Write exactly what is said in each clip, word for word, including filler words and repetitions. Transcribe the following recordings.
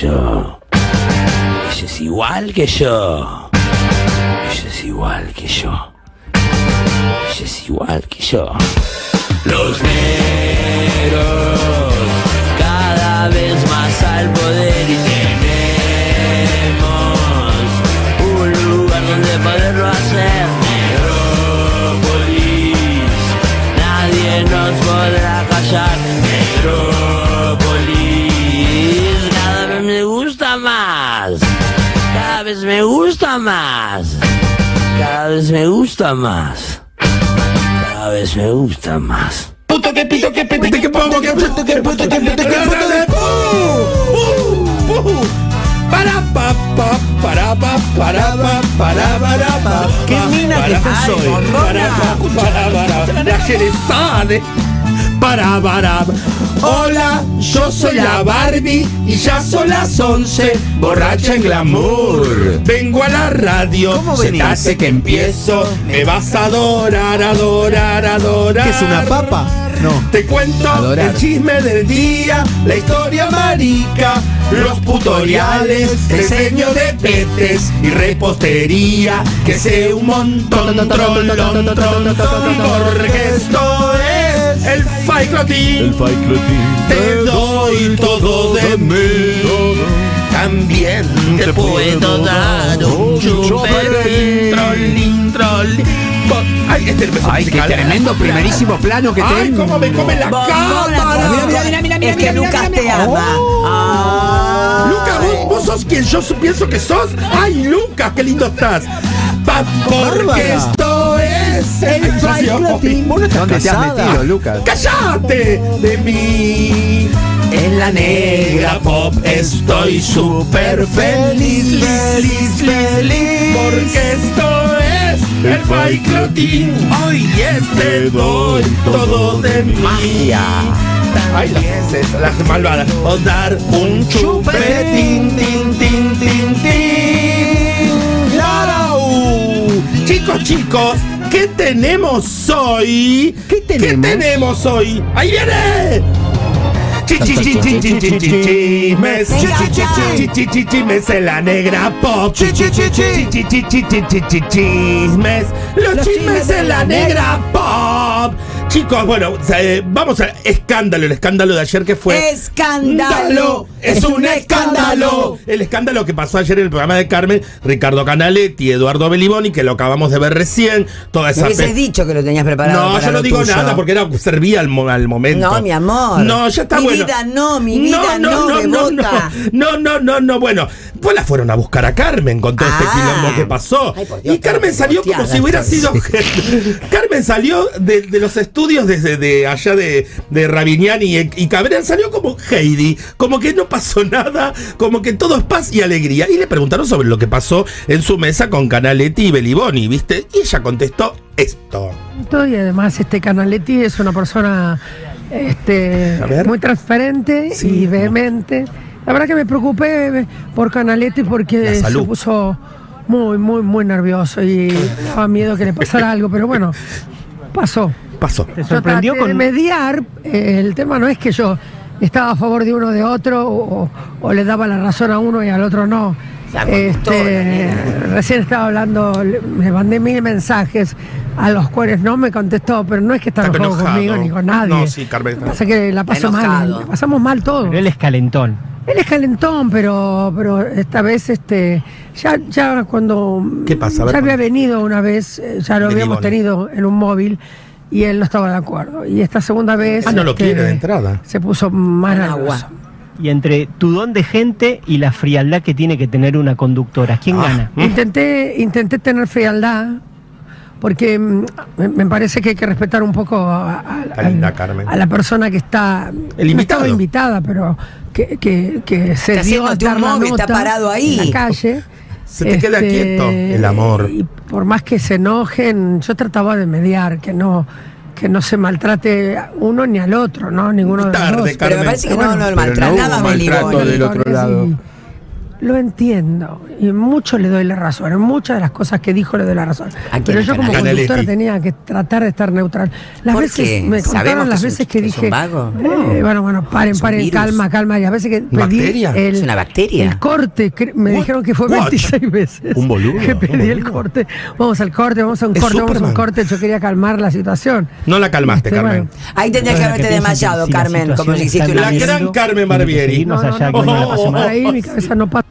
yo. Ella es igual que yo. Ella es igual que yo. Ella es igual que yo. Los negros cada vez más al poder y tenemos un lugar donde poderlo hacer. Metrópolis, nadie nos podrá callar. Metrópolis, cada vez me gusta más. Cada vez me gusta más. Cada vez me gusta más. Cada vez me gusta más. Puto que pito que pito que pongo que puto que puto que pito que puto de pu pu para pa pa para pa para para para qué mina que soy para para para la jerezade para para. Hola, yo soy la Barbie y ya son las once, borracha en glamour. Vengo a la radio, se te hace que empiezo, me vas a adorar, adorar, adorar. ¿Qué es una papa? No. Te cuento adorar. El chisme del día, la historia marica, los tutoriales, diseño de petes y repostería, que sé un montón, tron, tron, tron, tron, porque esto es el Faiklotín. Te doy todo de mí. También te puedo dar un chupetín. Trollín, trollín. Ay, este es Ay, qué tremendo primerísimo plano que tengo. Ay, cómo me come la cámara. Mira, mira, mira, mira. Es que Lucas te ama. Lucas, vos, vos sos quien yo pienso que sos. Ay, Lucas, qué lindo estás. Porque esto es el Faiklotín. ¿Dónde te has metido, Lucas? ¡Cállate de mí! En la negra pop estoy súper feliz, feliz, feliz. Porque esto es el Faiklotín. Hoy es te doy todo de magia. Ay, las, las malvadas. O dar un chupetín, tin, tin, tin, tin. ¡Larau! Chicos, chicos, ¿qué tenemos hoy? ¿Qué tenemos? ¿Qué tenemos hoy? ¡Ahí viene! Chismes, chismes en la negra pop. Chismes, los chismes en la negra pop. Chicos, bueno, eh, vamos al escándalo, el escándalo de ayer que fue... ¡Escándalo! ¡Es un escándalo! El escándalo que pasó ayer en el programa de Carmen, Ricardo Canaletti, Eduardo Beliboni, que lo acabamos de ver recién, toda esa... Me hubieses dicho que lo tenías preparado. No, yo no digo nada porque era servía al, mo al momento. No, mi amor. No, ya está mi bueno. Mi vida no, mi vida no, no, no, no, no, no, no, no, no, bueno. Pues la fueron a buscar a Carmen con todo ah. este quilombo que pasó. Ay, Dios, y Carmen salió como si hubiera sido... Carmen salió de, de los estudios estudios desde de allá de, de Ravignani y, y Cabrera, salió como Heidi, como que no pasó nada, como que todo es paz y alegría. Y le preguntaron sobre lo que pasó en su mesa con Canaletti y Beliboni, ¿viste? Y ella contestó esto. Y además este Canaletti es una persona este, muy transparente sí. y vehemente. La verdad que me preocupé por Canaletti porque se puso muy, muy, muy nervioso y daba miedo que le pasara algo, pero bueno, pasó. Pasó. ¿Te sorprendió yo traté con... de mediar, eh, el tema no es que yo estaba a favor de uno o de otro o, o le daba la razón a uno y al otro no. Este, recién estaba hablando, le mandé mil mensajes a los cuales no me contestó, pero no es que estaba enojado conmigo ni con nadie. No, sí, Carmen. Pasa que la pasó mal, la pasamos mal todos. Pero él es calentón. Él es calentón, pero, pero esta vez este ya, ya cuando ¿qué pasa? Ver, ya había venido una vez, ya lo habíamos tenido en un móvil. Y él no estaba de acuerdo. Y esta segunda vez... Ah, no lo este, quiere de entrada. Se puso más agua. Y entre tu don de gente y la frialdad que tiene que tener una conductora, ¿quién ah. gana? Intenté, intenté tener frialdad, porque me, me parece que hay que respetar un poco a, a, a, linda, Carmen. a la persona que está... El invitado. No estaba invitada, pero que, que, que se dio a dar la nota, está parado ahí en la calle. Se te este, queda quieto el amor. Y por más que se enojen, yo trataba de mediar, que no que no se maltrate uno ni al otro, ¿no? Ninguno de los dos. Pero me parece que bueno, no, no, el maltrato, nada Beliboni. lo entiendo y mucho le doy la razón, en muchas de las cosas que dijo le doy la razón. Pero yo como conductora tenía que tratar de estar neutral. Las veces me contaron las veces que dije, eh, bueno, bueno, paren, paren, calma, calma. Y a veces que pedí el, una bacteria. El corte, que me What? dijeron que fue veintiséis veces. Un boludo. Que pedí boludo. el corte. Vamos al corte, vamos a un es corte, Superman. vamos a un corcorte. Yo quería calmar la situación. No la calmaste, este, Carmen. Bueno. Ahí tendrías que haberte desmayado, Carmen, como si existe una... La gran Carmen Barbieri. Ahí mi cabeza no pasa.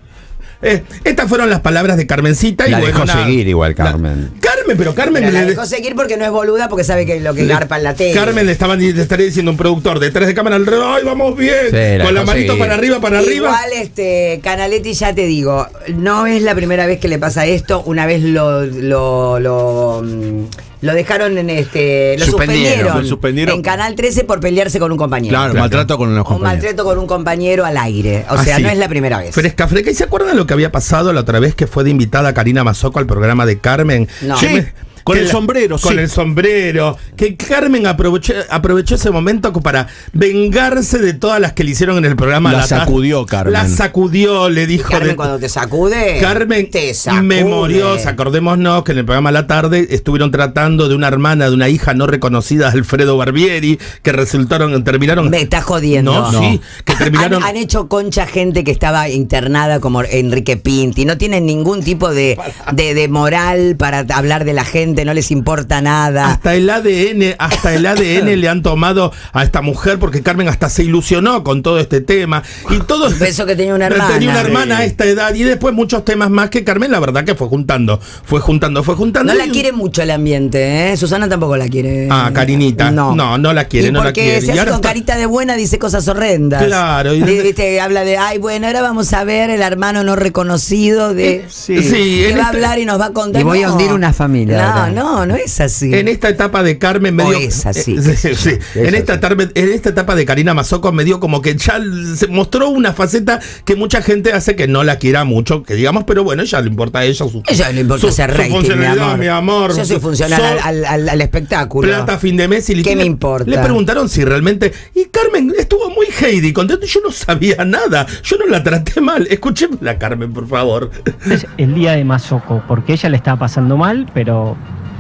Eh, estas fueron las palabras de Carmencita. La y dejó buena, seguir igual Carmen la, Carmen, pero Carmen pero la le dejó de... seguir porque no es boluda, porque sabe que es lo que garpa en la tele. Carmen le, estaban, le estaría diciendo un productor detrás de cámara, ¡ay, vamos bien! Sí, la con la manito seguir. para arriba, para arriba. Igual, este, Canaletti, ya te digo, no es la primera vez que le pasa esto. Una vez lo... lo, lo Lo dejaron en este. Lo suspendieron, suspendieron, lo suspendieron en Canal trece por pelearse con un compañero. Claro, claro. maltrato con unos compañeros. Un maltrato con un compañero al aire. O ah, sea, sí. no es la primera vez. Fresca, fresca. ¿Y se acuerdan lo que había pasado la otra vez que fue de invitada Karina Mazzocca al programa de Carmen? No. Sí. Con el la, sombrero, Con sí. el sombrero. Que Carmen aprovechó, aprovechó ese momento para vengarse de todas las que le hicieron en el programa. La, la sacudió, Carmen. La sacudió, le dijo. Y Carmen, de, cuando te sacude, Carmen te sacude. Memoriosa. Acordémonos que en el programa La Tarde estuvieron tratando de una hermana, de una hija no reconocida, Alfredo Barbieri, que resultaron, terminaron... Me estás jodiendo. No, no. sí. Que terminaron... han, han hecho concha gente que estaba internada como Enrique Pinti. No tienen ningún tipo de, de, de moral para hablar de la gente. No les importa nada. Hasta el A D N, hasta el A D N le han tomado a esta mujer, porque Carmen hasta se ilusionó con todo este tema. Y todo pensó que tenía una hermana. Tenía una hermana a esta edad. Y después muchos temas más que Carmen, la verdad que fue juntando. Fue juntando, fue juntando. No la quiere mucho el ambiente, ¿eh? Susana tampoco la quiere. Ah, Karinita. No, no, no la quiere, no la quiere. Porque se hace con carita de buena, dice cosas horrendas. Claro. Y viste, habla de, ay, bueno, ahora vamos a ver el hermano no reconocido de... Sí. Que va a hablar y nos va a contar. Y voy a hundir una familia. No, no, no es así. En esta etapa de Carmen medio... es así. Eh, sí, sí. Es en, esta así. Tarde, en esta etapa de Karina Mazzocca medio como que ya se mostró una faceta que mucha gente hace que no la quiera mucho, que digamos, pero bueno, ella le importa a ella. Su, ella le importa su, ese rating, su mi, amor. mi amor. Yo soy funcionario al, al, al espectáculo. Plata fin de mes y... ¿Qué le, me importa? Le preguntaron si realmente... Y Carmen estuvo muy Heidi, contento. Yo no sabía nada. Yo no la traté mal. Escuchémosla, Carmen, por favor. Es el día de Mazzocca, porque ella le estaba pasando mal, pero...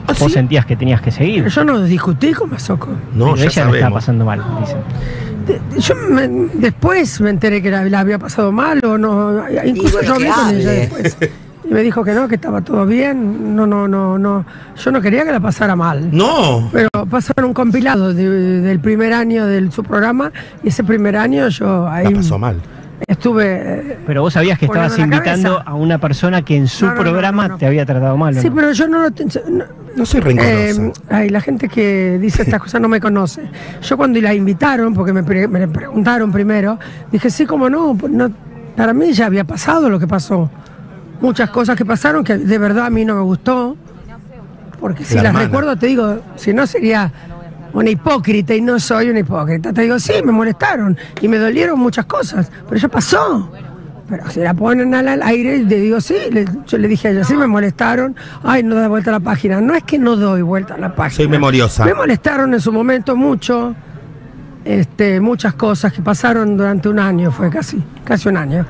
¿Ah, vos sí? sentías que tenías que seguir. Pero yo no discutí con Mazzocca. No, pero ya ella sabemos. Le estaba pasando mal, dicen. De, yo me, después me enteré que la, la había pasado mal o no. Incluso yo hablé con ella después. Y me dijo que no, que estaba todo bien. No, no, no, no. Yo no quería que la pasara mal. No. Pero pasaron un compilado de, de, del primer año de su programa y ese primer año yo ahí... La pasó mal. Estuve... Pero vos sabías que estabas invitando a una persona que en su no, no, programa no, no, no. te había tratado mal. Sí, no? pero yo no... no, no soy rencorosa. Eh, ay, la gente que dice estas cosas no me conoce. Yo cuando la invitaron, porque me, pre me preguntaron primero, dije, sí, cómo no, no, para mí ya había pasado lo que pasó. Muchas cosas que pasaron que de verdad a mí no me gustó, porque si la las hermana. recuerdo, te digo, si no sería... una hipócrita, y no soy una hipócrita. Te digo, sí, me molestaron y me dolieron muchas cosas, pero ya pasó. Pero se la ponen al aire y te digo, sí, le, yo le dije a ella, sí, me molestaron, ay, no da vuelta a la página. No es que no doy vuelta a la página. Soy memoriosa. Me molestaron en su momento mucho, este, muchas cosas que pasaron durante un año, fue casi, casi un año.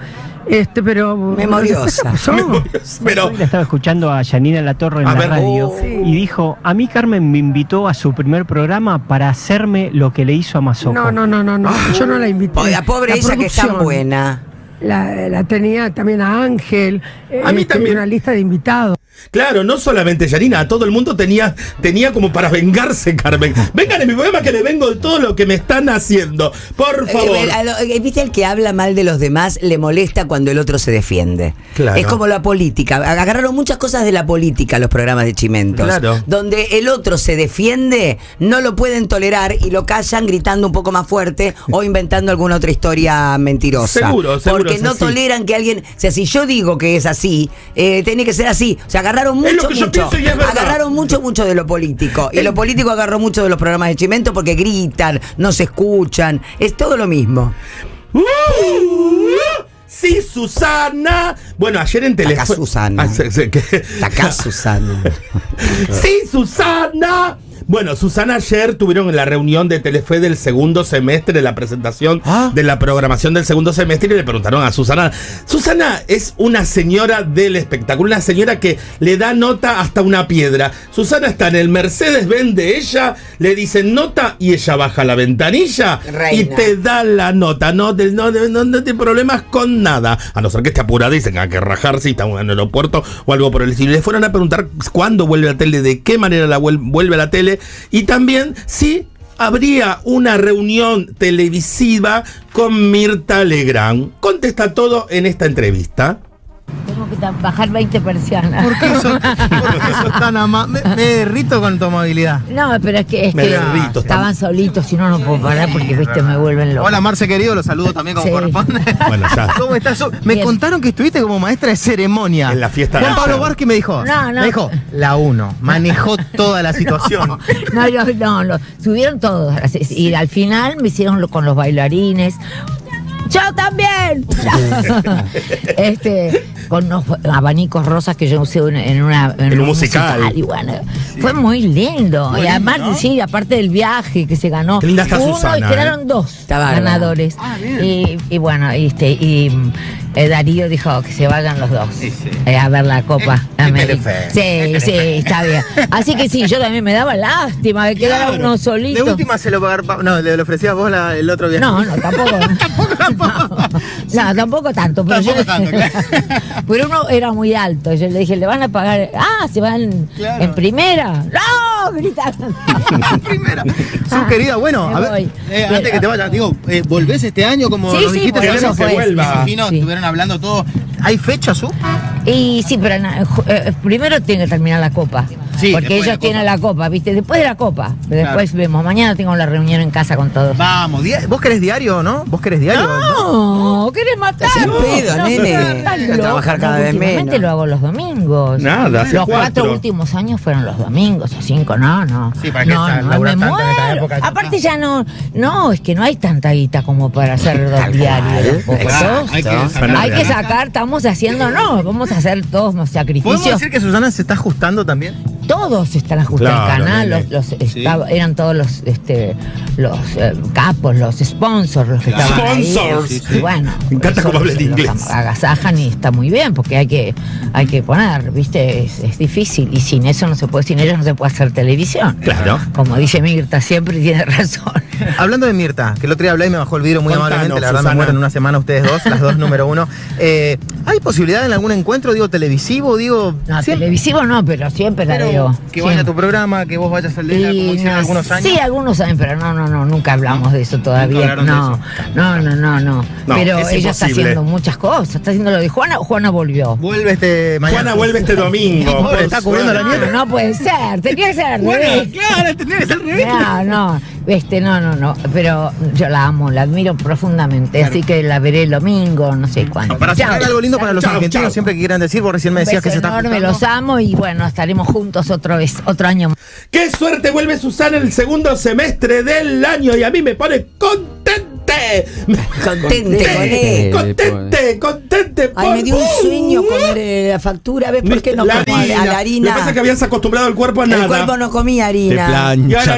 Este, pero memoriosa. memoriosa pero... Hoy la estaba escuchando a Yanina Latorre en a la ver, radio oh. y dijo, a mí Carmen me invitó a su primer programa para hacerme lo que le hizo a Mazzocca. No, no, no, no, no. Ah. yo no la invité. Oh, la pobre la ella que es tan buena. La, la tenía también a Ángel, a mí también una lista de invitados. Claro, no solamente Yanina, a todo el mundo tenía, tenía como para vengarse, Carmen. Vengan en mi problema que le vengo de todo lo que me están haciendo, por favor. Eh, lo, Viste, el que habla mal de los demás le molesta cuando el otro se defiende. Claro. Es como la política. Agarraron muchas cosas de la política los programas de Chimentos. Claro. Donde el otro se defiende, no lo pueden tolerar y lo callan gritando un poco más fuerte o inventando alguna otra historia mentirosa. Seguro, seguro. Porque no así. toleran que alguien... O sea, si yo digo que es así, eh, tiene que ser así. O sea, agarraron mucho, mucho. Agarraron mucho, mucho de lo político. Y el... lo político agarró mucho de los programas de Chimento porque gritan, no se escuchan. Es todo lo mismo. Uh, sí, Susana. Bueno, ayer en Telefónica. Susana. Ah, sí, sí, que... Susana. Sí, Susana. Bueno, Susana, ayer tuvieron en la reunión de Telefe del segundo semestre la presentación ¿Ah? de la programación del segundo semestre y le preguntaron a Susana. Susana es una señora del espectáculo, una señora que le da nota hasta una piedra. Susana está en el Mercedes-Benz de ella, le dicen nota y ella baja la ventanilla Reina. y te da la nota. No te, no, no, no te problemas con nada, a no ser que esté apurada y tenga que rajarse y está en un aeropuerto o algo por el estilo. Le fueron a preguntar cuándo vuelve a la tele, de qué manera la vuel vuelve a la tele. Y también sí habría una reunión televisiva con Mirtha Legrand. Contesta todo en esta entrevista. Tengo que bajar veinte persianas. ¿Por qué sos, ¿por qué sos tan amable? Me, me derrito con tu amabilidad. No, pero es que, es me que derrito, estaban está... solitos, si no, no puedo parar porque, viste, me vuelven loco. Hola, Marce, querido, los saludo también como sí. corresponde. Bueno, ya. ¿Cómo estás? Me Bien. contaron que estuviste como maestra de ceremonia. En la fiesta de Juan Pablo Barqui me dijo, no, no. me dijo, la uno, manejó toda la situación. No, no, no, no, subieron todos. Y al final me hicieron con los bailarines. ¡Yo también! este, con unos abanicos rosas que yo usé en, una, en, en un musical. musical y bueno, sí. Fue muy lindo. Muy y además, lindo, ¿no? sí, aparte del viaje que se ganó. Qué linda está uno Susana, y quedaron eh. dos está ganadores. Ah, y, y bueno, este, y eh, Darío dijo que se valgan los dos. Sí, sí. Eh, a ver la Copa el, América. El sí, el sí, está bien. Así que sí, yo también me daba lástima de quedar claro. uno solito. De última se lo pagaba. No, le ofrecías vos la, el otro viaje. No, no, tampoco. No, no, tampoco tanto, pero, tampoco yo, tanto claro. pero uno era muy alto. Yo le dije, ¿le van a pagar? Ah, ¿se van claro. en primera? ¡No! Gritaron. primera. Su ah, querida, bueno, a ver, eh, pero, antes que te vayas, digo, eh, ¿volvés este año como sí, nos sí, dijiste? Queremos que vuelva. Sí. Estuvieron hablando todos. ¿Hay fecha, Su? Y sí, pero eh, primero tiene que terminar la Copa. Sí, porque ellos tienen la Copa, ¿viste? Después de la Copa. Después claro. vemos. Mañana tengo la reunión en casa con todos. Vamos, vos querés diario, ¿no? ¿Vos querés diario? No, no. querés matar. No, pedo, no, nene. No, trabajar cada vez menos. Últimamente lo hago los domingos. Nada, hace Los cuatro. cuatro últimos años fueron los domingos, o cinco, no, no. Sí, para que no, no, no, me muero. En esta época, Aparte no. ya no, no, es que no hay tanta guita como para hacer los diarios. Claro, hay, hay que sacar, estamos haciendo, no, vamos a hacer todos los sacrificios. ¿Podemos decir que Susana se está ajustando también? Todos están ajustando claro, el canal, los, los sí. estaba, eran todos los este los eh, capos, los sponsors, los que claro. estaban sponsors. Ahí. Sí, sí. Bueno, me encanta cómo hablas de inglés. Agasajan y está muy bien, porque hay que, hay que poner, viste, es, es difícil. Y sin eso no se puede, sin ellos no se puede hacer televisión. Claro. Como dice Mirtha, siempre tiene razón. Hablando de Mirtha, que el otro día hablé y me bajó el vidrio muy Contanos, amablemente, la verdad Susana. Me muero en una semana ustedes dos, las dos número uno. Eh, ¿Hay posibilidad en algún encuentro, digo, televisivo, digo? No, siempre. televisivo no, pero siempre pero, la digo. Que vaya a tu programa, que vos vayas al de ella, como hicieron no, algunos años. Sí, algunos años, pero no, no, no, nunca hablamos de eso todavía. No, no, no, no, no. no pero ella imposible. está haciendo muchas cosas, está haciendo lo de Juana, Juana volvió. Vuelve este mañana. Juana vuelve este domingo. Está cubriendo la nieve. No, no puede ser, tenía que ser. Bueno, claro, tenía que ser revista. No, no. Este, no, no, no, pero yo la amo, la admiro profundamente, claro. así que la veré el domingo, no sé cuándo. No, para hacer algo lindo para los chau, argentinos, chau. siempre que quieran decir, vos recién me decías que se está enorme, los amo y bueno, estaremos juntos otra vez, otro año. ¡Qué suerte vuelve Susana el segundo semestre del año! Y a mí me pone contento. Contente, contente, contente, contente. Ay, me dio un sueño con la factura. ¿Ves por qué no como a la harina? Lo que pasa es que habías acostumbrado el cuerpo a nada. El cuerpo no comía harina. Y ahora,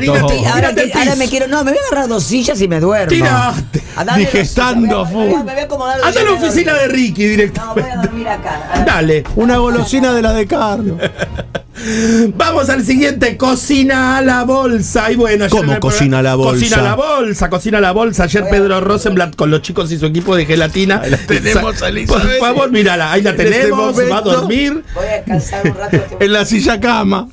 ahora, ahora me quiero. No, me voy a agarrar dos sillas y me duermo. Tiraste. Digestando. Anda a la oficina de Ricky directamente. No, voy a dormir acá. Dale. Una golosina de la de Carlos. Vamos al siguiente, cocina a la bolsa. Y bueno, ayer ¿Cómo cocina a la bolsa? Cocina a la bolsa, cocina a la bolsa. Ayer Pedro Rosenblatt con los chicos y su equipo de gelatina. Ahí la tenemos, Elizabeth. Por favor, mírala, ahí la tenemos, este va a dormir. Voy a descansar un rato. En la silla cama.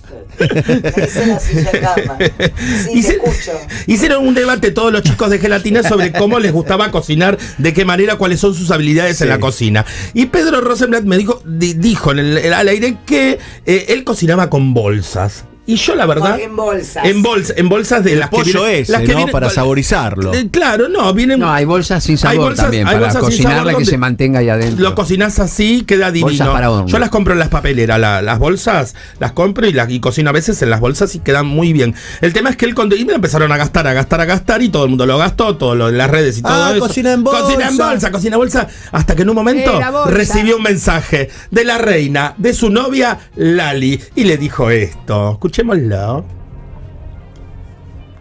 Hicieron un debate todos los chicos de gelatina sobre cómo les gustaba cocinar, de qué manera, cuáles son sus habilidades sí. en la cocina. Y Pedro Rosenblatt me dijo, di, dijo en el, al aire que eh, él cocinaba con bolsas. Y yo la verdad en bolsas en bolsas en bolsas de el las pollo que vienen, ese, las que ¿no? vienen, para saborizarlo. Claro, no, vienen No, hay bolsas sin sabor bolsas, también para cocinarla sabor, que se mantenga ahí adentro. Lo cocinás así, queda divino. Para yo las compro en las papeleras, la, las bolsas, las compro y las y cocino a veces en las bolsas y quedan muy bien. El tema es que él y me empezaron a gastar, a gastar, a gastar y todo el mundo lo gastó, todo lo en las redes y todo ah, eso. Cocina en bolsa. Cocina en bolsa, cocina en bolsa, hasta que en un momento recibió un mensaje de la reina, de su novia Lali y le dijo esto. Escuchémoslo.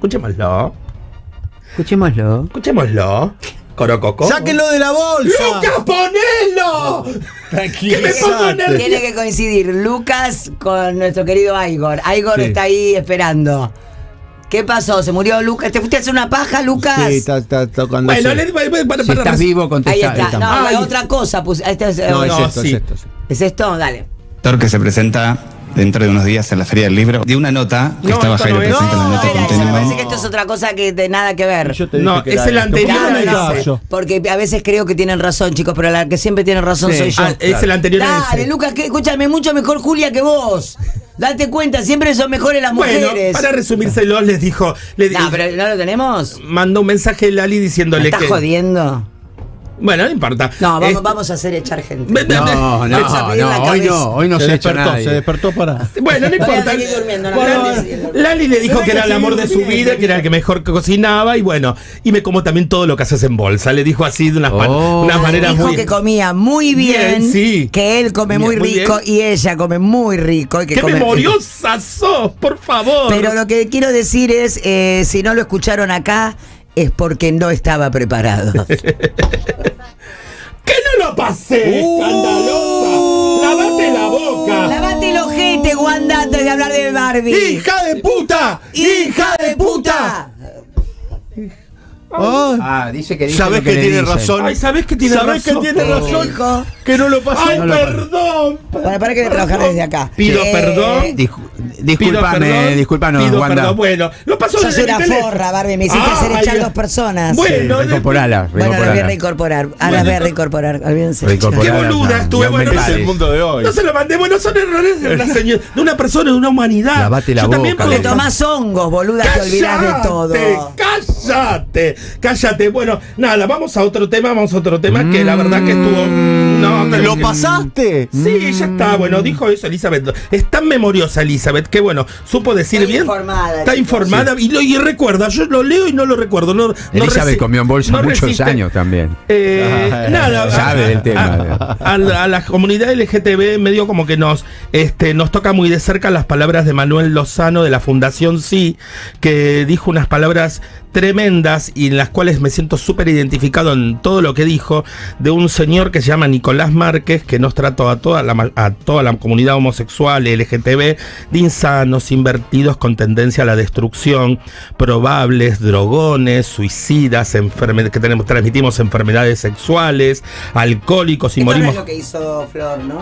Escuchémoslo. Escuchémoslo. Escuchémoslo. Corococo. ¡Sáquenlo de la bolsa! ¡Lucas, ponelo! ¡Que me pongo nervioso! Tiene que coincidir Lucas con nuestro querido Igor. Igor sí. Está ahí esperando. ¿Qué pasó? ¿Se murió Lucas? ¿Te fuiste a hacer una paja, Lucas? Sí, está tocando. Bueno, le, para, para, para, si estás vivo, contesta. Ahí está. Ahí no, hay otra cosa. Pues, este es, no, no, es esto, sí. es esto. Sí. Es esto, dale. Torque que se presenta dentro de unos días en la Feria del Libro. De una nota que no, estaba Jairo no, presente no, la nota no, con Tenenbaum. Me parece que esto es otra cosa que de nada que ver. No, que es el anterior al caso. Porque a veces creo que tienen razón, chicos, pero la que siempre tiene razón sí, soy yo. Ah, claro. Es el anterior al Dale, Lucas, que, escúchame, mucho mejor Julia que vos. Date cuenta, siempre son mejores las mujeres. Bueno, para resumírselo, les dijo... Les, no, pero ¿no lo tenemos? Mandó un mensaje a Lali diciéndole que... ¿Me estás jodiendo? Bueno, no importa. No, vamos, eh, vamos a hacer echar gente. No, no, no, no hoy no, hoy no se, se despertó, nadie. se despertó para... Bueno, no importa. No, Lali, Lali le dijo que era el amor de su vida, que era el que mejor cocinaba, y bueno, y me como también todo lo que haces en bolsa. Le dijo así de unas, oh, unas maneras muy... Dijo que comía muy bien, bien sí. que él come bien, muy rico, bien. y ella come muy rico. Y que ¡Qué come... memoriosa sos, por favor! Pero lo que quiero decir es, eh, si no lo escucharon acá, es porque no estaba preparado. ¡Que no lo pasé! Uh, ¡Escandalosa! ¡Lavate la boca! ¡Lavate el ojete, Wanda, antes de hablar de Barbie! ¡Hija de puta! ¡Hija de puta! Oh. Ah, dice que dice ¿Sabés que, que tiene dicen. razón? Ay, ¿sabés que tiene ¿Sabés razón? ¿Sabés que tiene razón? Hijo. Que no lo pasé. ¡Ay, no lo perdón! Para, para, para que trabajar desde acá. Pido eh. perdón. Discu disculpame, disculpanos, Wanda. Perdón. Bueno, lo pasó desde el teléfono. Sos una forra, Barbie. Me hiciste ah, hacer echar dos personas. Bueno, sí, reincorporala. Bueno, las voy a reincorporar. Ahora bueno, las voy a reincorporar. Olvídense. Qué boluda estuve. Bueno, es el mundo de hoy. No se lo mandé. Bueno, son errores de una, señora, de una persona, de una humanidad. Lavate la Yo boca. Porque tomás hongos, boluda, te olvidás de todo. ¡Cállate! Cállate, bueno, nada, vamos a otro tema, vamos a otro tema mm, que la verdad que estuvo... No, pero ¿Lo que, pasaste? Sí, mm. ya está, bueno, dijo eso Elizabeth. Es tan memoriosa Elizabeth que, bueno, supo decir está bien... Informada, está informada. Sí. Y, lo, y recuerda, yo lo leo y no lo recuerdo. No, Elizabeth no comió en bolsa no muchos resiste. años también. Eh, ah, nada, sabe del tema. A, a, a, a la comunidad L G T B medio como que nos, este, nos toca muy de cerca las palabras de Manuel Lozano de la Fundación Sí, que dijo unas palabras tremendas y en las cuales me siento súper identificado en todo lo que dijo, de un señor que se llama Nicolás Márquez, que nos trató a toda la, a toda la comunidad homosexual, L G T B, de insanos, invertidos con tendencia a la destrucción, probables, drogones, suicidas, enferme, que tenemos, transmitimos enfermedades sexuales, alcohólicos y Esto morimos. No es lo que hizo Flor, ¿no?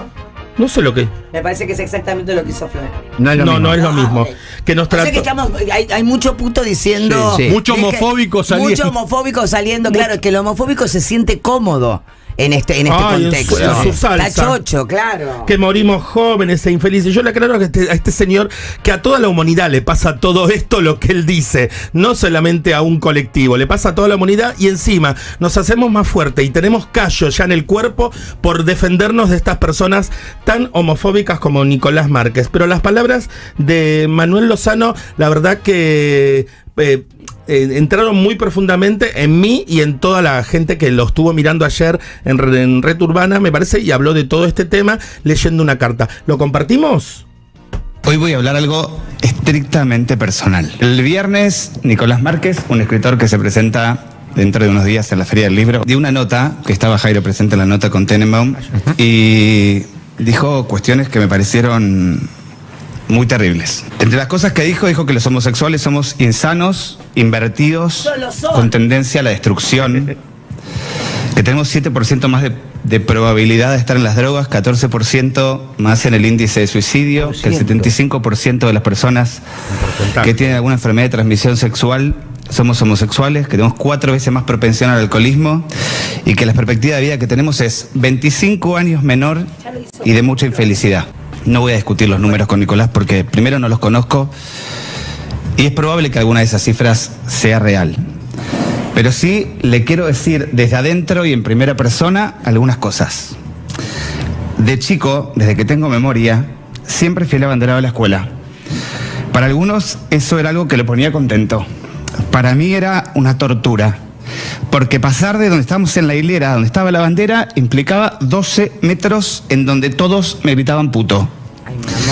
No sé lo que... Me parece que es exactamente lo que hizo Flor. No, es lo no, mismo. no es lo mismo. Ah, que nos trato... o sea que estamos, hay, hay mucho puto diciendo... Sí, sí. Mucho homofóbico saliendo. Mucho homofóbico saliendo, Much... claro, es que el homofóbico se siente cómodo en este, en este ah, contexto. En su, en su salsa. La chocho, claro. Que morimos jóvenes e infelices. Yo le aclaro que este, a este señor, que a toda la humanidad le pasa todo esto lo que él dice, no solamente a un colectivo, le pasa a toda la humanidad y encima nos hacemos más fuertes y tenemos callo ya en el cuerpo por defendernos de estas personas tan homofóbicas como Nicolás Márquez. Pero las palabras de Manuel Lozano, la verdad que... Eh, Eh, entraron muy profundamente en mí y en toda la gente que lo estuvo mirando ayer en, en Red Urbana, me parece, y habló de todo este tema leyendo una carta. ¿Lo compartimos? Hoy voy a hablar algo estrictamente personal. El viernes, Nicolás Márquez, un escritor que se presenta dentro de unos días en la Feria del Libro, dio una nota, que estaba Jairo presente en la nota con Tenenbaum, y dijo cuestiones que me parecieron... muy terribles. Entre las cosas que dijo, dijo que los homosexuales somos insanos, invertidos, con tendencia a la destrucción, que tenemos siete por ciento más de, de probabilidad de estar en las drogas, catorce por ciento más en el índice de suicidio, que el setenta y cinco por ciento de las personas que tienen alguna enfermedad de transmisión sexual somos homosexuales, que tenemos cuatro veces más propensión al alcoholismo y que la perspectiva de vida que tenemos es veinticinco años menor y de mucha infelicidad. No voy a discutir los números con Nicolás porque primero no los conozco y es probable que alguna de esas cifras sea real. Pero sí le quiero decir desde adentro y en primera persona algunas cosas. De chico, desde que tengo memoria, siempre fui el abanderado de la escuela. Para algunos eso era algo que lo ponía contento. Para mí era una tortura. Porque pasar de donde estábamos en la hilera, donde estaba la bandera, implicaba doce metros en donde todos me gritaban puto. Ay, mi amor.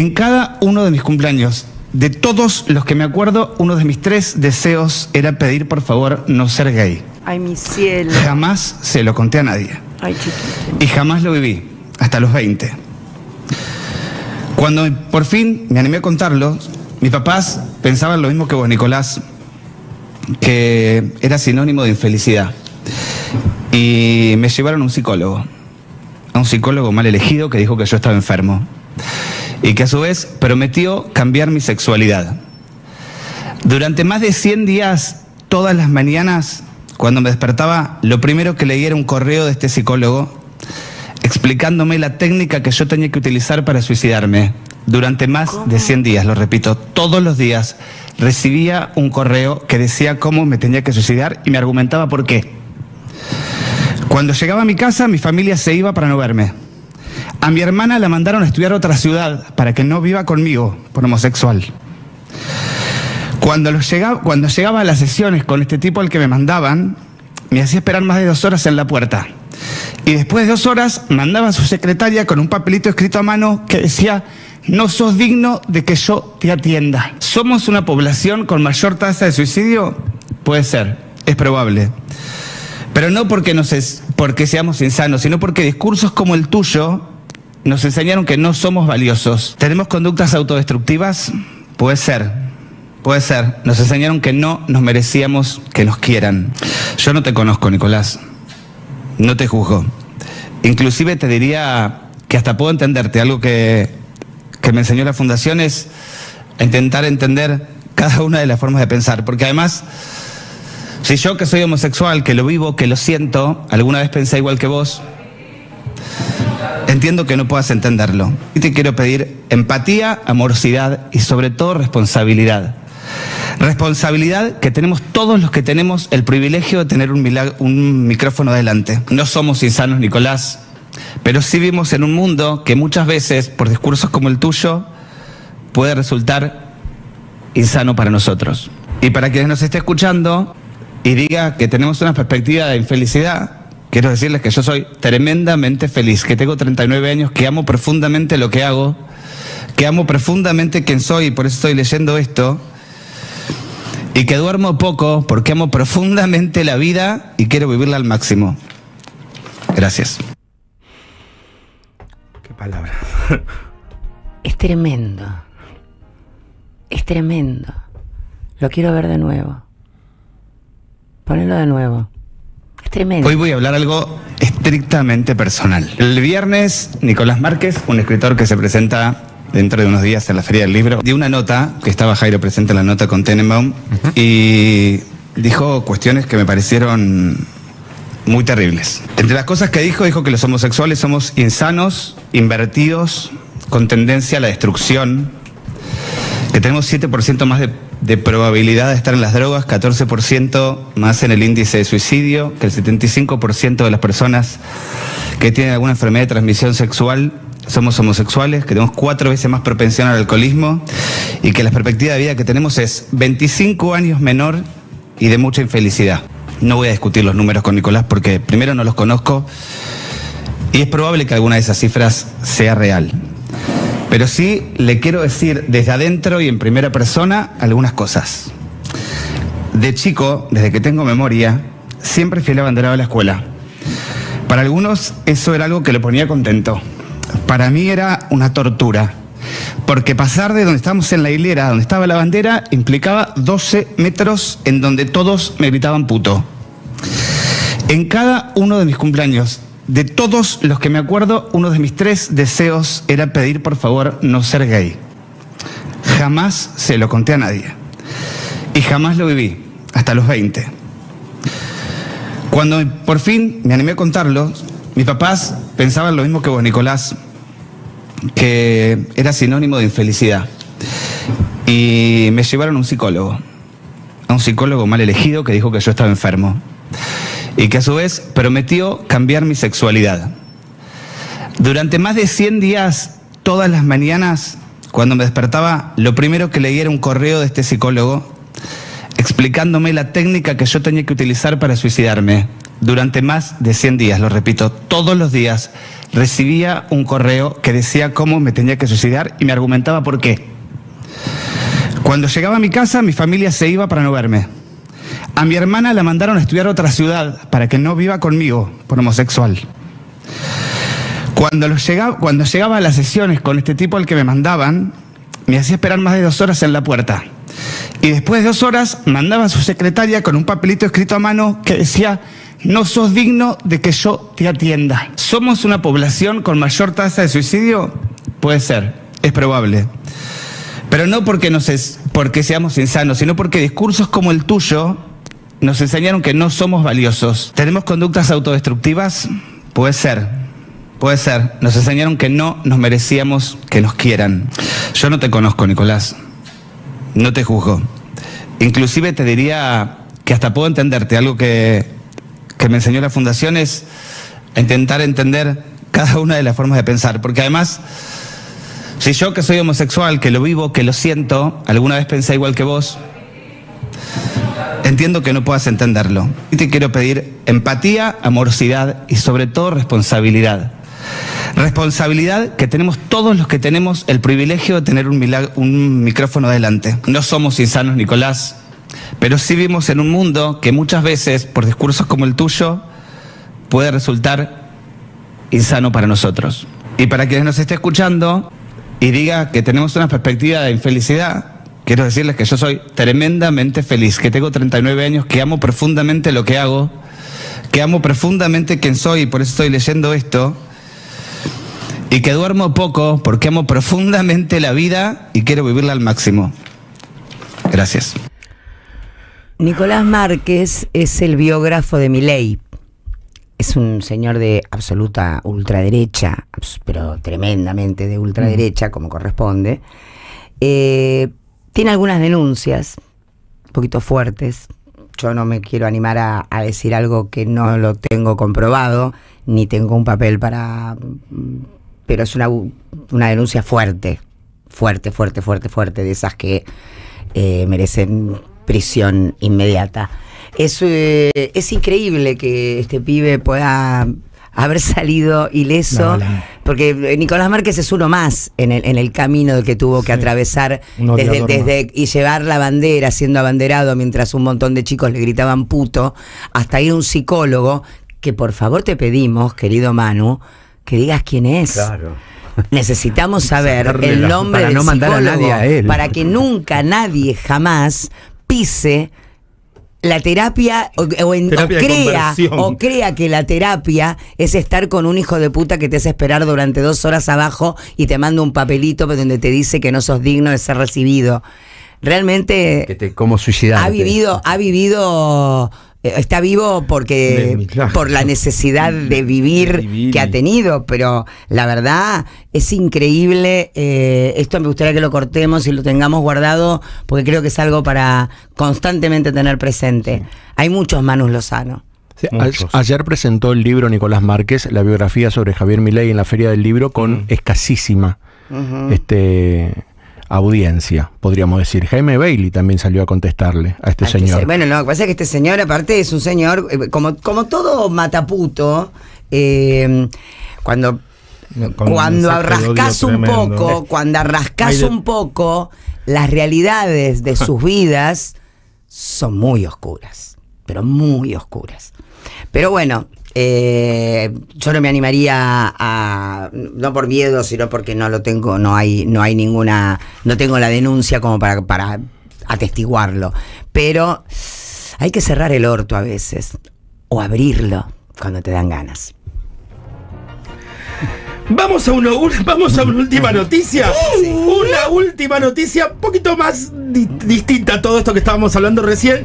En cada uno de mis cumpleaños de todos los que me acuerdo, uno de mis tres deseos era pedir por favor no ser gay. Ay, mi cielo. Jamás se lo conté a nadie. Ay, chiquito. Y jamás lo viví, hasta los veinte. Cuando por fin me animé a contarlo, mis papás pensaban lo mismo que vos, Nicolás, que era sinónimo de infelicidad. Y me llevaron a un psicólogo, a un psicólogo mal elegido que dijo que yo estaba enfermo. Y que a su vez prometió cambiar mi sexualidad. Durante más de cien días, todas las mañanas, cuando me despertaba, lo primero que leía era un correo de este psicólogo explicándome la técnica que yo tenía que utilizar para suicidarme. Durante más ¿Cómo? de cien días, lo repito, todos los días recibía un correo que decía cómo me tenía que suicidar y me argumentaba por qué. Cuando llegaba a mi casa, mi familia se iba para no verme. A mi hermana la mandaron a estudiar a otra ciudad para que no viva conmigo por homosexual. Cuando, los llegaba, cuando llegaba a las sesiones con este tipo al que me mandaban, me hacía esperar más de dos horas en la puerta. Y después de dos horas mandaba a su secretaria con un papelito escrito a mano que decía: no sos digno de que yo te atienda. ¿Somos una población con mayor tasa de suicidio? Puede ser, es probable. Pero no porque, nos es, porque seamos insanos, sino porque discursos como el tuyo nos enseñaron que no somos valiosos. ¿Tenemos conductas autodestructivas? Puede ser, puede ser. Nos enseñaron que no nos merecíamos que nos quieran. Yo no te conozco, Nicolás. No te juzgo. Inclusive te diría que hasta puedo entenderte. Algo que, que me enseñó la Fundación es intentar entender cada una de las formas de pensar. Porque además, si yo que soy homosexual, que lo vivo, que lo siento, alguna vez pensé igual que vos, entiendo que no puedas entenderlo. Y te quiero pedir empatía, amorosidad y sobre todo responsabilidad. Responsabilidad que tenemos todos los que tenemos el privilegio de tener un, milagro, un micrófono delante. No somos insanos, Nicolás, pero sí vivimos en un mundo que muchas veces, por discursos como el tuyo, puede resultar insano para nosotros. Y para quienes nos esté escuchando y diga que tenemos una perspectiva de infelicidad, quiero decirles que yo soy tremendamente feliz, que tengo treinta y nueve años, que amo profundamente lo que hago, que amo profundamente quién soy, y por eso estoy leyendo esto, y que duermo poco porque amo profundamente la vida y quiero vivirla al máximo. Gracias. Qué palabra. Es tremendo. Es tremendo. Lo quiero ver de nuevo. Ponelo de nuevo. Es tremendo. Hoy voy a hablar algo estrictamente personal. El viernes, Nicolás Márquez, un escritor que se presenta dentro de unos días en la Feria del Libro, dio una nota, que estaba Jairo presente en la nota con Tenenbaum, uh-huh. y dijo cuestiones que me parecieron muy terribles. Entre las cosas que dijo, dijo que los homosexuales somos insanos, invertidos, con tendencia a la destrucción, que tenemos siete por ciento más de, de probabilidad de estar en las drogas, catorce por ciento más en el índice de suicidio, que el setenta y cinco por ciento de las personas que tienen alguna enfermedad de transmisión sexual somos homosexuales, que tenemos cuatro veces más propensión al alcoholismo y que la perspectiva de vida que tenemos es veinticinco años menor y de mucha infelicidad. No voy a discutir los números con Nicolás porque primero no los conozco y es probable que alguna de esas cifras sea real. Pero sí le quiero decir desde adentro y en primera persona algunas cosas. De chico, desde que tengo memoria, siempre fui el abanderado de la escuela. Para algunos eso era algo que lo ponía contento. Para mí era una tortura, porque pasar de donde estábamos en la hilera, donde estaba la bandera, implicaba doce metros en donde todos me gritaban puto. En cada uno de mis cumpleaños, de todos los que me acuerdo, uno de mis tres deseos era pedir por favor no ser gay. Jamás se lo conté a nadie. Y jamás lo viví, hasta los veinte. Cuando por fin me animé a contarlo, mis papás pensaban lo mismo que vos, Nicolás, que era sinónimo de infelicidad. Y me llevaron a un psicólogo, a un psicólogo mal elegido que dijo que yo estaba enfermo. Y que a su vez prometió cambiar mi sexualidad. Durante más de cien días, todas las mañanas, cuando me despertaba, lo primero que leía era un correo de este psicólogo explicándome la técnica que yo tenía que utilizar para suicidarme. Durante más de cien días, lo repito, todos los días recibía un correo que decía cómo me tenía que suicidar y me argumentaba por qué. Cuando llegaba a mi casa, mi familia se iba para no verme. A mi hermana la mandaron a estudiar a otra ciudad para que no viva conmigo por homosexual. Cuando, los llegaba, cuando llegaba a las sesiones con este tipo al que me mandaban, me hacía esperar más de dos horas en la puerta. Y después de dos horas mandaba a su secretaria con un papelito escrito a mano que decía: no sos digno de que yo te atienda. ¿Somos una población con mayor tasa de suicidio? Puede ser, es probable. Pero no porque, nos es, porque seamos insanos, sino porque discursos como el tuyo nos enseñaron que no somos valiosos. ¿Tenemos conductas autodestructivas? Puede ser. Puede ser, nos enseñaron que no nos merecíamos que nos quieran. Yo no te conozco, Nicolás. No te juzgo. Inclusive te diría que hasta puedo entenderte. Algo que, que me enseñó la Fundación es intentar entender cada una de las formas de pensar. Porque además, si yo que soy homosexual, que lo vivo, que lo siento, alguna vez pensé igual que vos, entiendo que no puedas entenderlo. Y te quiero pedir empatía, amorosidad y sobre todo responsabilidad. Responsabilidad que tenemos todos los que tenemos el privilegio de tener un, milagro, un micrófono delante. No somos insanos, Nicolás, pero sí vivimos en un mundo que muchas veces, por discursos como el tuyo, puede resultar insano para nosotros. Y para quienes nos esté escuchando y diga que tenemos una perspectiva de infelicidad, quiero decirles que yo soy tremendamente feliz, que tengo treinta y nueve años, que amo profundamente lo que hago, que amo profundamente quién soy y por eso estoy leyendo esto, y que duermo poco porque amo profundamente la vida y quiero vivirla al máximo. Gracias. Nicolás Márquez es el biógrafo de Milei. Es un señor de absoluta ultraderecha, pero tremendamente de ultraderecha, como corresponde. Eh, tiene algunas denuncias, un poquito fuertes. Yo no me quiero animar a, a decir algo que no lo tengo comprobado, ni tengo un papel para... Pero es una, una denuncia fuerte, fuerte, fuerte, fuerte, fuerte, de esas que eh, merecen prisión inmediata. Es, eh, es increíble que este pibe pueda haber salido ileso, no, no. porque Nicolás Márquez es uno más en el, en el camino que tuvo que sí, atravesar desde, desde y llevar la bandera, siendo abanderado mientras un montón de chicos le gritaban puto, hasta ir a un psicólogo, que por favor te pedimos, querido Manu, que digas quién es. Claro. Necesitamos saber el nombre del psicólogo para que nunca nadie jamás pise la terapia o, o, en, terapia o crea o crea que la terapia es estar con un hijo de puta que te hace esperar durante dos horas abajo y te manda un papelito donde te dice que no sos digno de ser recibido. Realmente que te, como suicidarte. ha vivido ha vivido Está vivo porque de, claro. por la necesidad de vivir, de vivir que ha tenido, pero la verdad es increíble. Eh, esto me gustaría que lo cortemos y lo tengamos guardado, porque creo que es algo para constantemente tener presente. Sí. Hay muchos Manus Lozano. Sí, muchos. Ayer presentó el libro Nicolás Márquez, la biografía sobre Javier Milei en la Feria del Libro, con uh-huh. escasísima uh-huh. este... audiencia, podríamos decir. Jaime Bailey también salió a contestarle a este Ay, señor. Se, bueno, no, lo que pasa es que este señor, aparte, es un señor, como, como todo mataputo, eh, cuando, cuando rascás un poco, cuando rascás un poco, las realidades de sus vidas son muy oscuras, pero muy oscuras. Pero bueno... Eh, yo no me animaría a, no por miedo, sino porque no lo tengo, no hay, no hay ninguna, no tengo la denuncia como para, para atestiguarlo. Pero hay que cerrar el orto a veces, o abrirlo cuando te dan ganas. Vamos a una, una, vamos a una última noticia. Sí. Una última noticia, un poquito más di- distinta a todo esto que estábamos hablando recién.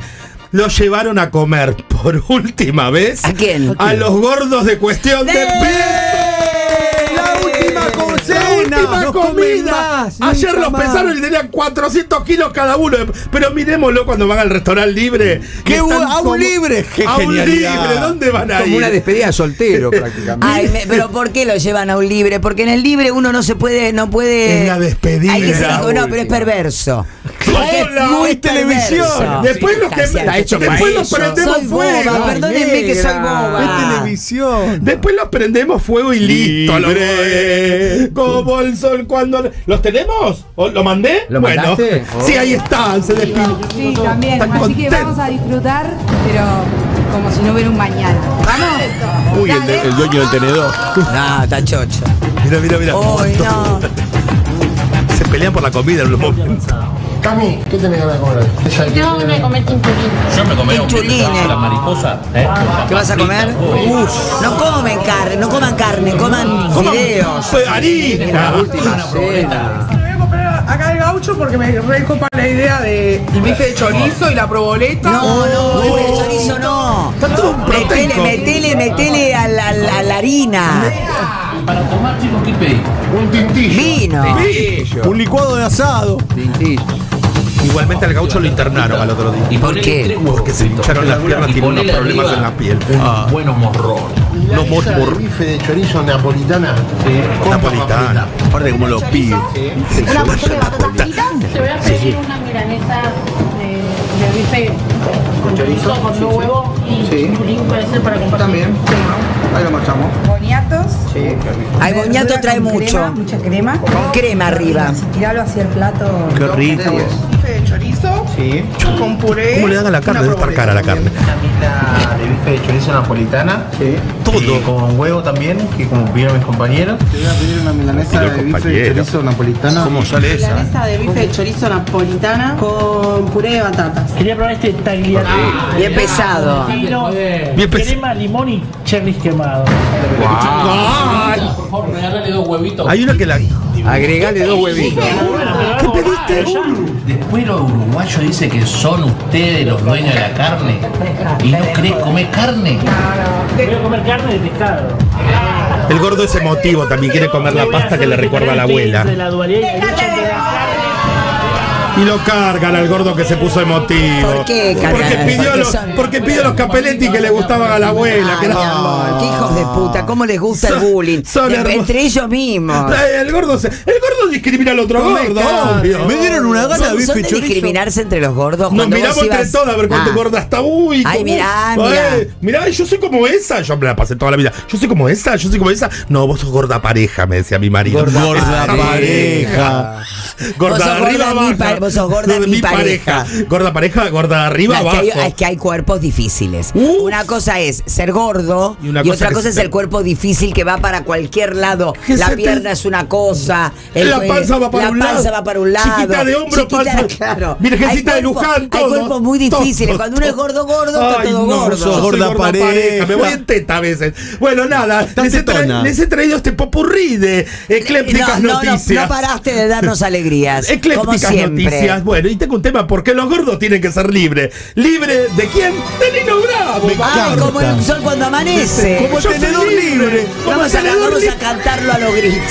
Lo llevaron a comer por última vez. ¿A quién? A los gordos de Cuestión de Peso. La última cocina, la última comida. Ayer los pesaron y tenían cuatrocientos kilos cada uno. Pero miremoslo cuando van al restaurante libre. ¡Qué a un libre! ¡A un libre! ¿Dónde van a ir? Como una despedida de soltero prácticamente. Ay, me, pero ¿por qué lo llevan a un libre? Porque en el libre uno no se puede, no puede. Es la despedida. Hay que ser, no, pero es perverso. Hola, muy televisión. No, después sí, los que después los prendemos soy fuego. Boba, perdónenme que soy boba. Es televisión. Después los prendemos fuego y listo. Libre, como el sol cuando los tenemos. ¿O lo mandé? ¿Lo bueno, mandaste? Oh. Sí, ahí están. Se despiden. Sí, también. Están así contentos. Que vamos a disfrutar, pero como si no hubiera un mañana. ¡Vamos! Uy, el, el dueño del tenedor. No, está chocho. Mira, mira, mira. Uy, no. Se pelean por la comida en los momentos. Cami, ¿qué tenés ganas de comer hoy? Yo me comí tinchulines. Yo me comí tinchulines. La mariposa. ¿Eh? ¿Qué vas a comer? Uf. No comen carne, no coman carne, coman fideos. Harina. La última cena. Acá el gaucho porque me recopa la idea de el bife de chorizo y la proboleta. No, no, el bife de chorizo no. Está todo un metele, metele, metele a la, la, la harina. Para tomar, chicos, ¿qué pedí? Un tintillo. Vino. Tintillo. Un licuado de asado. Tintillo. Igualmente al gaucho lo internaron al otro día. ¿Y por qué? Porque se hincharon las piernas y unos problemas en la piel. Ah. Buenos morrones. No, el bife de chorizo napolitana. Sí. Napolitana. Aparte como los pibes. Sí. Una botella de patatas fritas. Se voy a pedir sí, sí. una milanesa de, de bife con chorizo, con su huevo y sí. chulín puede ser para compartir. También. Sí. Ahí lo marchamos. Boñatos. Sí. Ay, boñato trae mucho. Crema, mucha crema. Con crema arriba. Tiralo hacia el plato. Qué rico. Bife de chorizo. Sí. Con puré. ¿Cómo le dan a la carne? Debe estar cara a la carne. Una de bife de chorizo napolitana. Sí. Todo. Y con huevo también, que como pidieron mis compañeros. Te voy a pedir una milanesa de bife de chorizo napolitana. ¿Cómo sale esa? Milanesa de bife de chorizo napolitana con puré de batatas. Quería probar este tagliatelle. Ah, bien pesado. Bien pesado. Crema, limón y cherries quemados. Wow. Por favor, regálale dos huevitos. Hay una que la... Agregale dos huevitos. ¿Qué pediste? Después los uruguayos dicen que son ustedes los dueños de la carne. ¿Y no querés comer carne? Quiero comer carne de pescado. El gordo es emotivo, también quiere comer la pasta que le recuerda a la abuela. Y lo cargan al gordo que se puso emotivo. ¿Por qué cargan? Porque pidió, porque los, son... porque pidió los Capelletti que le gustaban a la abuela. Ay, que no. Qué hijos de puta, cómo les gusta son, el bullying. De, entre ellos mismos. El gordo, se, el gordo discrimina al otro gordo, obvio. Me dieron una gana de bife chorizo. ¿Son de discriminarse entre los gordos? Nos miramos ibas... entre todos a ver cuánto ah. gorda está. Uy, ay, mirá, mirá. Ay, mirá, yo soy como esa. Yo me la pasé toda la vida. Yo soy como esa, yo soy como esa. No, vos sos gorda pareja, me decía mi marido. Gorda, gorda pareja. Gorda arriba, abajo. Sos gorda no, de mi pareja. pareja. Gorda pareja, gorda arriba, no, es que abajo. Hay, es que hay cuerpos difíciles. Uf. Una cosa es ser gordo y, una y cosa otra cosa se es se... el cuerpo difícil que va para cualquier lado. La pierna te... es una cosa. El, la panza va para la un lado. La panza va para un lado. Chiquita de hombro, chiquita, panza. Claro. Virgencita de Luján. Todo, hay cuerpos muy difíciles. Todo, Cuando uno es gordo, gordo, ay, está todo no, gordo. Sos gorda gorda pareja. pareja. Me voy en teta a veces. Bueno, nada. Les he, tra les he traído este popurrí de eclépticas no, no, noticias. No, no paraste de darnos alegrías. Eclépticas noticias. Bueno, y tengo un tema, ¿por qué los gordos tienen que ser libres? ¿Libre de quién? ¡De Nino Bravo! ¡Ah, como el sol cuando amanece! ¡Como el Yo tenedor libre! libre. Como vamos, el tenedor a, vamos a cantarlo a los gritos.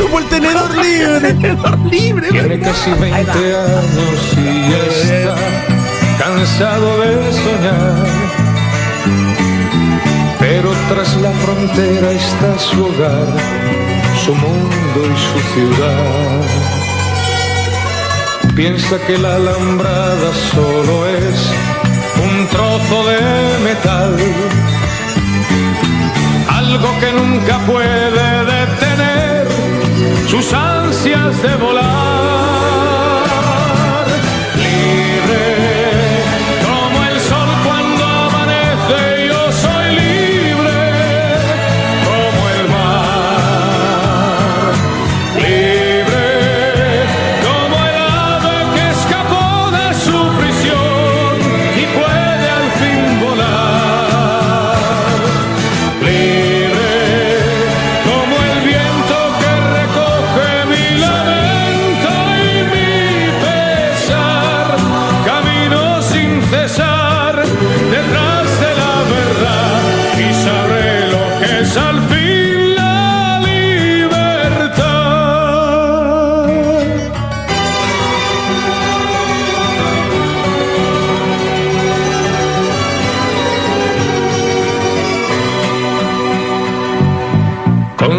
¡Como el tenedor libre! ¡El tenedor libre! Tiene casi veinte años y está cansado de soñar. Pero tras la frontera está su hogar, su mundo y su ciudad. Piensa que la alambrada solo es un trozo de metal, algo que nunca puede detener sus ansias de volar. Libre, como el sol cuando amanece, yo soy libre, como el mar. Libre,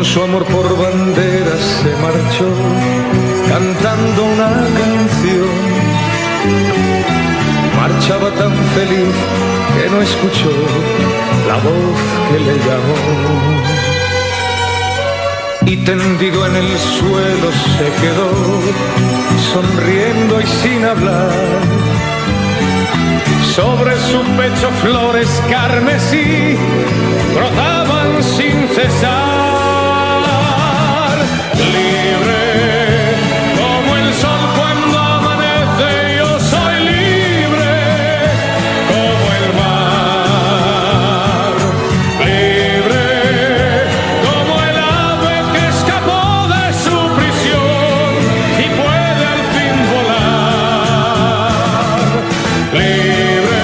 su amor por bandera se marchó cantando una canción. marchaba tan feliz que no escuchó la voz que le llamó. Y tendido en el suelo se quedó, sonriendo y sin hablar. Sobre su pecho flores carmesí brotaban sin cesar. Libre como el sol cuando amanece, yo soy libre como el mar. Libre como el ave que escapó de su prisión y puede al fin volar. Libre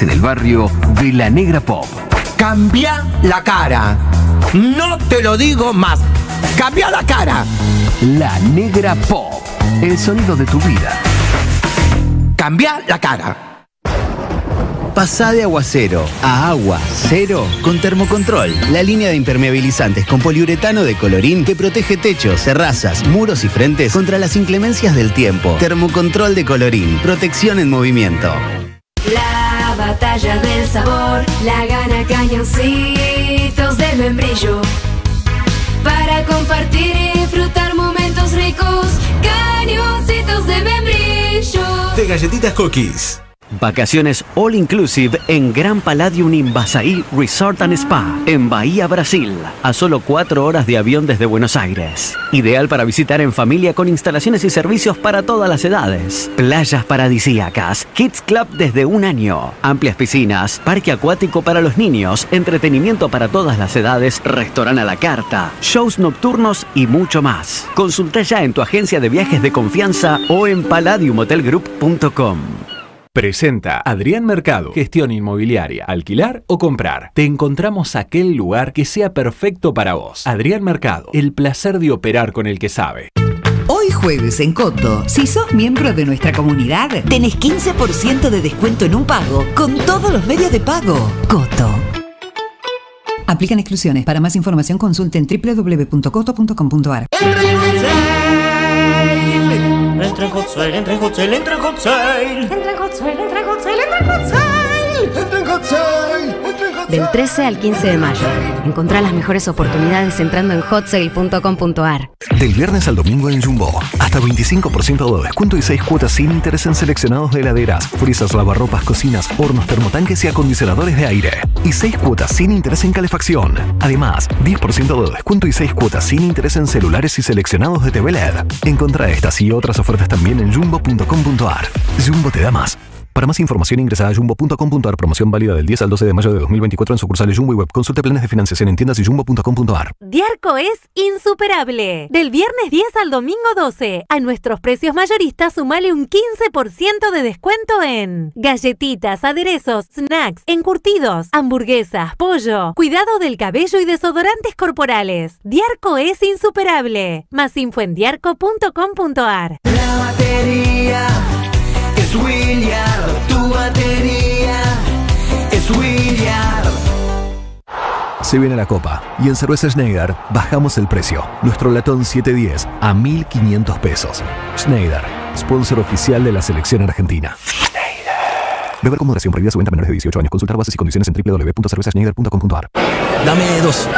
en el barrio de La Negra Pop. Cambia la cara. No te lo digo más. Cambia la cara. La Negra Pop. El sonido de tu vida. Cambia la cara. Pasá de aguacero a agua cero con Termocontrol. La línea de impermeabilizantes con poliuretano de colorín que protege techos, terrazas, muros y frentes contra las inclemencias del tiempo. Termocontrol de colorín. Protección en movimiento. Batalla del sabor, la gana Cañoncitos de Membrillo. Para compartir y disfrutar momentos ricos, Cañoncitos de Membrillo. De galletitas Cookies. Vacaciones all inclusive en Gran Palladium Imbazaí Resort and Spa, en Bahía, Brasil, a solo cuatro horas de avión desde Buenos Aires. Ideal para visitar en familia con instalaciones y servicios para todas las edades. Playas paradisíacas, Kids Club desde un año, amplias piscinas, parque acuático para los niños, entretenimiento para todas las edades, restaurante a la carta, shows nocturnos y mucho más. Consulta ya en tu agencia de viajes de confianza o en palladium hotel group punto com. Presenta Adrián Mercado, gestión inmobiliaria, alquilar o comprar. Te encontramos aquel lugar que sea perfecto para vos. Adrián Mercado, el placer de operar con el que sabe. Hoy jueves en Coto, si sos miembro de nuestra comunidad, tenés quince por ciento de descuento en un pago con todos los medios de pago. Coto. Aplican exclusiones. Para más información consulten doble u doble u doble u punto coto punto com punto ar. Entra en Hot Sale, entra en Hot Sale, entra en Hot Sale. Entra en Hot Sale, entra en Hot Sale, entra en Hot Sale. Entra en Hot Sale, entra en Hot Sale. Del trece al quince de mayo. Encontrá las mejores oportunidades entrando en hot sale punto com punto ar. Del viernes al domingo en Jumbo. Hasta veinticinco por ciento de descuento y seis cuotas sin interés en seleccionados de heladeras, frisas, lavarropas, cocinas, hornos, termotanques y acondicionadores de aire. Y seis cuotas sin interés en calefacción. Además, diez por ciento de descuento y seis cuotas sin interés en celulares y seleccionados de T V LED. Encontrá estas y otras ofertas también en jumbo punto com punto ar. Jumbo te da más. Para más información ingresa a jumbo punto com punto ar. Promoción válida del diez al doce de mayo de dos mil veinticuatro en sucursales Jumbo y Web. Consulte planes de financiación en tiendas y jumbo punto com punto ar. Diarco es insuperable. Del viernes diez al domingo doce. A nuestros precios mayoristas sumale un quince por ciento de descuento en galletitas, aderezos, snacks, encurtidos, hamburguesas, pollo, cuidado del cabello y desodorantes corporales. Diarco es insuperable. Más info en diarco punto com punto ar. La batería Es Williard, tu batería. Es Williard. Se viene la copa y en Cerveza Schneider bajamos el precio. Nuestro latón siete diez a mil quinientos pesos. Schneider, sponsor oficial de la selección argentina. Beber con moderación, prohibida su venta a menores de dieciocho años. Consultar bases y condiciones en w w w punto cerveza schneider punto com punto ar. Dame dos.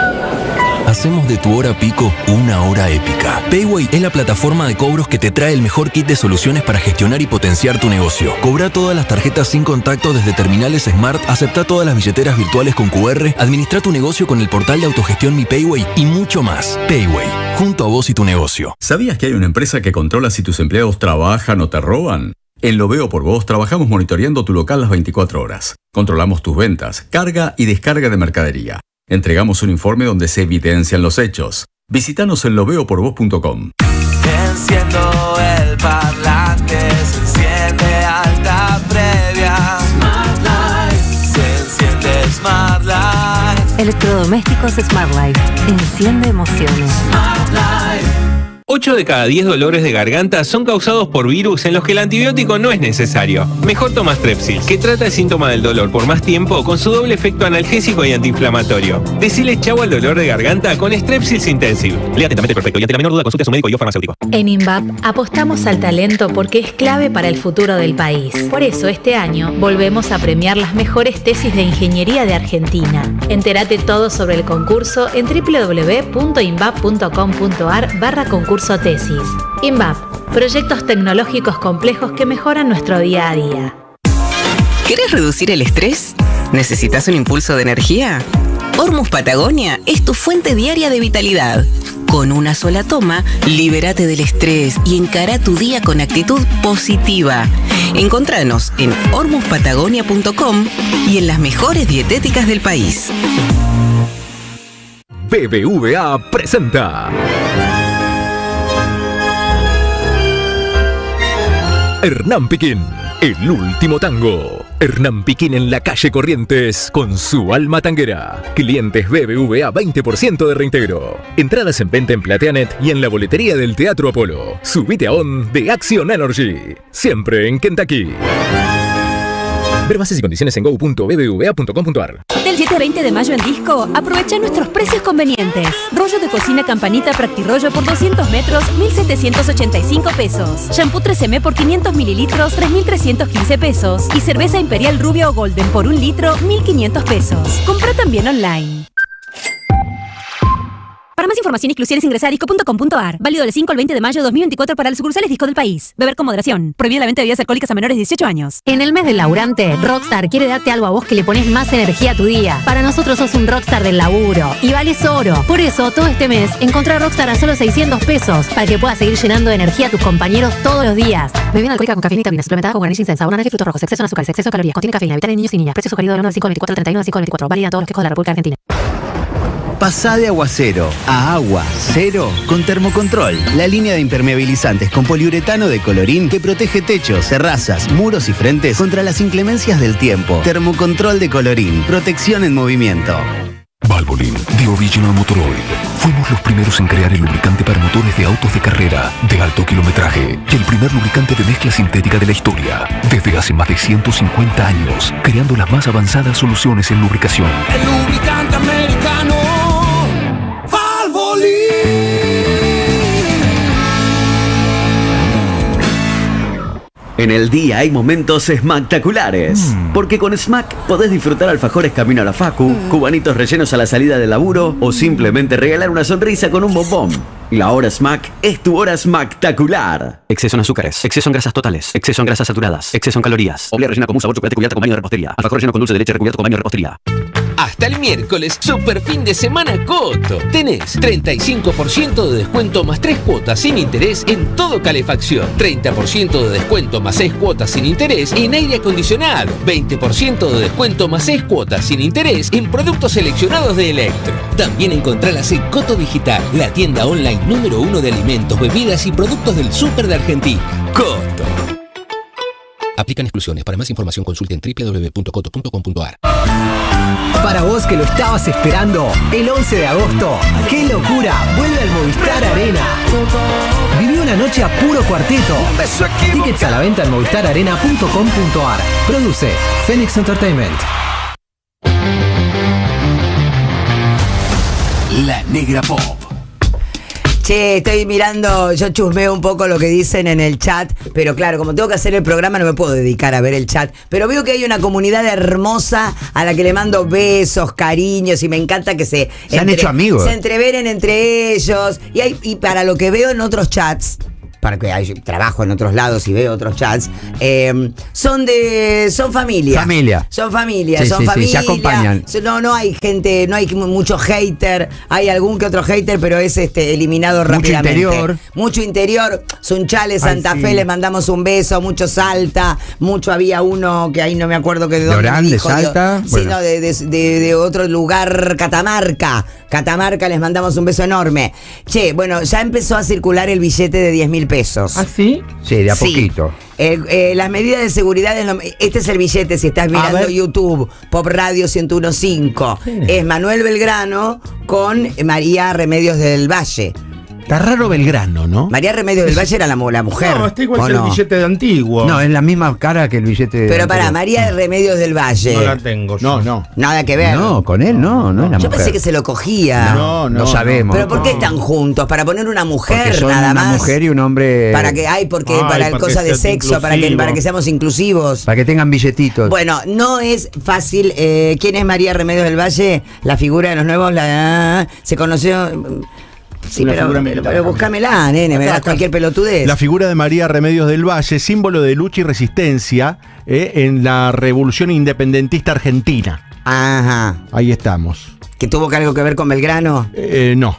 Hacemos de tu hora pico una hora épica. Payway es la plataforma de cobros que te trae el mejor kit de soluciones para gestionar y potenciar tu negocio. Cobra todas las tarjetas sin contacto desde terminales Smart, acepta todas las billeteras virtuales con Q R, administra tu negocio con el portal de autogestión Mi Payway y mucho más. Payway, junto a vos y tu negocio. ¿Sabías que hay una empresa que controla si tus empleados trabajan o te roban? En Lo Veo por Vos trabajamos monitoreando tu local las veinticuatro horas. Controlamos tus ventas, carga y descarga de mercadería. Entregamos un informe donde se evidencian los hechos. Visítanos en lo veo por vos punto com. Enciendo el parlante, se enciende Alta Previa. Smart Life, se enciende Smart Life. Electrodomésticos Smart Life, enciende emociones. Smart Life. ocho de cada diez dolores de garganta son causados por virus en los que el antibiótico no es necesario. Mejor tomas Strepsil, que trata el síntoma del dolor por más tiempo con su doble efecto analgésico y antiinflamatorio. Decile chau al dolor de garganta con Strepsil Intensive. Lea atentamente perfecto y ante la menor duda consulte a su médico y o farmacéutico. En INVAP apostamos al talento porque es clave para el futuro del país. Por eso este año volvemos a premiar las mejores tesis de ingeniería de Argentina. Entérate todo sobre el concurso en w w w punto invap punto com punto ar barra concurso. Curso tesis. INVAP, proyectos tecnológicos complejos que mejoran nuestro día a día. ¿Querés reducir el estrés? ¿Necesitas un impulso de energía? Hormuz Patagonia es tu fuente diaria de vitalidad. Con una sola toma, libérate del estrés y encara tu día con actitud positiva. Encontranos en hormuz patagonia punto com y en las mejores dietéticas del país. B B V A presenta Hernán Piquín, el último tango. Hernán Piquín en la calle Corrientes con su alma tanguera. Clientes B B V A veinte por ciento de reintegro. Entradas en venta en Plateanet y en la boletería del Teatro Apolo. Subite a On de Action Energy. Siempre en Kentucky. Ver bases y condiciones en go punto b b v a punto com punto ar. Del siete al veinte de mayo en Disco, aprovecha nuestros precios convenientes. Rollo de cocina Campanita Practirollo por doscientos metros, mil setecientos ochenta y cinco pesos. Shampoo tres eme por quinientos mililitros, tres mil trescientos quince pesos. Y cerveza Imperial Rubia o Golden por un litro, mil quinientos pesos. Compra también online. Para más información y exclusiones ingresa a disco punto com punto ar. Válido del cinco al veinte de mayo de dos mil veinticuatro para las sucursales Disco del país. Beber con moderación. Prohibida la venta de bebidas alcohólicas a menores de dieciocho años. En el mes del laburante, Rockstar quiere darte algo a vos que le pones más energía a tu día. Para nosotros sos un Rockstar del laburo y vales oro. Por eso, todo este mes, encontrá Rockstar a solo seiscientos pesos para que puedas seguir llenando de energía a tus compañeros todos los días. Bebida alcohólica con cafeína y vitamina suplementada con guaraní sin sabor, naranja y frutos rojos. Exceso en azúcares, exceso en calorías. Contiene cafeína, vital en niños y niñas. Precio sugerido del uno al cinco al veinticuatro, treinta y uno al cinco al veinticuatro. Válida en todos los kioscos de la República Argentina. Pasá de aguacero a agua cero con Termocontrol, la línea de impermeabilizantes con poliuretano de colorín que protege techos, terrazas, muros y frentes contra las inclemencias del tiempo. Termocontrol de colorín, protección en movimiento. Valvoline, The Original Motor Oil. Fuimos los primeros en crear el lubricante para motores de autos de carrera, de alto kilometraje y el primer lubricante de mezcla sintética de la historia. Desde hace más de ciento cincuenta años, creando las más avanzadas soluciones en lubricación. El lubricante americano. En el día hay momentos esmactaculares, mm. porque con Smack podés disfrutar alfajores camino a la facu, mm. cubanitos rellenos a la salida del laburo o simplemente regalar una sonrisa con un bombón. La hora Smack es tu hora esmactacular. Exceso en azúcares, exceso en grasas totales, exceso en grasas saturadas, exceso en calorías. Oblea rellena con un sabor chocolate cubierta con baño de repostería. Alfajor relleno con dulce de leche recubierto con baño de repostería. Hasta el miércoles, super fin de semana Coto. Tenés treinta y cinco por ciento de descuento más tres cuotas sin interés en todo calefacción. treinta por ciento de descuento más seis cuotas sin interés en aire acondicionado. veinte por ciento de descuento más seis cuotas sin interés en productos seleccionados de Electro. También encontralas en Coto Digital, la tienda online número uno de alimentos, bebidas y productos del súper de Argentina. Coto. Aplican exclusiones. Para más información consulten w w w punto coto punto com punto ar. Para vos que lo estabas esperando, el once de agosto, ¡qué locura! Vuelve al Movistar Arena. Viví una noche a puro cuarteto. Tickets a la venta en movistar arena punto com punto ar. Produce Fénix Entertainment. La Negra Pop. Che, estoy mirando, yo chusmeo un poco lo que dicen en el chat, pero claro, como tengo que hacer el programa no me puedo dedicar a ver el chat, pero veo que hay una comunidad hermosa a la que le mando besos, cariños, y me encanta que se... Se entre, han hecho amigos. Se entreveren entre ellos, y, hay, y para lo que veo en otros chats... para que hay, trabajo en otros lados y veo otros chats, eh, son de son familia. Familia. Son familia, sí, son sí, familia. Sí, se acompañan. No, no hay gente, no hay mucho hater, hay algún que otro hater, pero es este eliminado mucho rápidamente. Mucho interior. Mucho interior. Sunchales, Santa Ay, sí. Fe, les mandamos un beso, mucho Salta, mucho había uno que ahí no me acuerdo que de dónde. De Orán, dijo, de Salta. Digo, bueno. Sino de, de, de, de otro lugar, Catamarca. Catamarca, les mandamos un beso enorme. Che, bueno, ya empezó a circular el billete de diez mil pesos. Pesos. ¿Ah, sí? Sí, de a sí. poquito. Eh, eh, las medidas de seguridad, lo, este es el billete, si estás mirando YouTube, Pop Radio ciento uno punto cinco. Sí. Es Manuel Belgrano con María Remedios del Valle. Está raro Belgrano, ¿no? María Remedios del Valle era la, la mujer. No, está igual que el no? billete de antiguo. No, es la misma cara que el billete de... Pero pará, María Remedios del Valle. No la tengo yo. No, no. Nada que ver. No, con él no, no, no. Es la yo mujer. Pensé que se lo cogía. No, no. No sabemos. ¿Pero no. por qué están juntos? Para poner una mujer son nada una más. Una mujer y un hombre... Para que, ay, porque ay, para, para cosas de sexo, para que, para que seamos inclusivos. Para que tengan billetitos. Bueno, no es fácil. Eh, ¿Quién es María Remedios del Valle? La figura de los nuevos, la... Se conoció... Sí, pero, pero, pero búscamela, nene, me das cualquier pelotudez. La figura de María Remedios del Valle, símbolo de lucha y resistencia eh, en la revolución independentista argentina. Ajá. Ahí estamos. ¿Que tuvo algo que ver con Belgrano? Eh, no.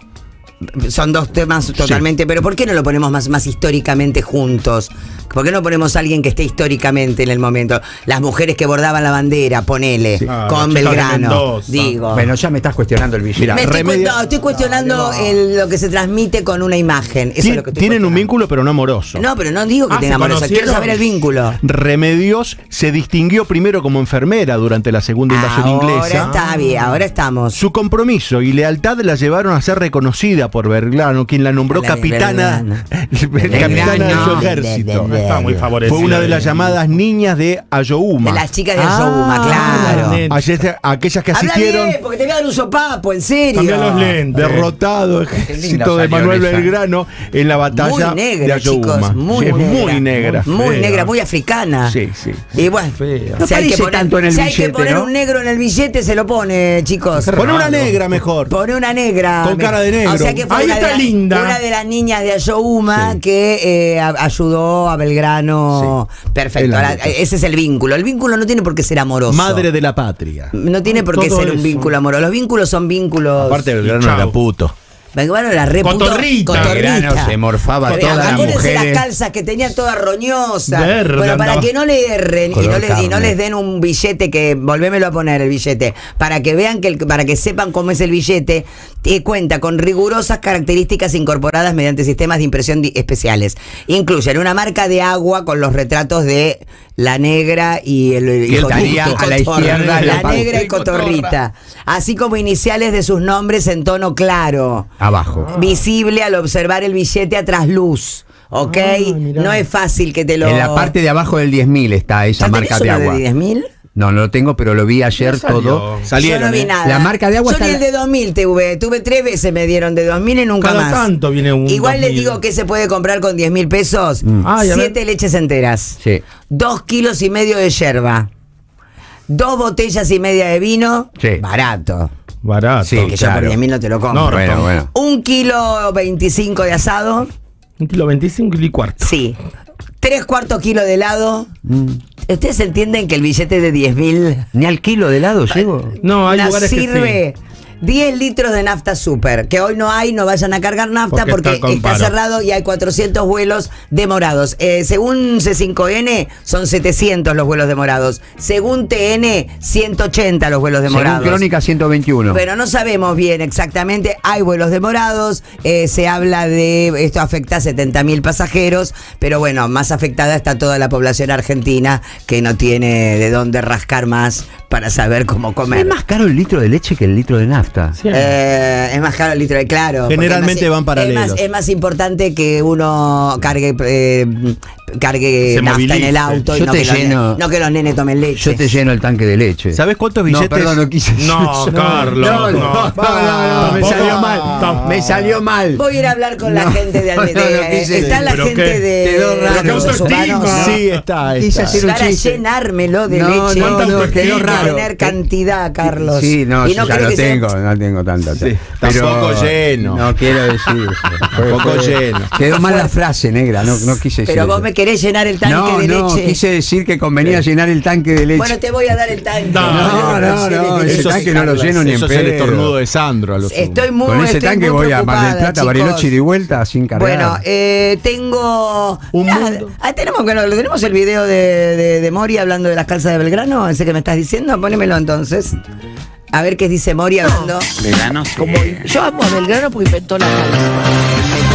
Son dos temas totalmente, sí. Pero ¿por qué no lo ponemos más, más históricamente juntos? ¿Por qué no ponemos a alguien que esté históricamente en el momento? Las mujeres que bordaban la bandera, ponele, sí. ah, con Belgrano. Digo. Bueno, ya me estás cuestionando el billete. Me estoy, cu no, estoy cuestionando no, no. El, lo que se transmite con una imagen. Eso es lo que estoy tienen un vínculo, pero no amoroso. No, pero no digo que ah, tengan amoroso. Quiero saber el vínculo. Remedios se distinguió primero como enfermera durante la segunda invasión inglesa. Ahora está bien, ahora estamos. Su compromiso y lealtad la llevaron a ser reconocida por Belgrano, quien la nombró la capitana de, capitana de su ejército. Está muy favorecida. Fue una de las llamadas niñas de Ayohuma. De las chicas de Ayohuma, ah, claro. Ayer, aquellas que asistieron. Habla bien, porque te voy a dar un sopapo, en serio. Los lentes. Derrotado ejército de Manuel Belgrano en la batalla muy negra, de Ayohuma. Chicos, muy, sí, muy, negra, muy negra. Muy fea. Negra, muy africana. Sí, sí. Y bueno, fea. No si hay que poner, tanto en el si billete, hay que poner ¿no? un negro en el billete, se lo pone, chicos. Pone una negra mejor. Pone una negra. Con cara de negro. O sea que fue ahí una, está de la, linda. Una de las niñas de Ayohuma sí. que eh, a, ayudó a Belgrano. Sí. Perfecto. Ahora, ese es el vínculo. El vínculo no tiene por qué ser amoroso. Madre de la patria. No tiene por qué Todo ser eso. un vínculo amoroso. Los vínculos son vínculos. Aparte, Belgrano era puto. Belgrano era re puto. Cotorrita. Cotorrita. Se morfaba Pero todas las mujeres. Las calzas que tenía todas roñosas. Verde, bueno, para andaba. que no le erren y no, les, y no les den un billete que... Volvémelo a poner el billete. Para que vean, que el, para que sepan cómo es el billete, eh, cuenta con rigurosas características incorporadas mediante sistemas de impresión especiales. Incluyen una marca de agua con los retratos de la negra y el, el hijo a la izquierda. La, la negra y cotorrita. Así como iniciales de sus nombres en tono claro. Abajo. Visible al observar el billete a trasluz. ¿Ok? Ah, no es fácil que te lo... En la parte de abajo del diez mil está esa marca de agua. ¿De diez mil? No, no lo tengo, pero lo vi ayer salió. todo. Salieron, Yo no vi eh. nada. La marca de agua Yo está ni el de dos mil tuve. Tuve tres veces, me dieron de dos mil y nunca Cada más. Tanto viene un Igual les digo que se puede comprar con diez mil pesos. Mm. Ah, siete leches enteras. Sí. Dos kilos y medio de yerba. Dos botellas y media de vino. Sí. Barato. Barato. Sí, que claro. yo por diez mil no te lo compro. No, bueno, bueno. Un kilo veinticinco de asado. Un kilo veinticinco y cuarto. Sí. Tres cuartos kilo de helado. Mm. ¿Ustedes entienden que el billete de diez mil... Ni al kilo de helado llevo. No, hay lugares que sirve. diez litros de nafta super, que hoy no hay, no vayan a cargar nafta porque, porque está, está cerrado y hay cuatrocientos vuelos demorados. Eh, según C cinco N son setecientos los vuelos demorados, según T N ciento ochenta los vuelos demorados. Según Crónica ciento veintiuno. Pero no sabemos bien exactamente, hay vuelos demorados, eh, se habla de, esto afecta a setenta mil pasajeros, pero bueno, más afectada está toda la población argentina que no tiene de dónde rascar más para saber cómo comer. Es más caro el litro de leche que el litro de nafta. Sí. Eh, es más caro el litro de, claro. Generalmente más, van paralelos. Es más, es más importante que uno cargue, eh, cargue nafta movilice. En el auto. Yo y no, te que lleno, los, no que los nenes tomen leche. Yo te lleno el tanque de leche. ¿Sabes cuántos billetes? No, perdón, no quise. No, Carlos. No, no, no, no, no, me salió mal. Me salió mal. Voy a ir a hablar con no, la gente de Avellaneda. Está la gente de Raro. Sí, está. Para llenármelo de leche. No, quedó raro. Tener cantidad, Carlos. Sí, no, yo ya lo tengo. No tengo tanta. Tampoco lleno. No quiero decir eso. Tampoco lleno. Quedó mal la frase, negra. No quise decir. Pero vos me querés llenar el tanque de leche. No, quise decir que convenía llenar el tanque de leche. Bueno, te voy a dar el tanque. No, no, no. Ese tanque no lo lleno ni en pedo. Eso es el estornudo de Sandro. Estoy muy preocupada. Con ese tanque voy a Mar del Plata, Bariloche y de vuelta sin cargar. Bueno, tengo... un mundo. ¿Tenemos el video de, de, de Moria hablando de las calzas de Belgrano? ¿Ese que me estás diciendo? Pónemelo entonces. A ver qué dice Moria hablando. Belgrano. Como, yo amo a Belgrano porque inventó la calza.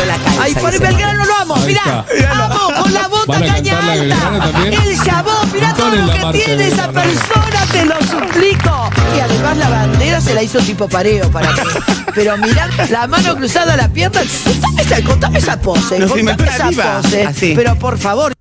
La calza, ay, por el Belgrano lo amo, mirá, amo con la bota caña alta, el jabón, mirá todo lo que tiene esa persona, te lo suplico. Y además la bandera se la hizo tipo pareo para mí. Pero mirá, la mano cruzada a la pierna, contame esa, contame esa pose, no, contame esa arriba, pose, así. Pero por favor.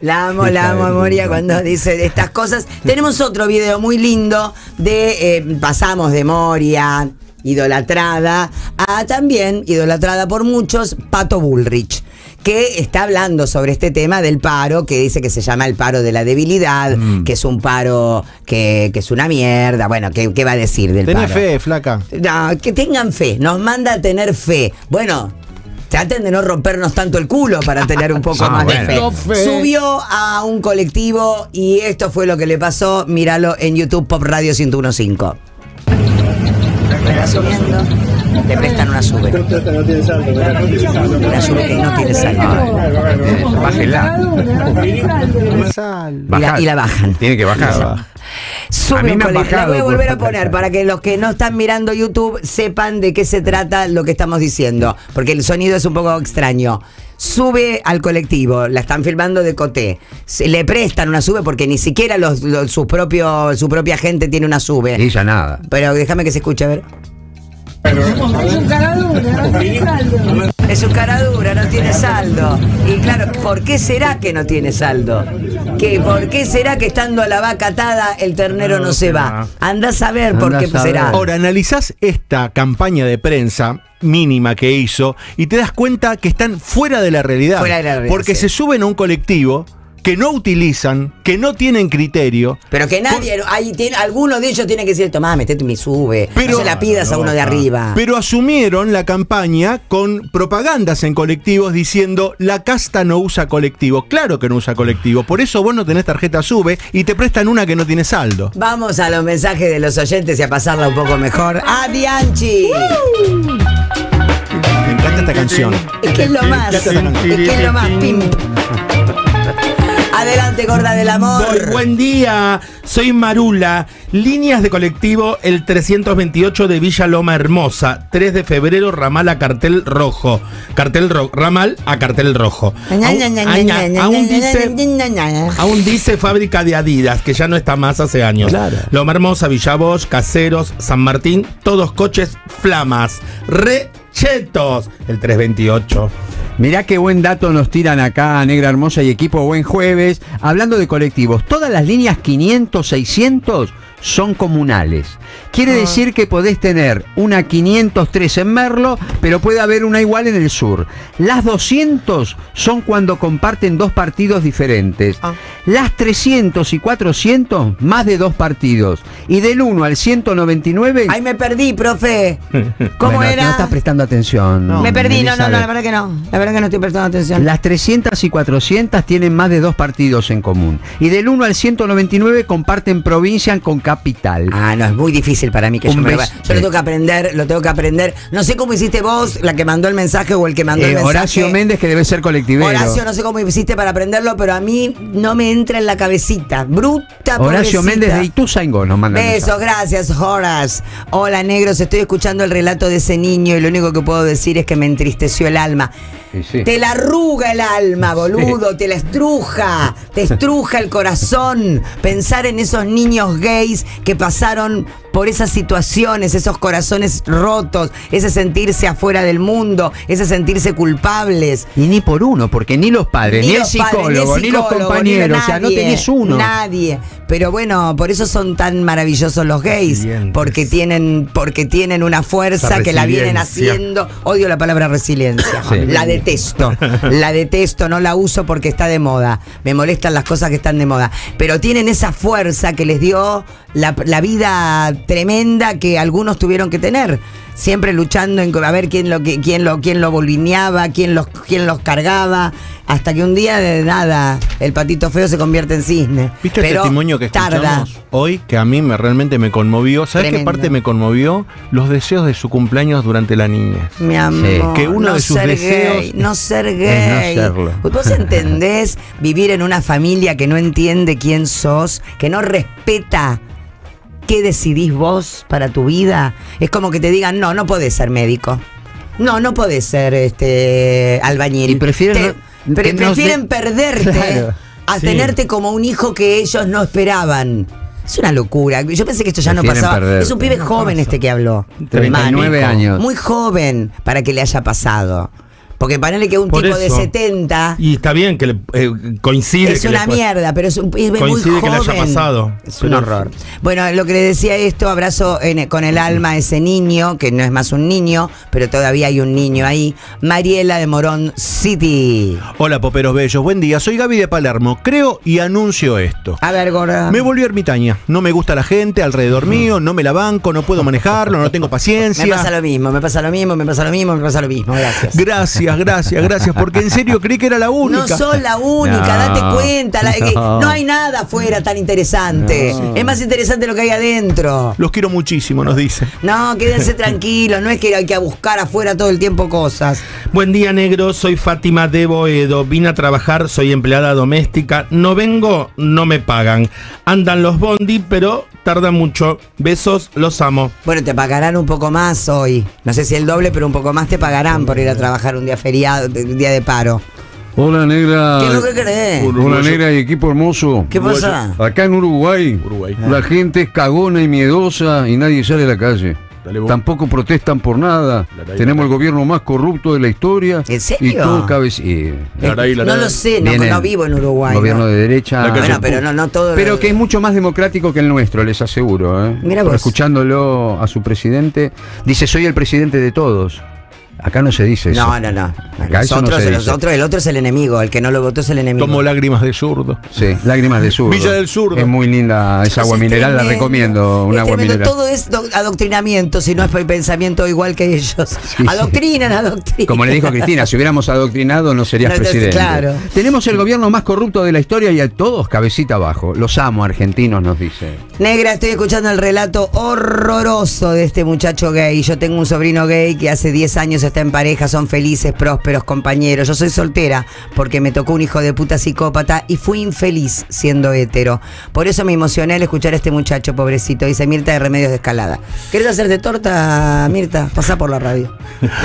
La amo, la amo, Moria, cuando dice estas cosas. Tenemos otro video muy lindo de eh, pasamos de Moria idolatrada a también idolatrada por muchos, Pato Bullrich, que está hablando sobre este tema del paro, que dice que se llama el paro de la debilidad, mm. que es un paro que, que es una mierda. Bueno, ¿qué, qué va a decir del Tenés paro? Tenés fe, flaca. No, que tengan fe, nos manda a tener fe. Bueno, traten de no rompernos tanto el culo para tener un poco ah, más bueno. de fe. Subió a un colectivo y esto fue lo que le pasó. Míralo en YouTube, Pop Radio ciento uno punto cinco. Está subiendo, te prestan una sube. Una sube que no tiene sal. Bájenla. Y la bajan. Tiene que bajar. Sube a mí me han bajado. La voy a volver a poner para que los que no están mirando YouTube sepan de qué se trata lo que estamos diciendo. Porque el sonido es un poco extraño. Sube al colectivo, la están filmando de Coté, se le prestan una sube porque ni siquiera los, los, su, propio, su propia gente tiene una sube. Y ya nada. Pero déjame que se escuche, a ver. Es un caradura, no tiene saldo. Es un caradura, no tiene saldo. Y claro, ¿por qué será que no tiene saldo? ¿Que ¿Por qué será que estando a la vaca atada el ternero no se va? Andás a ver por qué será. Ahora, analizás esta campaña de prensa mínima que hizo y te das cuenta que están fuera de la realidad. Fuera de la realidad. Porque sí. se suben a un colectivo que no utilizan, que no tienen criterio. Pero que nadie, con... hay, tiene, alguno de ellos tiene que decir, tomá, metete mi sube, pero, no se la pidas no, a uno de arriba. Pero asumieron la campaña con propagandas en colectivos diciendo, la casta no usa colectivo. Claro que no usa colectivo, por eso vos no tenés tarjeta sube y te prestan una que no tiene saldo. Vamos a los mensajes de los oyentes y a pasarla un poco mejor. ¡A Bianchi! ¡Uh! Me encanta esta canción. Es que es lo más, es que es lo más, pim. Adelante, gorda del amor. Muy buen día, soy Marula. Líneas de colectivo el trescientos veintiocho de Villa Loma Hermosa, tres de febrero, ramal a cartel rojo. Cartel ro ramal a cartel rojo. Aún dice, aún dice fábrica de Adidas, que ya no está más hace años. Claro. Loma Hermosa, Villa Bosch, Caseros, San Martín, todos coches flamas. Rechetos, el tres veintiocho. Mirá qué buen dato nos tiran acá, Negra Hermosa y equipo, buen jueves. Hablando de colectivos, todas las líneas quinientos, seiscientos son comunales. Quiere ah. decir que podés tener una quinientos tres en Merlo, pero puede haber una igual en el sur. Las doscientos son cuando comparten dos partidos diferentes. Ah. Las trescientos y cuatrocientos, más de dos partidos. Y del uno al ciento noventa y nueve... Ahí me perdí, profe. ¿Cómo bueno, era? No estás prestando atención. No, me perdí, no, no, no, la verdad que no. La verdad que no estoy prestando atención. Las trescientos y cuatrocientos tienen más de dos partidos en común. Y del uno al ciento noventa y nueve comparten provincia con capital. Ah, no, es muy difícil para mí que yo me lo vaya. Yo lo tengo que aprender, lo tengo que aprender. No sé cómo hiciste vos, la que mandó el mensaje o el que mandó eh, el mensaje. Horacio Méndez, que debe ser colectivero. Horacio, no sé cómo hiciste para aprenderlo, pero a mí no me entra en la cabecita. Bruta, Horacio pobrecita. Méndez de Ituzaingó nos manda. Besos, gracias, Horas. Hola, negros, estoy escuchando el relato de ese niño y lo único que puedo decir es que me entristeció el alma. Sí, sí. Te la arruga el alma, boludo, sí. te la estruja, te estruja el corazón. Pensar en esos niños gays país que pasaron por esas situaciones, esos corazones rotos, ese sentirse afuera del mundo, ese sentirse culpables. Y ni por uno, porque ni los padres, ni, ni, los el, psicólogo, padres, ni el psicólogo, ni los compañeros, ni nadie, o sea, no tenés uno. Nadie. Pero bueno, por eso son tan maravillosos los gays, porque tienen, porque tienen una fuerza que la vienen haciendo. Odio la palabra resiliencia, sí. La detesto, la detesto, no la uso porque está de moda. Me molestan las cosas que están de moda. Pero tienen esa fuerza que les dio la, la vida tremenda que algunos tuvieron que tener. Siempre luchando en a ver quién lo quién lo quién lo bolineaba, quién los quién los cargaba, hasta que un día de nada el patito feo se convierte en cisne. ¿Viste Pero el testimonio que escuchamos tarda. hoy que a mí me realmente me conmovió? ¿Sabes qué parte me conmovió? Los deseos de su cumpleaños durante la niñez. Mi amor, sí. que uno no de sus ser deseos gay, no ser gay. No serlo. ¿Vos entendés vivir en una familia que no entiende quién sos, que no respeta qué decidís vos para tu vida? Es como que te digan, no, no podés ser médico. No, no podés ser este albañil. Y prefieren, te, pre prefieren no perderte claro, a sí. tenerte como un hijo que ellos no esperaban. Es una locura. Yo pensé que esto ya prefieren no pasaba. Perderte. Es un pibe no joven pasa. este que habló. treinta y nueve años. Muy joven para que le haya pasado. Porque ponele que un Por tipo eso, de setenta. Y está bien que le, eh, coincide. Es que una le, mierda, pero es, un, es muy joven. Coincide que le haya pasado. Es un horror. Bueno, lo que le decía esto, abrazo en, con el alma a ese niño, que no es más un niño, pero todavía hay un niño ahí. Mariela de Morón City. Hola, poperos bellos. Buen día. Soy Gaby de Palermo. Creo y anuncio esto. A ver, gorda. Me volví ermitaña. No me gusta la gente alrededor mío, no me la banco, no puedo manejarlo, no tengo paciencia. Me pasa lo mismo, me pasa lo mismo, me pasa lo mismo, me pasa lo mismo. Gracias. Gracias. Gracias, gracias, porque en serio creí que era la única. No sos la única, no, date cuenta. La, no. Que no hay nada afuera tan interesante. No. Es más interesante lo que hay adentro. Los quiero muchísimo, nos dice. No, quédense tranquilos, no es que hay que buscar afuera todo el tiempo cosas. Buen día, negro, soy Fátima de Boedo. Vine a trabajar, soy empleada doméstica. No vengo, no me pagan. Andan los bondi, pero tardan mucho. Besos, los amo. Bueno, te pagarán un poco más hoy. No sé si el doble, pero un poco más te pagarán por ir a trabajar un día feriado, un día de paro. Hola, negra. ¿Qué es lo que crees? Hola, negra y equipo hermoso. ¿Qué pasa? Acá en Uruguay, Uruguay. la gente es cagona y miedosa y nadie sale a la calle. Tampoco protestan por nada. Laray, Tenemos laray. el gobierno más corrupto de la historia. ¿En serio? Y todo cabe... eh, laray, laray. No lo sé, no, no vivo en Uruguay. Gobierno no. de derecha. Bueno, pero no, no todo. Pero que es mucho más democrático que el nuestro, les aseguro. Eh. Mira vos. Escuchándolo a su presidente, dice: soy el presidente de todos. Acá no se dice eso. No, no, no. Acá nosotros, no nosotros, el otro es el enemigo. El que no lo votó es el enemigo. Como Lágrimas de Zurdo. Sí, Lágrimas de Zurdo. Villa del Zurdo. Es muy linda esa agua mineral, la recomiendo. Un agua mineral. Todo es adoctrinamiento, si no es el pensamiento igual que ellos. Sí. Adoctrinan, adoctrinan. Como le dijo Cristina, si hubiéramos adoctrinado no serías no, presidente. Claro. Tenemos el gobierno más corrupto de la historia y a todos cabecita abajo. Los amo, argentinos, nos dice. Negra, estoy escuchando el relato horroroso de este muchacho gay. Yo tengo un sobrino gay que hace diez años está en pareja, son felices, prósperos, compañeros. Yo soy soltera porque me tocó un hijo de puta psicópata y fui infeliz siendo hétero. Por eso me emocioné al escuchar a este muchacho, pobrecito. Dice Mirtha de Remedios de Escalada. ¿Querés hacerte torta, Mirtha? Pasá por la radio.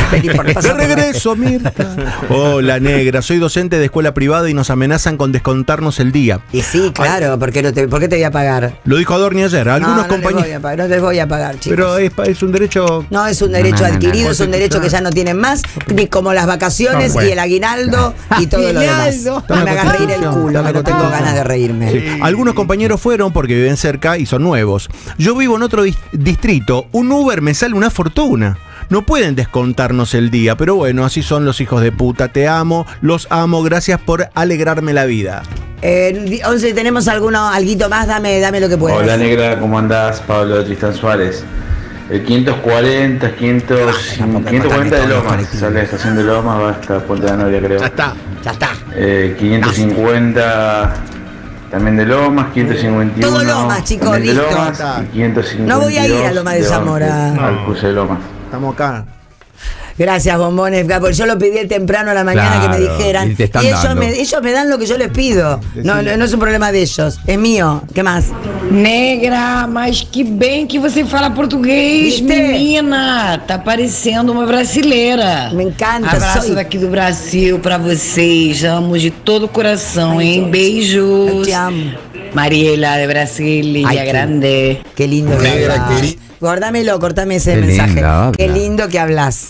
Vení, por, pasá por regreso, la radio. Mirtha. Hola, negra. Soy docente de escuela privada y nos amenazan con descontarnos el día. Y sí, claro, porque no te, ¿por qué te voy a pagar? Lo dijo Adorni ayer. Algunos compañeros. No, no les voy a pagar, chicos. Pero es, es un derecho. No, es un derecho no, no, adquirido, no, es un derecho que ya no tienen más, ni como las vacaciones no, bueno. y el aguinaldo y todo lo demás. Me hagan reír el culo, no tengo ganas de reírme. Sí. Algunos compañeros fueron porque viven cerca y son nuevos. Yo vivo en otro distrito, un Uber me sale una fortuna. No pueden descontarnos el día, pero bueno, así son los hijos de puta. Te amo, los amo, gracias por alegrarme la vida. Eh, once, ¿tenemos alguno, alguito más? Dame, dame lo que puedas. Hola, negra, ¿cómo andás? Pablo de Tristán Suárez. El quinientos cuarenta, quinientos cuarenta de Lomas, sale de la estación de Lomas, va hasta Puente de la Noria, creo. Ya está, ya está. Eh, quinientos cincuenta también de Lomas, quinientos cincuenta y uno. Todo Lomas, chicos, listo. Lomas, no voy a ir a Lomas de Zamora. Al cruce de Lomas. Estamos acá. Gracias, bombones. Porque yo lo pedí temprano a la mañana, claro, que me dijeran. Y, te están y ellos, me, ellos me dan lo que yo les pido. No, no, no es un problema de ellos. Es mío. ¿Qué más? Negra, mas que bem que você fala português, menina. Tá parecendo uma brasileira. Me encanta. Abraço soy... daqui do Brasil pra vocês. Amo de todo o coração, Ay, hein? Beijos. Eu te amo. Mariela de Brasilia Grande. Qué lindo. Negra, querida. Gordamelo, cortame ese qué mensaje. Lindo, qué lindo que hablas.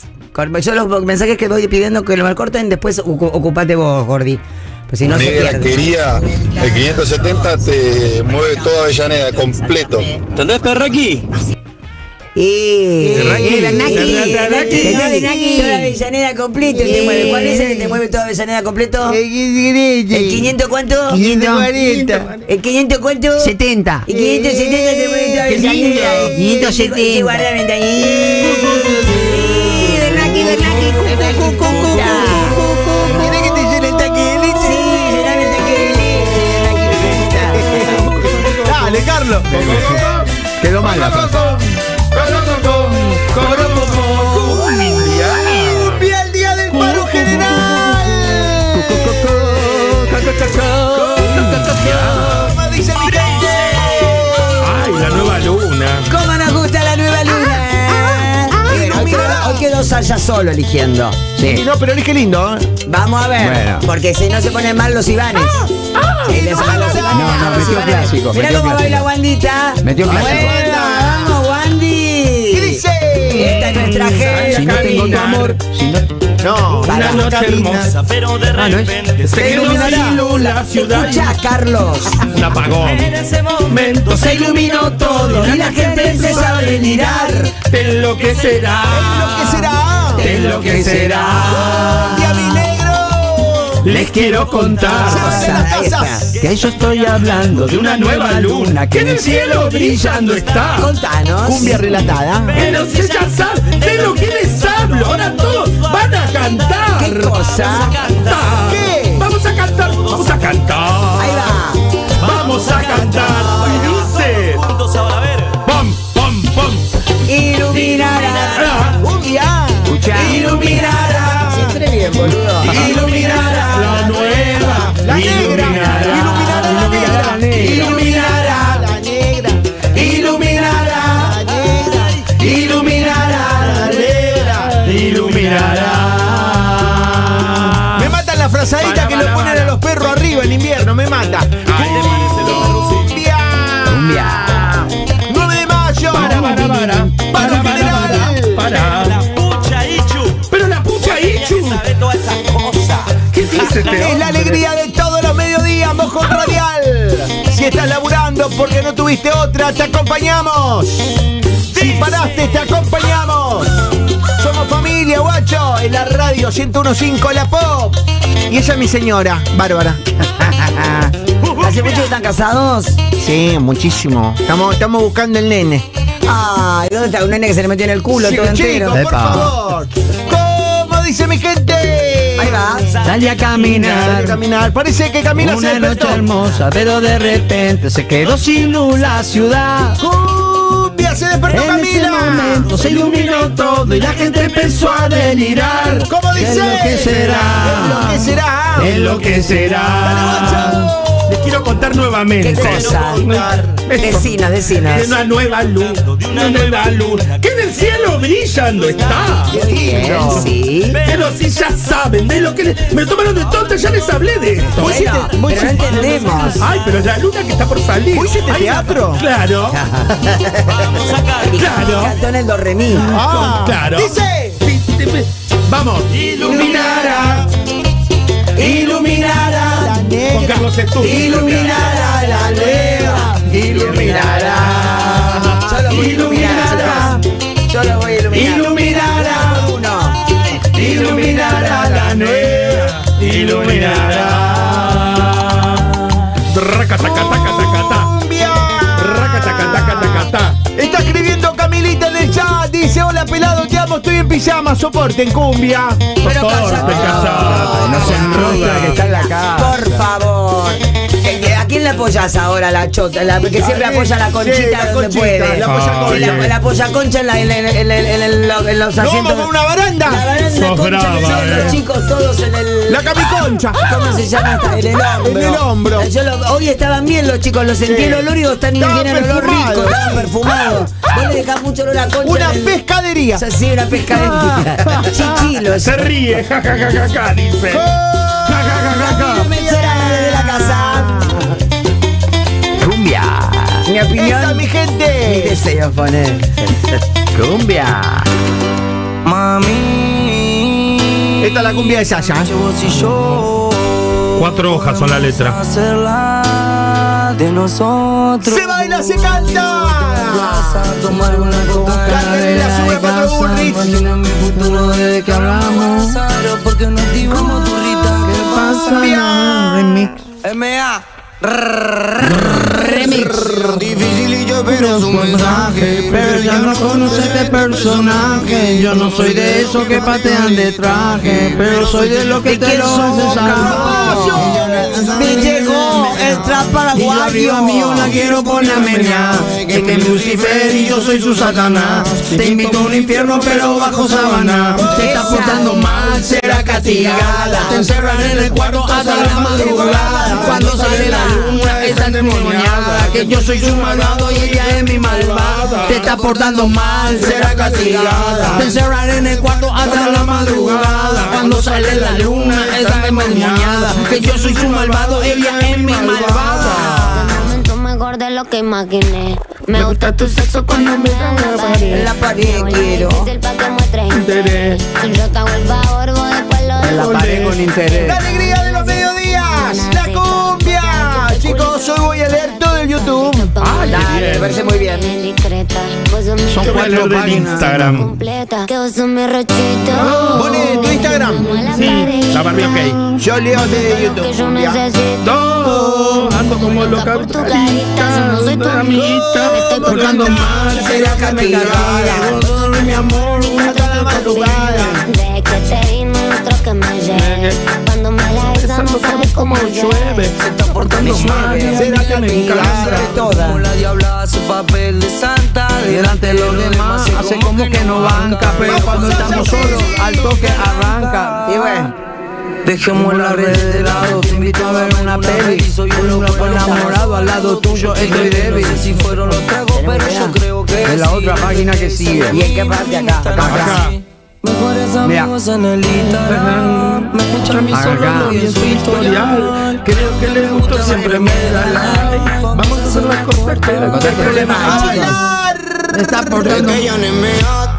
Yo los mensajes que voy pidiendo que me corten, después ocupate vos, Gordi. Pues si no, negra, se pierde. Querida, el quinientos setenta te mueve toda Avellaneda, completo. ¿Entendés, Perraqui? Y toda Avellaneda completo te mueve. ¿Cuál es el que te mueve toda Avellaneda completo? ¿El quinientos cuánto? quinientos cuarenta. ¿El quinientos cuánto? setenta. ¿El quinientos setenta te mueve toda Avellaneda? quinientos setenta. Mira que te llena el taque de leche. Sí, llename el taque de leche. Dale, Carlos. Quedó mal la frase. ¡Cumbia! ¡El día del paro general! ¡Ay, la nueva luna! ¿Cómo nos gusta la nueva luna? Hoy quedó Saya solo eligiendo. Sí. Sí, no, pero elige lindo, ¿eh? Vamos a ver, bueno, porque si no se ponen mal los Ibanes. Ah, ah, sí, no, no, no, no, metió clásico. Mirá cómo baila Wandita. Metió clásico. Buena, vamos, Wandi. ¿Qué dice? Esta es nuestra gente. Si no tengo tu amor, si no... No, para una noche hermosa, pero de repente ah, ¿no se iluminó la ciudad? Escucha, Carlos. Un apagón. En ese momento se iluminó todo y la gente empezó a delirar. De lo que será, de lo que será. Y a mi negro les quiero contar que yo estoy hablando de una nueva luna que en el cielo brillando está. Contanos. Cumbia relatada. Pero si ya saben de lo que les hablo, ahora todos van a cantar. ¿Qué cosa? ¿Qué? Vamos a cantar, vamos a cantar. Ahí va. Vamos a cantar. Dice. A ver. Pom, pom, pom. Iluminará. Cumbia. Iluminará. Siempre bien, boludo. Iluminará la nueva. La negra. Iluminará la negra. Iluminará la negra. Iluminará la negra. Iluminará la negra. Iluminará. Me matan las frazaditas que lo ponen a los perros arriba en invierno. Me mata. Cumbia. Cumbia. nueve de mayo. Para, para, para. Para, para, para. La pucha Ichu. Pero la pucha Ichu. ¿Qué dice este? Es la alegría de todos los mediodías, Mojón Radial. Si estás laburando porque no tuviste otra, te acompañamos. Si paraste, te acompañamos. Somos familia, guacho. En la radio ciento uno punto cinco La Pop. Y ella es mi señora, Bárbara. ¿Hace mucho que están casados? Sí, muchísimo. Estamos, estamos buscando el nene. Ay, ¿dónde está un nene que se le metió en el culo? Sí, todo entero. Chico, por favor. ¿Cómo dice mi gente? Ahí va. Sale a caminar. Sale a caminar. Parece que camina una noche despertó hermosa, pero de repente se quedó sin luz la ciudad. ¡Cumbia! Se despertó en Camila. En ese momento se iluminó todo y la gente empezó a delirar. ¿Cómo dice? En lo que será. En lo que será. En lo que será. Les quiero contar nuevamente. ¿Qué cosa? Vecinas, vecinas. De una nueva luz, de una nueva luz, que en el cielo brillando está. Bien, sí. Pero si ya saben de lo que les... Me tomaron de tonta, ya les hablé de esto. Bueno, te... pero no entendemos. Ay, pero la luna que está por salir. ¿Hoy se te teatro? Claro. Vamos a cantar. Claro. Cantó en el dorremí. Ah, claro. Dice. Vamos. Iluminará. Iluminará. Con Carlos Estú. Iluminará la nueva. Iluminará. Yo lo voy a iluminar. Yo lo voy a iluminar. Iluminará uno. Iluminará la nueva. Iluminará. Raca taca taca taca ta. Raca taca taca taca ta. Está escribiendo Camilita en el chat. Dice, hola pelado, te amo, estoy en pijama, soporte en cumbia. Pero callate, callate. No se enrosca que está en la casa. Por favor. Aquí en le apoyas ahora a la chota, la, que siempre apoya a la conchita, sí, la donde conchita, puede? La apoya concha, sí, la, la apoya concha en, la, en, en, en, en, en los asientos. ¡No, una baranda! La baranda sos concha, brava, yo, eh. los chicos todos en el... ¡La camiconcha! ¿Cómo se llama? En el hombro. En el hombro. Yo lo, hoy estaban bien los chicos, los sentí, sí. el olor y están bien el olor rico, estaban perfumados. Vos le dejás mucho olor a concha. ¡Una el, pescadería! O sea, sí, una pescadería. Chichilo. Se ríe, jajajaja, dice. De la casa. Cumbia. Mi opinión. Esta, mi gente. Mi deseo poner. Cumbia. Mami. Esta es la cumbia de Sasha. Cuatro hojas son la letra. De nosotros. Se baila, se canta. Cállate, la sube para tu burrich. Porque nos dimos burrita. Remix. M A Remix. Difícil y yo espero su mensaje. Pero ya no conoce este personaje. Yo no soy de esos que patean de traje. Pero soy de los que te lo hace salvo. Me llegó el trap paraguayo. A mí yo la quiero por la meña. Que te Lucifer y yo soy su Satanás. Te invito a un infierno pero bajo sábana. Te estás portando mal, será castigada. Te encerran en el cuarto hasta la madrugada. Cuando sale la luna está demoniada. Que yo soy su malvado y ella es mi malvada. Te estás portando mal, será castigada. Te encerran en el cuarto hasta la madrugada. Cuando sale la luna está demoniada. Que yo soy su malvado y ella es mi malvada. Me engordé lo que imaginé. Me gusta tu sexo cuando miran la pared. La pared quiero. Es el pa' que muestres interés. Si yo te vuelvo a orgo, después lo dejo. La pared con interés. La alegría de los mediodías. La cumbia. Chicos, hoy voy a leer todo el YouTube. Ah, dale, me parece muy bien. Son cuatro de Instagram. Que vos sos mi rochito. Pone tu Instagram. Sí, la Barbie, ok. Yo leo de YouTube. Todo ando como loca por tu carita. No soy tu amiguita. Me estoy portando mal, será castigada. Todo no es mi amor, hasta la madrugada. De que te vino otro que me lleve. Cuando me la besan no sabes cómo llueve. Se está portando mal. Será que me encarga toda. Como la diabla hace papel de santa. Delante de los demás hace como que no banca. Pero cuando estamos solos al toque arranca. Y bueno, dejemos la red de lado, te invito a ver una peli. Soy un loco enamorado, al lado tuyo estoy débil. Si fueron los tragos, pero yo creo que es la otra página que sigue. ¿Y en qué parte acá? Acá. Mejores amigos en el Instagram. Me escuchan mis solos y en su historial. Creo que les gusto, siempre me da like. Vamos a hacer las cosas, pero no hay problema. ¡Bailar! Está por dentro.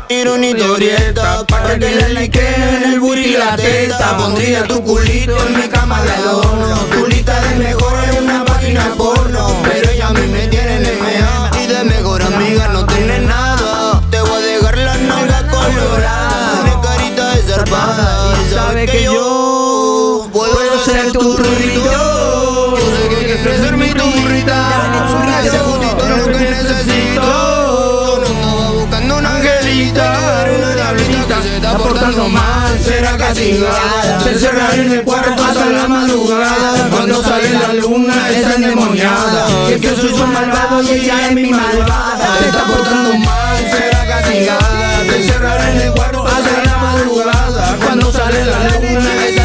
Tiro una historieta para que le likeen el booty y la teta. Pondría tu culito en mi cama de adorno. Culita de mejor en una página porno. Pero ella a mí me tiene en M A y de mejor amiga no tiene nada. Te voy a dejar las nalgas coloradas. Tiene carita de zarpada y sabe que yo puedo ser tu burrito. Yo sé que quieres ser mi burrita. Ese gustito es lo que necesito. Se está portando mal, será castigada. Se encerrará en el cuarto hasta la madrugada. Cuando sale la luna está endemoniada. Es que soy su malvado y ella es mi malvada. Se está portando mal, será castigada. Se encerrará en el cuarto hasta la madrugada. Cuando sale la luna está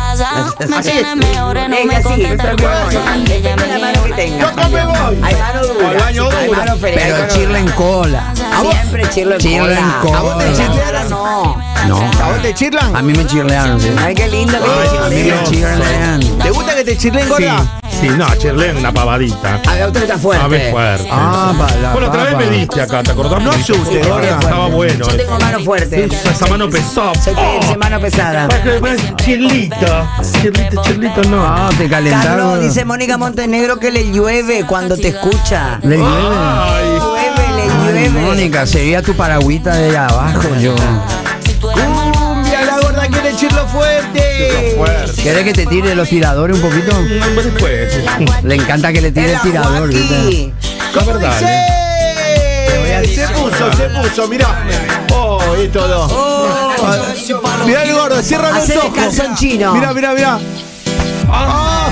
Así es. Venga, sí, está bien. Yo me voy. Hay mano dura. Hay mano feroz. Pero chirla en cola. Siempre chirla en cola. ¿A vos te chirlearon? No. ¿A vos te chirlan? A mí me chirlearon. Ay, qué lindo que te chirlean. A mí me chirlean. ¿Te gusta que te chirlen, gorda? Sí, no, chirlen una pavadita. A ver, usted está fuerte. A ver, fuerte. Ah, para. Bueno, otra vez me diste acá, ¿te acordás? No sé usted, gorda. Estaba bueno. Yo tengo mano fuerte. Esa mano pesada. Esa mano pesada. Chirlita. Chirlita, chirlita, no. Ah, te calentaron. Carlos, dice Mónica Montenegro que le llueve cuando te escucha. Le llueve. Ay. Llueve, le llueve. Mónica, sería tu paragüita de allá abajo, yo. Cumbia, la gorda quiere chirlo fuerte. fuerte. ¿Querés que te tire los tiradores un poquito? No, después. Le encanta que le tire el tirador, ¿viste? La verdad. Se puso, se puso. puso, mirá. Oh, y todo. Oh, mirá el gordo, cierra los ojos. Canción chino. Mirá, mirá, mirá. Oh.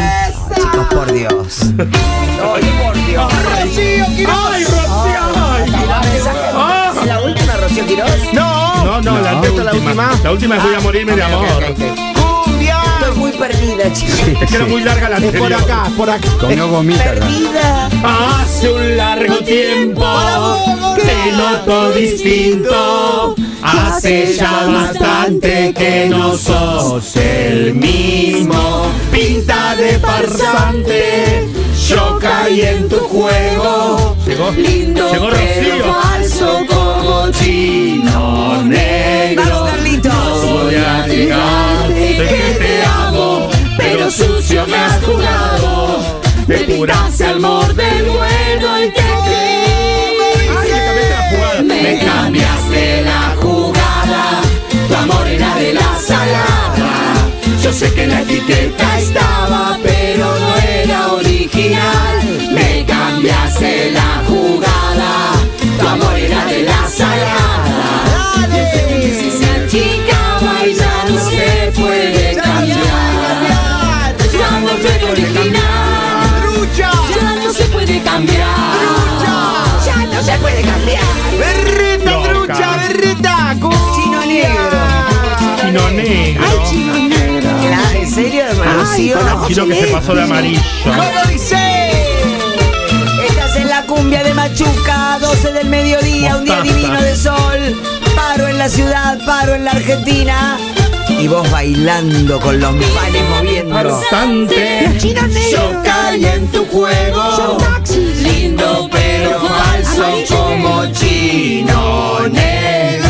Chicos, por Dios. Ay, por Dios. Rocío Quiroz. Ay, Rocío. ¿Es la última, Rocío Quiroz? No. No, no, la última. La última. La última es Voy a morirme de amor. Estoy muy perdida, chicos. Es que era muy larga la anterior. Por acá, por acá. Comió gomita. Perdida. Hace un largo tiempo te noto distinto. Hace ya bastante que no sos el mismo. Pinta de farsante, yo caí en tu juego. Llegó, lindo llegó pero falso como chino negro. Vamos, Carlitos. No voy a negarte que te amo, pero sucio me has jugado. Me pintaste al borde bueno y te creí. Me cambiaste la jugada, tu amor era de la salada. Yo sé que la etiqueta estaba, pero no era original. Me cambiaste la jugada, tu amor era de la salada. Yo sé que si se achicaba y ya no se puede cambiar. Ya no fue original, ya no se puede cambiar. Ya no se puede cambiar. Berrita, trucha, berrita, chino negro. Chino negro. Ay, chino negro. ¿En serio, hermano? Ay, chino que se pasó de amarillo. ¿Cómo dice? Estás en la cumbia de Machuca, doce del mediodía, un día divino de sol. Paro en la ciudad, paro en la Argentina. Y vos bailando con los panes moviendo. Yo caí en tu juego. Lindo pero falso como chino negro.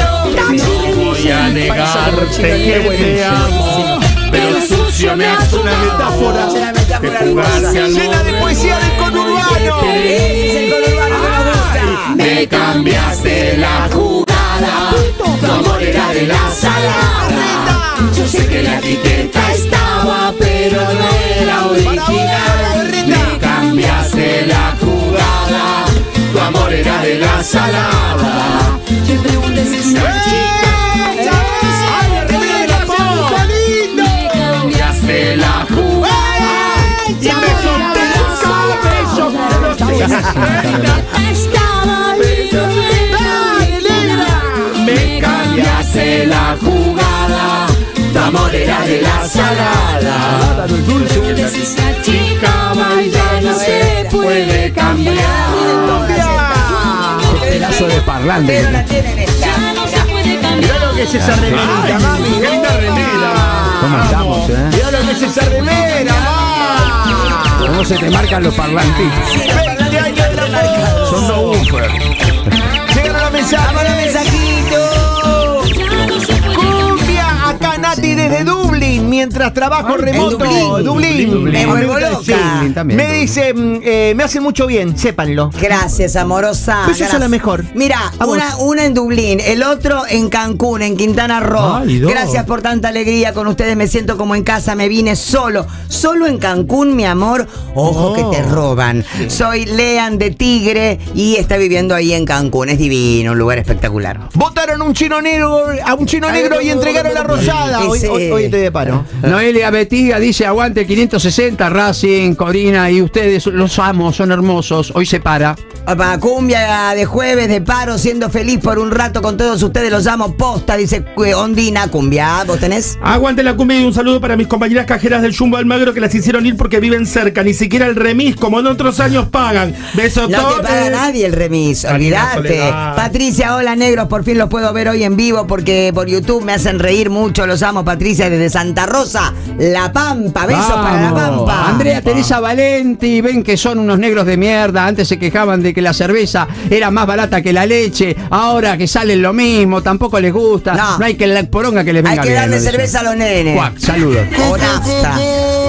No voy a negarte que te amo, pero sucio me hace una metáfora. Llena de poesía del conurbano. Ese es el conurbano que me gusta. Me cambiaste la jugada, tu amor era de la salada. Yo sé que la etiqueta estaba, pero no era original. Me cambiaste la jugada, tu amor era de la salada. Yo pregunté si es una chica. La ¡eh! ¡Ya me solté el estaba lindo! Me cambiaste la jugada, tu amor era de la salada. Tú decís la chica, ya no se puede cambiar. ¡Qué pedazo de parlante! Ya no se puede cambiar. Mirá lo que es esa remera, mami. ¡Qué linda remera! ¿Cómo estamos, eh? Mirá lo que es esa remera, ma. ¿Cómo se te marcan los parlantitos? veinte años de la marca. Son no buffer. Llegan los mensajes. ¡Vamos los mensajitos! ¡Cumbia! Acá Nati desde Dublín, mientras trabajo remoto. Dublín. Dublín. Dublín. Me vuelvo loca. Me dice, eh, me hace mucho bien, sépanlo. Gracias, amorosa. Pues gracias. Esa es la mejor. Mirá, una, una en Dublín, el otro en Cancún, en Quintana Roo. Ay, gracias por tanta alegría. Con ustedes me siento como en casa, me vine solo. Solo en Cancún, mi amor. Ojo oh. que te roban. Sí. Soy Lean de Tigre y está viviendo ahí en Cancún. Es divino, un lugar espectacular. Votaron un chino negro, a un chino negro Ay, no, y entregaron no, no, no, no, la rosada. Hoy, hoy, hoy te deparo. Noelia Betiga dice, aguante quinientos sesenta, Racing, Corina y ustedes, los amo, son hermosos. Hoy se para. Opa, cumbia de jueves de paro, siendo feliz por un rato con todos ustedes, los amo, posta, dice Ondina, cumbia, ¿vos tenés? Aguante la cumbia y un saludo para mis compañeras cajeras del Jumbo Almagro que las hicieron ir porque viven cerca, ni siquiera el remis, como en otros años pagan. Besos todos. No te paga nadie el remis, olvidate. Patricia, hola negros, por fin los puedo ver hoy en vivo porque por YouTube me hacen reír mucho, los amo, Patricia, desde Santa Rosa, La Pampa, besos vamos, para La Pampa. Andrea Teresa Valenti, ven que son unos negros de mierda, antes se quejaban de que la cerveza era más barata que la leche, ahora que salen lo mismo, tampoco les gusta, no, no hay que la poronga que les venga. Hay que bien, darle cerveza a los nenes. Cuac, saludos.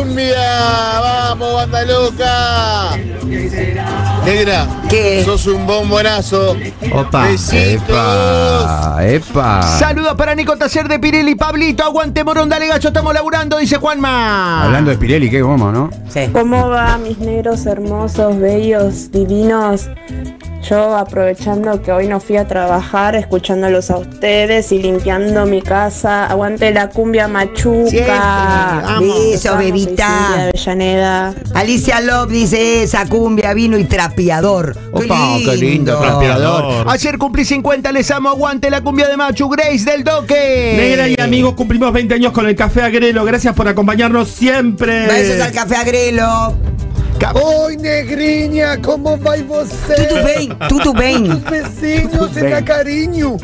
¡Cumbia! ¡Vamos, banda loca! Negra, ¿qué? Sos un bombonazo. Opa. Besitos. Epa, epa. Saludos para Nico Taller de Pirelli. Pablito, aguante Morón, dale gacho, estamos laburando, dice Juanma. Hablando de Pirelli, qué goma, ¿no? Sí. ¿Cómo va, mis negros hermosos, bellos, divinos? Yo aprovechando que hoy no fui a trabajar, escuchándolos a ustedes y limpiando mi casa. Aguante la cumbia Machuca. Beso, bebita. De Avellaneda. Alicia Love dice, esa cumbia, vino y trapeador. Opa, qué lindo, trapeador. Ayer cumplí cincuenta, les amo, aguante la cumbia de Machu. Grace del Doque. Negra y amigos, cumplimos veinte años con el Café Agrelo. Gracias por acompañarnos siempre. Besos al Café Agrelo. Hoy, negriña, ¿cómo vais você? Tudo bem, tudo bem. Tus vecinos te da cariño.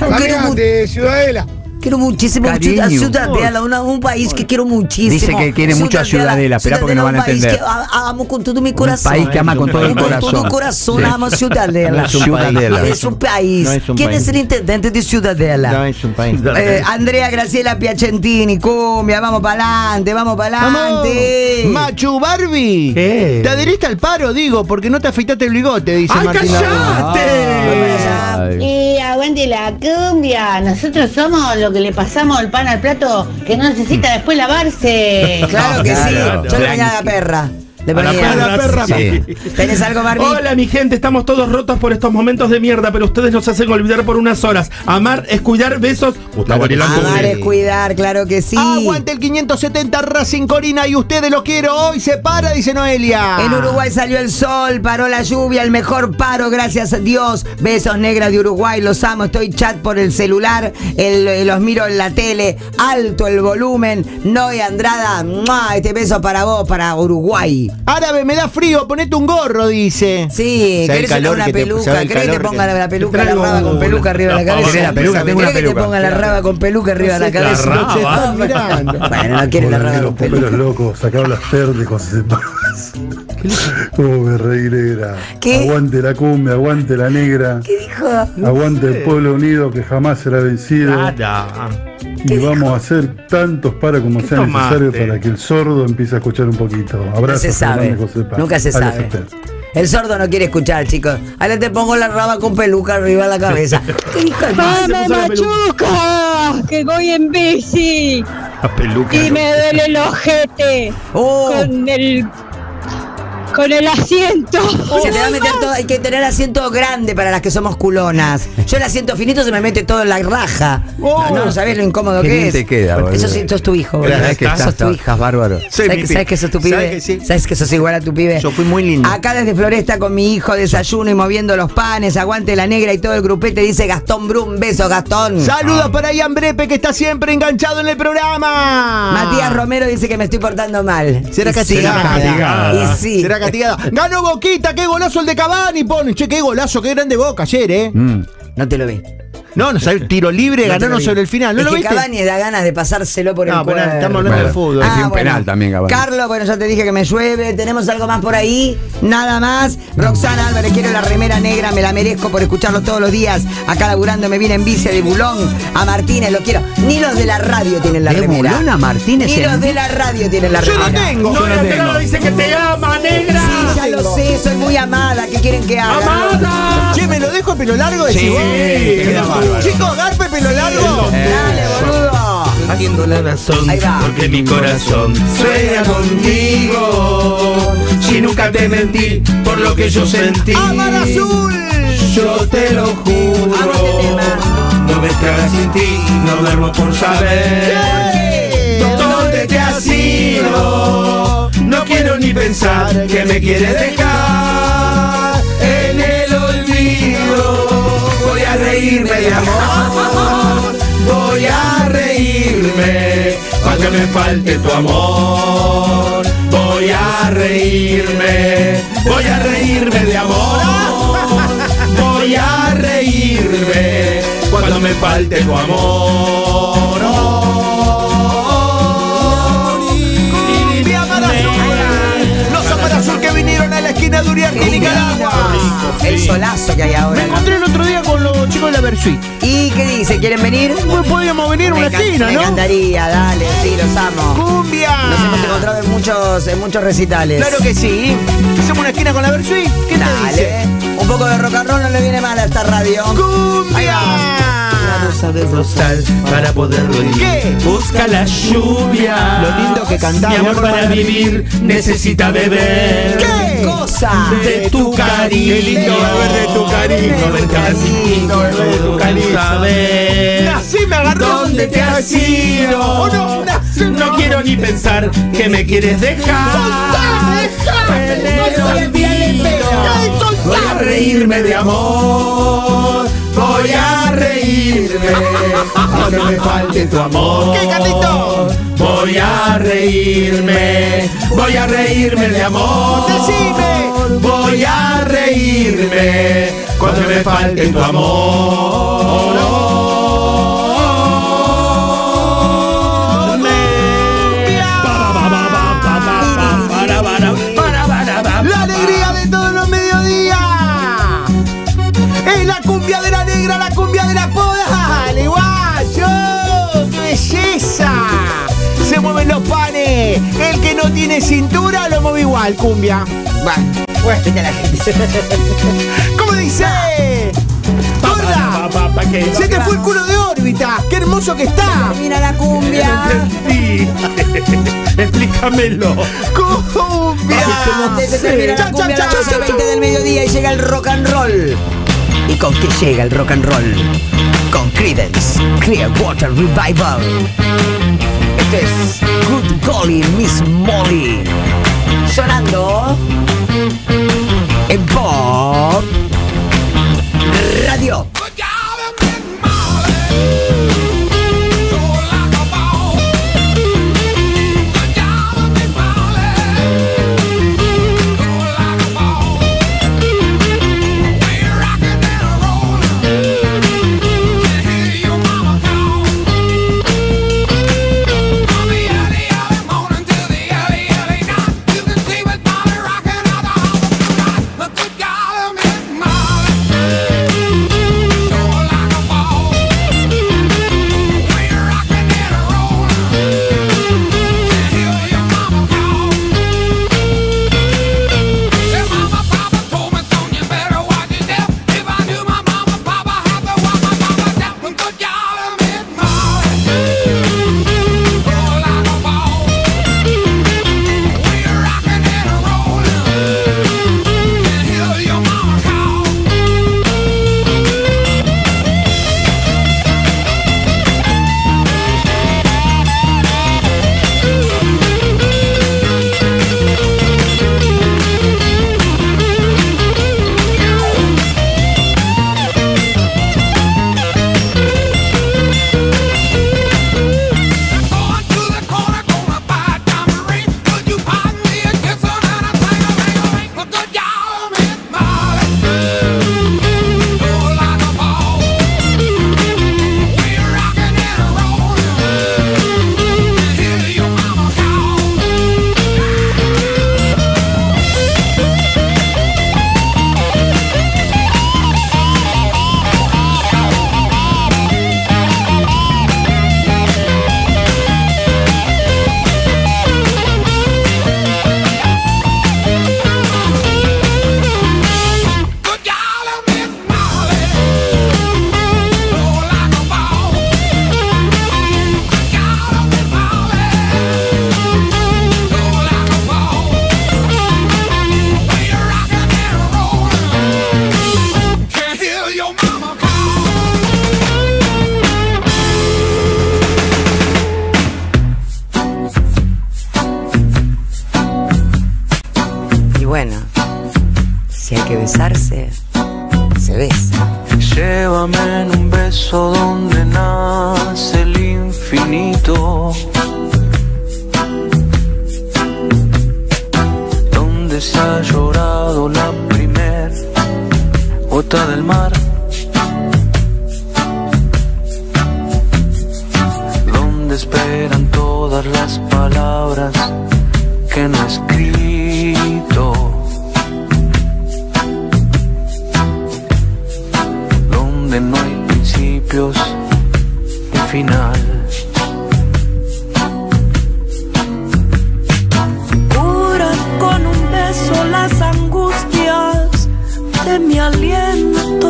Amiga de Ciudadela. Quiero muchísimo cariño. A Ciudadela, una, un país que quiero muchísimo. Dice que quiere mucho a Ciudadela, espera porque no van a entender. Un país que amo con todo mi corazón. Un país que ama con todo el corazón. Con todo el corazón, sí. Ama Ciudadela. No es un Ciudadela. Es un país. No es un ¿Quién país? Es el intendente de Ciudadela? No es un país. Eh, Andrea Graciela Piacentini, cumbia, vamos para adelante, vamos para adelante. Machu Barbie. ¿Qué? Te adheriste al paro, digo, porque no te afeitaste el bigote, dice Martínez. ¡Ay, callate! Y aguante la cumbia. Nosotros somos los que le pasamos el pan al plato que no necesita después lavarse. Claro que sí. Yo le venía a la perra. Le ponía a la perra. Sí. ¿Tenés algo, Barbie? Hola, mi gente. Estamos todos rotos por estos momentos de mierda, pero ustedes nos hacen olvidar por unas horas. Amar es cuidar. Besos. Gustavo Arilán. Amar es cuidar, claro que sí. Aguante el quinientos setenta Racing Corina y ustedes los quiero. Hoy se para, dice Noelia. En Uruguay salió el sol, paró la lluvia, el mejor paro, gracias a Dios. Besos, negras de Uruguay. Los amo. Estoy chat por el celular. El, los miro en la tele. Alto el volumen. Noé Andrada. ¡Mua! Este beso para vos, para Uruguay. Árabe, me da frío, ponete un gorro, dice. Sí, querés una peluca, querés que te pongan la peluca, la raba con peluca arriba de la cabeza. Querés que te pongan la raba con peluca arriba de la cabeza. Bueno, no quieren la raba con peluca. Los locos, sacaron las pérdidas. ¿Cómo me reí, negra? Aguante la cumbia, aguante la negra. ¿Qué dijo? Aguante el pueblo unido que jamás será vencido. Y vamos dijo? a hacer tantos paros como sea necesario para que el sordo empiece a escuchar un poquito. Abrazo. No se sabe. Nunca se sabe. El sordo no quiere escuchar, chicos. Ahora te pongo la raba con peluca arriba de la cabeza. ¿Qué dijo? ¡Mame, Machuca! ¡Que voy en bici! La peluca. Y me duele el ojete. Oh. Con el... Con el asiento. Se te va a meter todo. Hay que tener asiento grande para las que somos culonas. Yo el asiento finito se me mete todo en la raja. Oh. No, no sabés lo incómodo que es. Te queda, eso sí, sos tu hijo. Sabés que sos tu hija, bárbaro. ¿Sabés, ¿sabés que sos tu pibe? ¿Sabés que, sí? ¿Sabés que sos igual a tu pibe? Yo fui muy lindo. Acá desde Floresta con mi hijo, desayuno y moviendo los panes. Aguante la negra y todo el grupete, dice Gastón Brum. Beso, Gastón. Saludos ah. para Ian Brepe, que está siempre enganchado en el programa. Matías Romero dice que me estoy portando mal. ¿Será que sí? Y sí. ¿Será castigada? Ganó Boquita, qué golazo el de Cavani, pone. Che, qué golazo, qué grande Boca ayer, eh. Mm, no te lo vi. No, no salió tiro libre, no ganaron sobre el final. ¿No es lo que viste? Cavani da ganas de pasárselo por no, el cuerpo. Estamos hablando bueno, de fútbol. Ah, un bueno. penal también, Cavani. Carlos, bueno, ya te dije que me llueve. ¿Tenemos algo más por ahí? Nada más. Roxana Álvarez, quiero la remera negra, me la merezco por escucharlos todos los días. Acá laburando me viene en bici de Bulón. A Martínez lo quiero. Ni los de la radio tienen la de remera. Bulón a Martínez. Ni los de la radio tienen la Yo remera. Yo no tengo. No, no tengo. Dicen que te ama, negra. Sí, ya lo sé, soy muy amada. ¿Qué quieren que haga? ¡Amada! Che, me lo dejo pelo largo de sí. Chicos, garpe pelo largo. Eh, Dale, boludo. Haciendo la razón, porque mi corazón sueña contigo. Si nunca te mentí por lo que yo sentí. ¡Amar azul! Yo te lo juro. No me extrañas sin ti, no duermo por saber. ¿Qué? ¿Dónde te has ido? No quiero ni pensar que me quieres dejar en el olvido. Voy a reírme de amor, voy a reírme, pa' que me falte tu amor. Voy a reírme, voy a reírme de amor, voy a reírme, cuando me falte tu amor. Oh, oh, oh, oh. Y los Amar Azul que vinieron a la esquina de Uriarte y Nicaragua. El solazo que hay ahora. Me encontré el otro día con los chicos de la Versuit. ¿Y qué dice? ¿Quieren venir? Pues podríamos venir a una esquina, ¿no? Me encantaría, dale, sí, los amo. ¡Cumbia! Nos hemos encontrado en muchos, en muchos recitales. Claro que sí. Hacemos una esquina con la Versuit. ¿Qué te dice? Un poco de rock and roll no le viene mal a esta radio. ¡Cumbia! casa del rosal para poderlo ir. ¿Qué? Busca la lluvia. Lo lindo que cantaba. Mi amor para vivir necesita beber. ¿Qué? Cosa de tu cariño. Qué lindo beber de tu cariño. Beber cariño, beber de tu cariño. Saber. Nací, me agarró. ¿Dónde te has ido? Oh, no, nací, no quiero ni pensar que me quieres dejar. ¡Soltame! ¡Déjame! Voy a reírme de amor. Voy a reírme, aunque me falte tu amor. ¿Qué, Carlito? Voy a reírme, voy a reírme de amor. ¡Decime! Voy a reírme, cuando me falte tu amor. ¡La alegría de todos los mediodías! ¡Es la cumbia de la negra, la cumbia de la poda! ¡Dale, guacho! ¡Qué belleza! Se mueven los panes. El que no tiene cintura lo mueve igual, cumbia. Va, bueno, la gente. ¿Cómo dice? ¡Gorda! ¡Se te fue el culo de órbita! ¡Qué hermoso que está! ¡Mira la cumbia! Explícamelo. ¡Cumbia! ¡Chan, chan, chan! A las veinte del mediodía y llega el rock and roll. ¿Y con qué llega el rock and roll? Con Creedence Clearwater Revival. Esto es Good Golly Miss Molly, sonando en Pop Radio. De mi aliento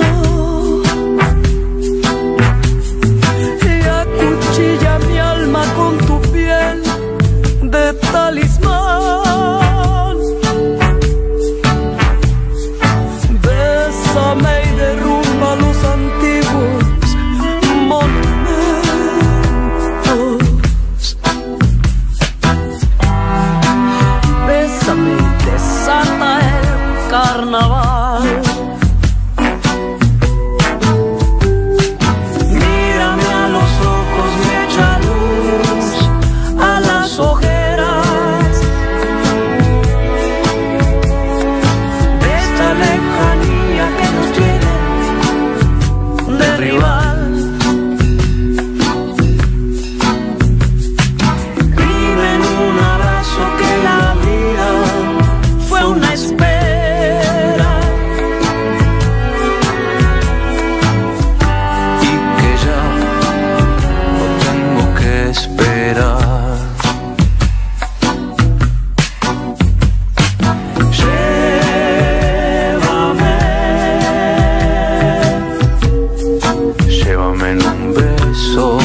llévame en un beso.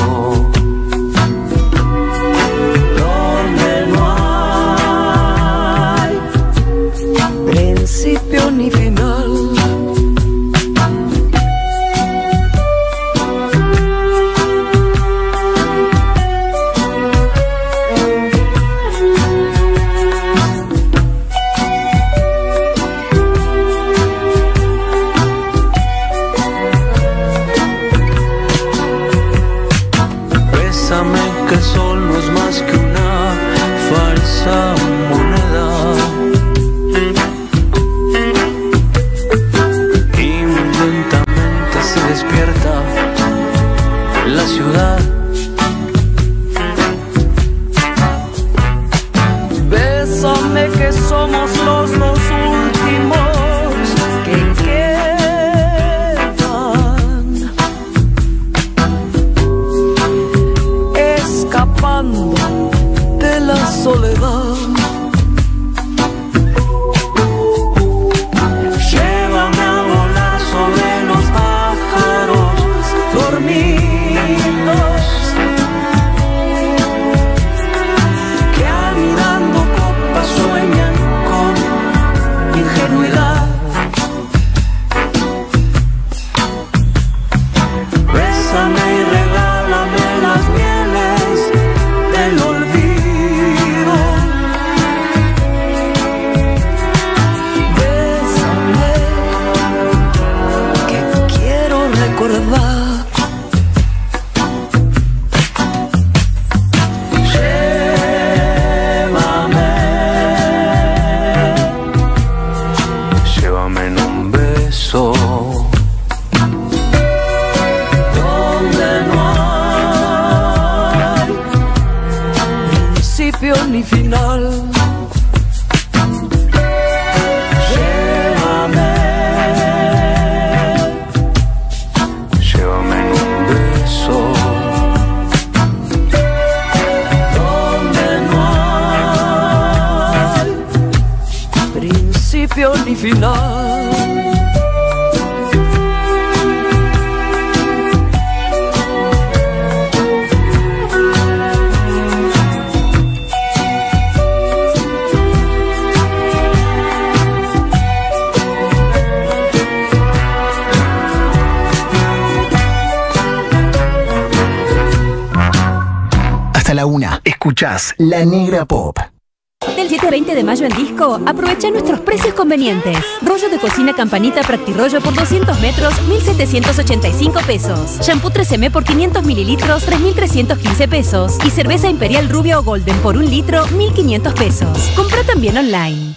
Donde no hay principio ni final. La Negra Pop. Del siete al veinte de mayo en Disco, aprovecha nuestros precios convenientes. Rollo de cocina Campanita Practirollo por doscientos metros, mil setecientos ochenta y cinco pesos. Shampoo trece eme por quinientos mililitros, tres mil trescientos quince pesos. Y cerveza Imperial Rubia o Golden por un litro, mil quinientos pesos. Compra también online.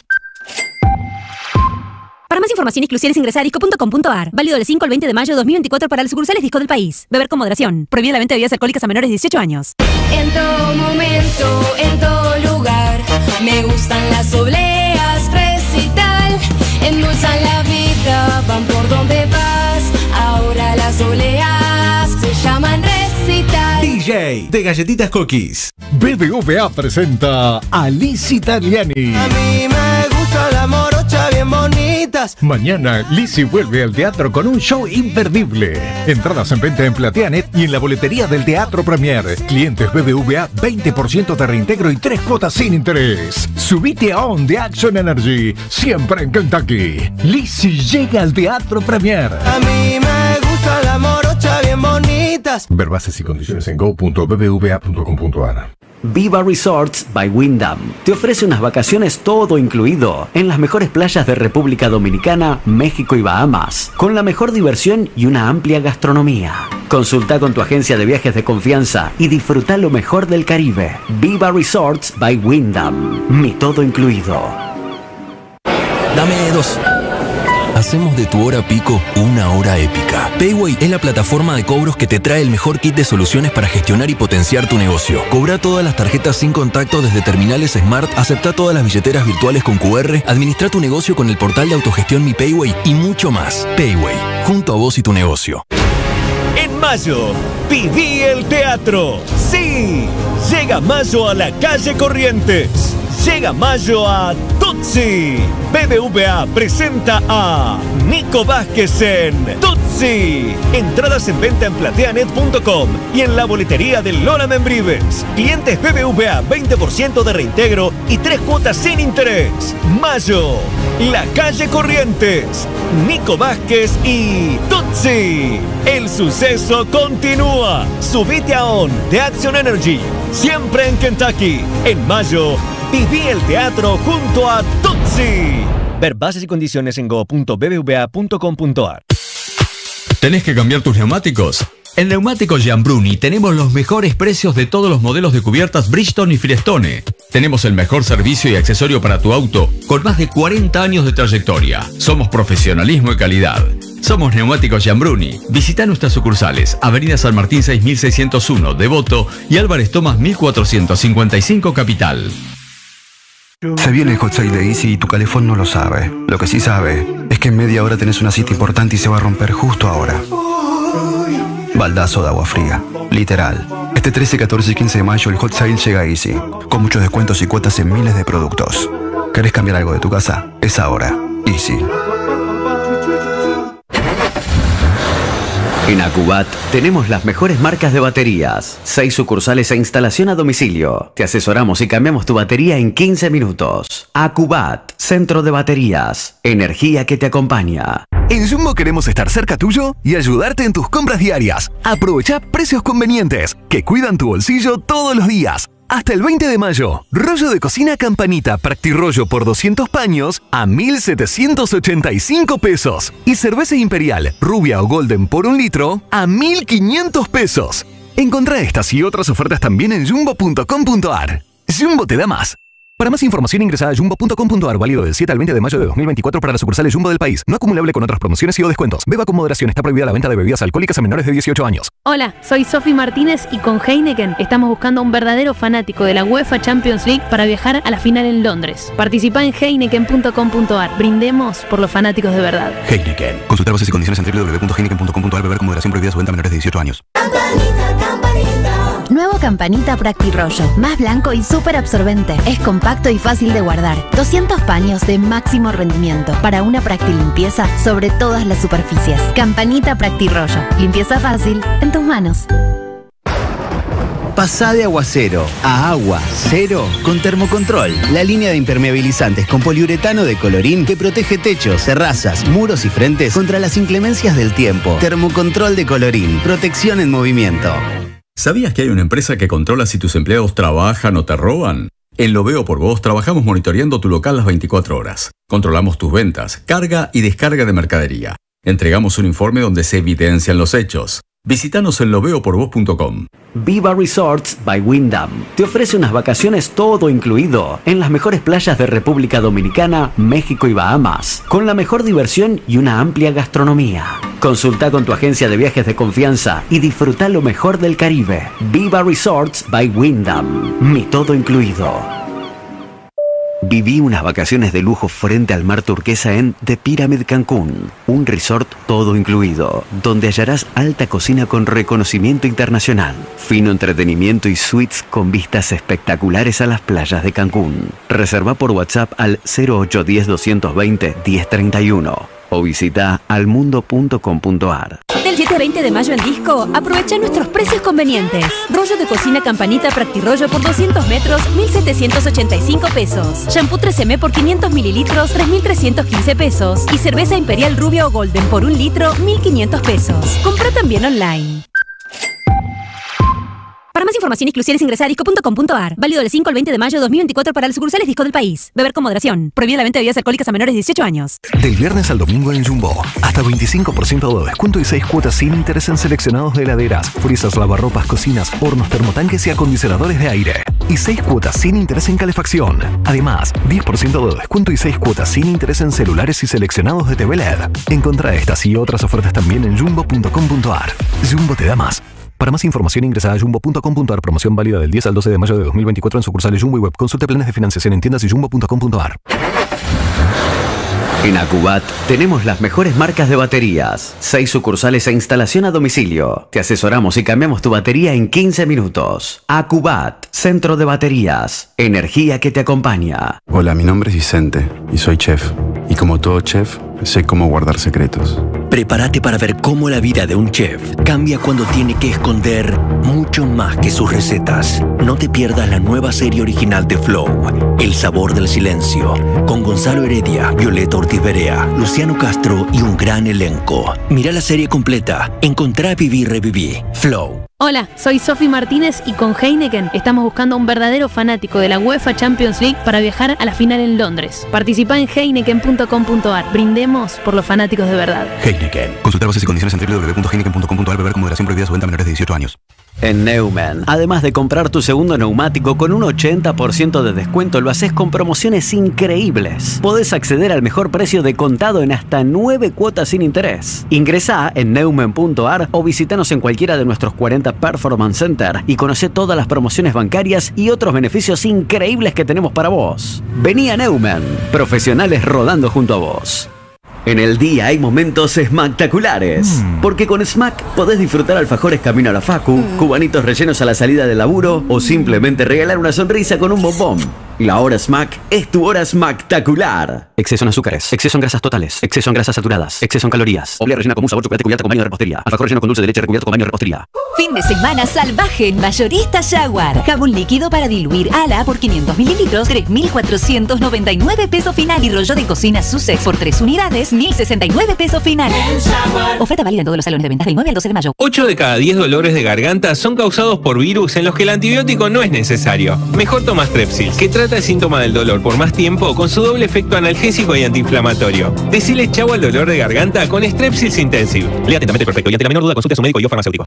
Para más información y exclusiones ingresa a disco punto com punto ar. Válido del cinco al veinte de mayo de dos mil veinticuatro para las sucursales Disco del país. Beber con moderación. Prohibida la venta de bebidas alcohólicas a menores de dieciocho años. En todo momento, en todo lugar, me gustan las obleas, Recital, endulzan la vida, van por donde vas, ahora las obleas se llaman Recital. D J de Galletitas Cookies. B B V A presenta a Liz Italiani. A mí me gusta la morocha bien bonitas. Mañana Lizzy vuelve al teatro con un show imperdible. Entradas en venta en Platianet y en la boletería del Teatro Premier. Clientes B B V A, veinte por ciento de reintegro y tres cuotas sin interés. Subite a On de Action Energy, siempre en Kentucky. Lizzy llega al Teatro Premier. A mí me gusta la morocha bien bonitas. Ver bases y condiciones en go punto b b v a punto com punto ar. Viva Resorts by Wyndham te ofrece unas vacaciones todo incluido en las mejores playas de República Dominicana, México y Bahamas, con la mejor diversión y una amplia gastronomía. Consulta con tu agencia de viajes de confianza y disfruta lo mejor del Caribe. Viva Resorts by Wyndham, mi todo incluido. Dame dos. Hacemos de tu hora pico una hora épica. Payway es la plataforma de cobros que te trae el mejor kit de soluciones para gestionar y potenciar tu negocio. Cobra todas las tarjetas sin contacto desde terminales Smart, acepta todas las billeteras virtuales con cu erre, administra tu negocio con el portal de autogestión Mi Payway y mucho más. Payway, junto a vos y tu negocio. En mayo, viví el teatro. ¡Sí! Llega mayo a la calle Corrientes. Llega mayo a todo Tutsi. B B V A presenta a Nico Vázquez en Tutsi. Entradas en venta en plateanet punto com y en la boletería de Lola Membrives. Clientes B B V A, veinte por ciento de reintegro y tres cuotas sin interés. Mayo, La Calle Corrientes, Nico Vázquez y Tutsi. El suceso continúa. Subite a ON de Action Energy. Siempre en Kentucky. En mayo, viví el teatro junto a Tutsi. Ver bases y condiciones en go punto b b v a punto com punto a r. ¿Tenés que cambiar tus neumáticos? En Neumáticos Giambruni tenemos los mejores precios de todos los modelos de cubiertas Bridgestone y Firestone. Tenemos el mejor servicio y accesorio para tu auto con más de cuarenta años de trayectoria. Somos profesionalismo y calidad. Somos Neumáticos Giambruni. Visita nuestras sucursales Avenida San Martín seis mil seiscientos uno, Devoto y Álvarez Tomás mil cuatrocientos cincuenta y cinco, Capital. Se viene el Hot Sale de Easy y tu calefón no lo sabe. Lo que sí sabe es que en media hora tenés una cita importante y se va a romper justo ahora. Baldazo de agua fría, literal. Este trece, catorce y quince de mayo el Hot Sale llega a Easy, con muchos descuentos y cuotas en miles de productos. ¿Querés cambiar algo de tu casa? Es ahora. Easy. En Acubat tenemos las mejores marcas de baterías, seis sucursales e instalación a domicilio. Te asesoramos y cambiamos tu batería en quince minutos. Acubat, centro de baterías, energía que te acompaña. En Jumbo queremos estar cerca tuyo y ayudarte en tus compras diarias. Aprovecha precios convenientes que cuidan tu bolsillo todos los días. Hasta el veinte de mayo, rollo de cocina Campanita Practirollo por doscientos paños a mil setecientos ochenta y cinco pesos. Y cerveza Imperial, rubia o golden por un litro a mil quinientos pesos. Encontrá estas y otras ofertas también en jumbo punto com punto a r. Jumbo te da más. Para más información ingresa a jumbo punto com punto a r, válido del siete al veinte de mayo de dos mil veinticuatro para las sucursales Jumbo del país. No acumulable con otras promociones y o descuentos. Beba con moderación. Está prohibida la venta de bebidas alcohólicas a menores de dieciocho años. Hola, soy Sofi Martínez y con Heineken estamos buscando a un verdadero fanático de la UEFA Champions League para viajar a la final en Londres. Participá en heineken punto com punto a r. Brindemos por los fanáticos de verdad. Heineken. Consultar bases y condiciones en doble u doble u doble u punto heineken punto com punto a r. Beber con moderación, prohibida su venta a menores de dieciocho años. Campanita, campanita. Nuevo Campanita Practirollo. Más blanco y súper absorbente. Es compacto y fácil de guardar. doscientos paños de máximo rendimiento para una practilimpieza sobre todas las superficies. Campanita Practirollo. Limpieza fácil en tus manos. Pasá de aguacero a agua cero con Termocontrol, la línea de impermeabilizantes con poliuretano de colorín que protege techos, terrazas, muros y frentes contra las inclemencias del tiempo. Termocontrol de colorín, protección en movimiento. ¿Sabías que hay una empresa que controla si tus empleados trabajan o te roban? En Lo Veo por Vos trabajamos monitoreando tu local las veinticuatro horas. Controlamos tus ventas, carga y descarga de mercadería. Entregamos un informe donde se evidencian los hechos. Visítanos en lo veo por vos punto com. Viva Resorts by Wyndham te ofrece unas vacaciones todo incluido en las mejores playas de República Dominicana, México y Bahamas, con la mejor diversión y una amplia gastronomía. Consulta con tu agencia de viajes de confianza y disfruta lo mejor del Caribe. Viva Resorts by Wyndham, mi todo incluido. Viví unas vacaciones de lujo frente al mar turquesa en The Pyramid Cancún, un resort todo incluido, donde hallarás alta cocina con reconocimiento internacional, fino entretenimiento y suites con vistas espectaculares a las playas de Cancún. Reserva por WhatsApp al cero ocho uno cero, dos dos cero, uno cero tres uno o visita almundo punto com punto a r. Del siete al veinte de mayo en Disco, aprovecha nuestros precios convenientes. Rollo de cocina Campanita Practirollo por doscientos metros, mil setecientos ochenta y cinco pesos. Shampoo tres eme por quinientos mililitros, tres mil trescientos quince pesos. Y cerveza Imperial Rubia o Golden por un litro, mil quinientos pesos. Compra también online. Para más información y exclusiones ingresa a disco punto com punto a r. Válido del cinco al veinte de mayo de dos mil veinticuatro para las sucursales Disco del país. Beber con moderación. Prohibida la venta de bebidas alcohólicas a menores de dieciocho años. Del viernes al domingo en Jumbo. Hasta veinticinco por ciento de descuento y seis cuotas sin interés en seleccionados de heladeras, frisas, lavarropas, cocinas, hornos, termotanques y acondicionadores de aire. Y seis cuotas sin interés en calefacción. Además, diez por ciento de descuento y seis cuotas sin interés en celulares y seleccionados de T V LED. Encontrá estas y otras ofertas también en jumbo punto com punto a r. Jumbo te da más. Para más información ingresa a jumbo punto com punto a r. Promoción válida del diez al doce de mayo de dos mil veinticuatro en sucursales Jumbo y web. Consulte planes de financiación en tiendas y jumbo punto com punto a r. En Acubat tenemos las mejores marcas de baterías, seis sucursales e instalación a domicilio. Te asesoramos y cambiamos tu batería en quince minutos. Acubat, centro de baterías, energía que te acompaña. Hola, mi nombre es Vicente y soy chef. Y como todo chef, sé cómo guardar secretos. Prepárate para ver cómo la vida de un chef cambia cuando tiene que esconder mucho más que sus recetas. No te pierdas la nueva serie original de Flow, El sabor del silencio, con Gonzalo Heredia, Violeta Ortiz Berea, Luciano Castro y un gran elenco. Mira la serie completa. Encontrá, viví, reviví. Flow. Hola, soy Sofi Martínez y con Heineken estamos buscando a un verdadero fanático de la UEFA Champions League para viajar a la final en Londres. Participa en heineken punto com punto ar. Brindemos por los fanáticos de verdad. Heineken. Consultar bases y condiciones en doble u doble u doble u punto heineken punto com punto ar. Beber con moderación, prohibida su venta a menores de dieciocho años. En Neumann, además de comprar tu segundo neumático con un ochenta por ciento de descuento, lo haces con promociones increíbles. Podés acceder al mejor precio de contado en hasta nueve cuotas sin interés. Ingresá en neumann punto ar o visitanos en cualquiera de nuestros cuarenta Performance Center y conoce todas las promociones bancarias y otros beneficios increíbles que tenemos para vos. Vení a Neumann, profesionales rodando junto a vos. En el día hay momentos espectaculares, mm. porque con Smack podés disfrutar alfajores camino a la facu, mm. cubanitos rellenos a la salida del laburo o simplemente regalar una sonrisa con un bombón. La hora Smack es tu hora espectacular. Exceso en azúcares, exceso en grasas totales, exceso en grasas saturadas, exceso en calorías. Oblea rellena con un sabor chocolate cubierta con baño de repostería. Alfajor relleno con dulce de leche recubierto con baño de repostería. Fin de semana salvaje en Mayorista Jaguar. Jabón líquido para diluir ala por quinientos mililitros, tres mil cuatrocientos noventa y nueve pesos final. Y rollo de cocina Sussex por tres unidades, mil sesenta y nueve pesos final. Oferta válida en todos los salones de ventas del nueve al doce de mayo. ocho de cada diez dolores de garganta son causados por virus en los que el antibiótico no es necesario. Mejor tomás Strepsils, que trata el síntoma del dolor por más tiempo con su doble efecto analgésico y antiinflamatorio. Decile chau al dolor de garganta con Strepsils Intensive. Lea atentamente el perfecto y ante la menor duda consulte a su médico y o farmacéutico.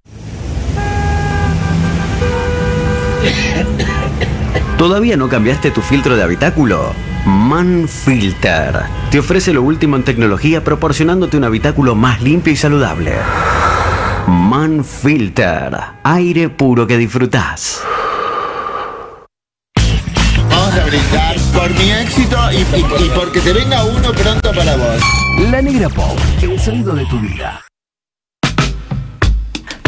¿Todavía no cambiaste tu filtro de habitáculo? Manfilter te ofrece lo último en tecnología proporcionándote un habitáculo más limpio y saludable. Manfilter, aire puro que disfrutás. Vamos a brindar por mi éxito y, y, y porque te venga uno pronto para vos. La Negra Pop, el sonido de tu vida.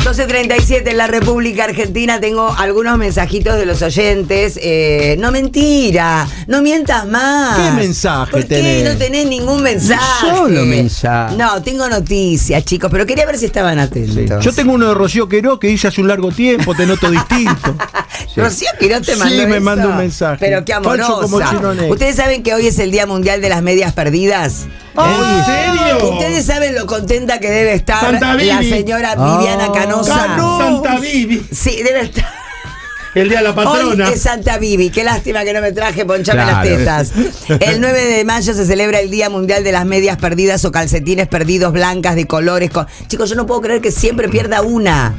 doce treinta y siete en la República Argentina. Tengo algunos mensajitos de los oyentes. Eh, no mentira, no mientas más. ¿Qué mensaje ¿Por tenés? ¿Por qué no tenés ningún mensaje? No solo mensaje. No, tengo noticias, chicos, pero quería ver si estaban atentos. Sí. Yo tengo uno de Rocío Quiroz que dice hace un largo tiempo, te noto distinto. Sí. Rocío Quiroz te mandó. Sí, me mandó un mensaje. Pero qué amorosa. Ustedes saben que hoy es el Día Mundial de las Medias Perdidas. ¿En ¿En serio? Ustedes saben lo contenta que debe estar la señora Viviana oh, Canosa. Cano. Santa Vivi. Sí, debe estar. El día de la patrona. Hoy es Santa Vivi. Qué lástima que no me traje, ponchame claro. las tetas. El nueve de mayo se celebra el Día Mundial de las Medias Perdidas o Calcetines Perdidos, blancas, de colores. Con... Chicos, yo no puedo creer que siempre pierda una.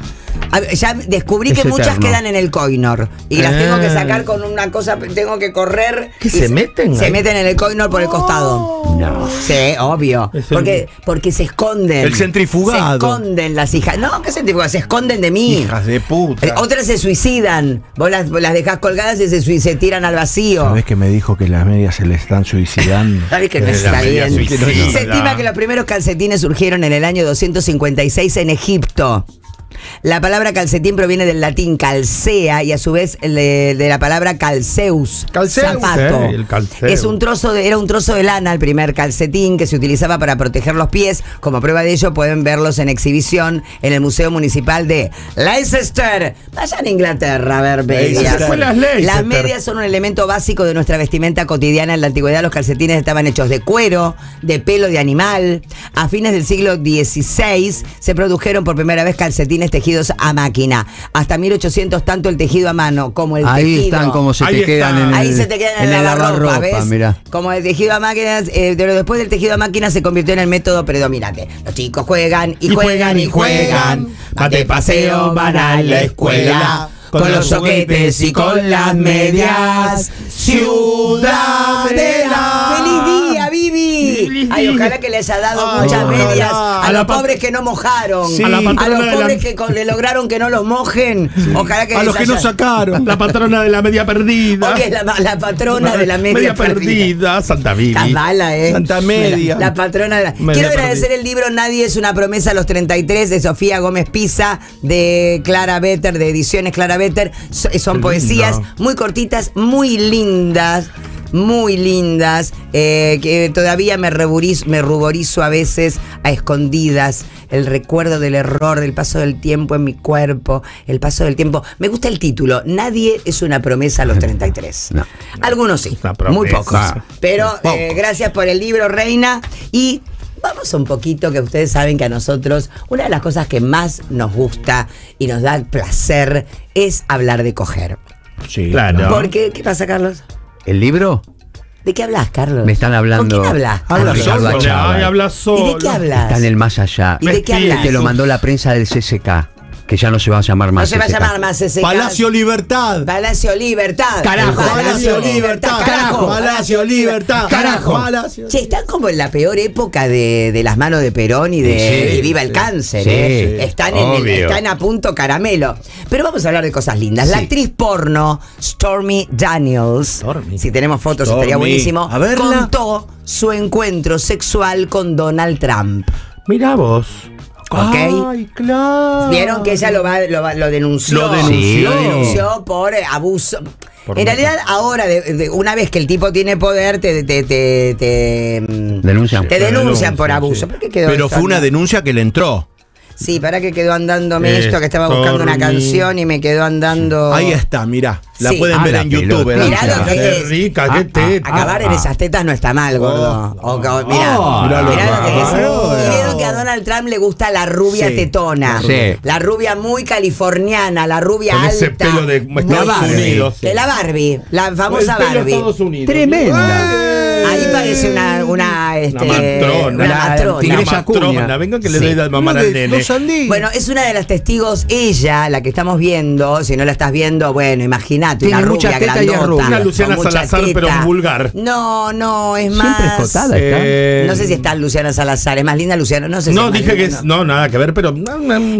Ya descubrí es que eterno. Muchas quedan en el Koinor y las ah. tengo que sacar con una cosa, tengo que correr. ¿Qué se meten? Se ahí? meten en el Koinor por el costado. No. Sí, obvio. El... Porque, porque se esconden. El centrifugado. Se esconden las hijas. No, ¿qué centrifugado? Se esconden de mí. Hijas de puta. Eh, otras se suicidan. Vos las, las dejás colgadas y se, se tiran al vacío. ¿Sabés que me dijo que las medias se le están suicidando? ¿Sabés que no está bien? Suicida. Se estima que los primeros calcetines surgieron en el año doscientos cincuenta y seis en Egipto. La palabra calcetín proviene del latín calcea y a su vez de, de la palabra calceus, calceus zapato. Eh, el calceus. Es un trozo de, era un trozo de lana el primer calcetín que se utilizaba para proteger los pies. Como prueba de ello pueden verlos en exhibición en el Museo Municipal de Leicester. Vayan a Inglaterra a ver medias. Las medias son un elemento básico de nuestra vestimenta cotidiana. En la antigüedad los calcetines estaban hechos de cuero, de pelo de animal. A fines del siglo dieciséis se produjeron por primera vez calcetines tejidos a máquina. Hasta mil ochocientos, tanto el tejido a mano como el ahí tejido. Ahí están como se ahí te están. quedan en el, ahí se te quedan en, en el lavarropa, ropa, ¿ves? Mirá. Como el tejido a máquina, eh, pero después del tejido a máquina se convirtió en el método predominante. Los chicos juegan y, y juegan, juegan y juegan. Van de paseo, van a la escuela. Con los soquetes y con las medias. Ciudadela. ¡Feliz día, Vivi! Ay, ojalá que les ha dado ay, muchas medias no, a los pobres que no mojaron, sí, a, la a los pobres la... que le lograron que no los mojen, sí. Ojalá que a los que haya... no sacaron. La patrona de la media perdida. Hoy es la, la patrona de la media, media perdida. Santa Vila. Está mala, eh. Santa Media. La, la patrona de la... Media Quiero agradecer perdida. El libro Nadie es una promesa a los treinta y tres de Sofía Gómez Pisa, de Clara Vetter, de Ediciones Clara Vetter. So, son Qué poesías lindo. Muy cortitas, muy lindas. Muy lindas, eh, que todavía me ruborizo, me ruborizo a veces a escondidas. El recuerdo del error, del paso del tiempo en mi cuerpo, el paso del tiempo. Me gusta el título, Nadie es una promesa a los treinta y tres. No, no, algunos sí, muy pocos. Pero poco. eh, gracias por el libro, Reina. Y vamos un poquito, que ustedes saben que a nosotros una de las cosas que más nos gusta y nos da placer es hablar de coger. Sí, claro. Porque, ¿qué pasa, Carlos? ¿El libro? ¿De qué hablas, Carlos? Me están hablando. ¿Con quién hablas? Habla solo. Ay, habla solo. ¿Y de qué hablas? Está en el más allá. ¿Y de qué hablas? Te lo mandó la prensa del C C K. Que ya no se va a llamar más. No se va a llamar más ese Palacio Libertad. Palacio Libertad. Carajo. Palacio Libertad. Carajo. Palacio Libertad. Carajo. Che, están como en la peor época de, de las manos de Perón y de sí, y viva el cáncer. Sí, eh. sí, están, en el, están a punto caramelo. Pero vamos a hablar de cosas lindas. Sí. La actriz porno Stormy Daniels. Stormy. Si tenemos fotos Stormy. Estaría buenísimo. A verla. Contó su encuentro sexual con Donald Trump. Mirá vos. Okay. Ay, claro. Vieron que ella lo, va, lo, va, lo denunció. Lo denunció. Lo denunció por abuso. Por en realidad, ahora, de, de, una vez que el tipo tiene poder, te, te, te, te denuncian. Te denuncian por abuso. Sí. ¿Por qué quedó Pero fue una denuncia que le entró. Sí, para que quedó andándome eh, esto, que estaba buscando una canción y me quedó andando. Ahí está, mirá. La sí. pueden ah, ver en YouTube. Pelota, mirá lo que qué es. rica, ah, qué teta. Acabar ah, en esas tetas no está mal, gordo. Oh, o, o, mirá, oh, mirá, lo, mirá lo que es. Oh, y vieron que a Donald Trump le gusta la rubia sí, tetona. Sí. La rubia muy californiana, la rubia Con alta. Ese pelo de Estados Barbie, Unidos. Sí. De la Barbie, la famosa el pelo Barbie. Estados Unidos. Tremenda. ¡Ay! Ahí parece una, una, este, una matrona. Una matrona. Una matrona. Vengan que le sí. doy la mamá al nene. Bueno, es una de las testigos, ella, la que estamos viendo. Si no la estás viendo, bueno, imagínate, una rubia grandota. Una Luciana Salazar, pero vulgar. No, no, es más. Siempre escotada está. No sé si está Luciana Salazar, es más linda Luciana, no sé si. No, dije que es. No, nada que ver, pero.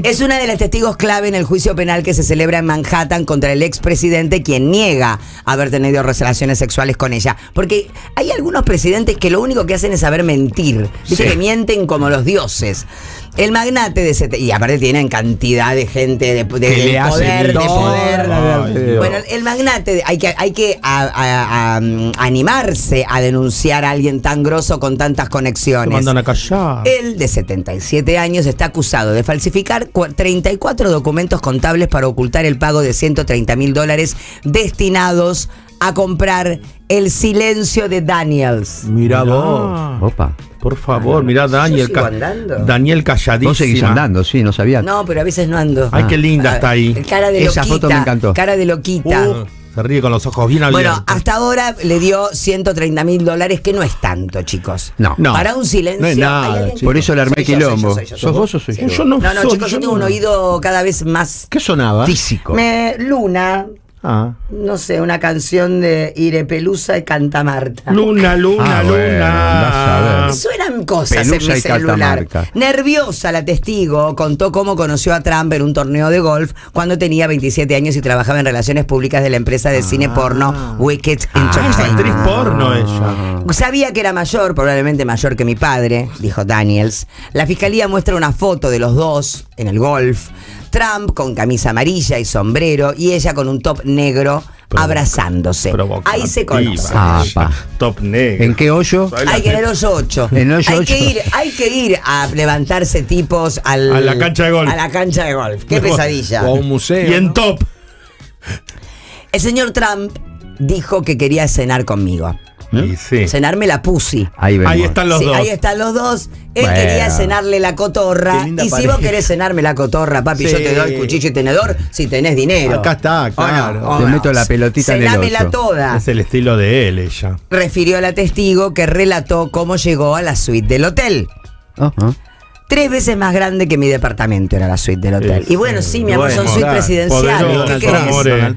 Es una de las testigos clave en el juicio penal que se celebra en Manhattan contra el expresidente, quien niega haber tenido relaciones sexuales con ella. Porque hay algunos presidentes que lo único que hacen es saber mentir. Dice que mienten como los dioses. El magnate de ese... Y aparte tienen cantidad de gente de, de, de poder, de poder. Ay, bueno, el magnate... De, hay que, hay que a, a, a, a animarse a denunciar a alguien tan grosso con tantas conexiones. Te mandan a callar. Él, de setenta y siete años, está acusado de falsificar treinta y cuatro documentos contables para ocultar el pago de ciento treinta mil dólares destinados a comprar el silencio de Daniels. Mirá vos. Opa. Por favor, ah, no, mirá, Daniel, ca Daniel calladísimo. Vos seguís andando, sí, no sabía. No, pero a veces no ando. Ay, ah. qué linda ah, está ahí. Cara de Esa loquita, foto me encantó. Cara de loquita. Uh, se ríe con los ojos bien abiertos. Bueno, hasta ahora le dio ciento treinta mil dólares, que no es tanto, chicos. No. no. Para un silencio. No es nada. Por eso le armé quilombo. Yo, yo, yo, ¿Sos tú? vos o soy sí. yo? yo no, no, no, soy, chicos, yo tengo no. un oído cada vez más... ¿Qué sonaba? Físico. Me, Luna... Ah. No sé, una canción de Irepelusa y Cantamarta. Luna, luna, ah, luna. Bueno, suenan cosas Pelusa en mi celular. Nerviosa, la testigo contó cómo conoció a Trump en un torneo de golf cuando tenía veintisiete años y trabajaba en relaciones públicas de la empresa de ah. cine porno Wicked ah, Entertainment. Actriz porno ella. Sabía que era mayor, probablemente mayor que mi padre, dijo Daniels. La fiscalía muestra una foto de los dos en el golf. Trump con camisa amarilla y sombrero y ella con un top negro Provoca, abrazándose. Ahí se conoce. Ah, top negro. ¿En qué hoyo? Hay que ir al hoyo ocho. ¿En hoyo hay, ocho? Que ir, hay que ir a levantarse tipos al, a la cancha de golf. A la cancha de golf. Qué Pero, pesadilla. O a un museo. Y en top. El señor Trump dijo que quería cenar conmigo. ¿Eh? Sí. Cenarme la pussy. Ahí, ahí están los sí, dos. Ahí están los dos. Él bueno. quería cenarle la cotorra. Y si pareja. vos querés cenarme la cotorra, papi, sí. yo te doy cuchillo y tenedor si tenés dinero. Acá está, claro. Oh, no. Oh, te no. meto la pelotita Cenámela en el ocho. toda. Es el estilo de él, ella. Refirió a la testigo que relató cómo llegó a la suite del hotel. Ajá. Uh -huh. Tres veces más grande que mi departamento era la suite del hotel. Sí, y bueno, sí, sí mi amor, bueno, son suites presidenciales. ¿Qué querés?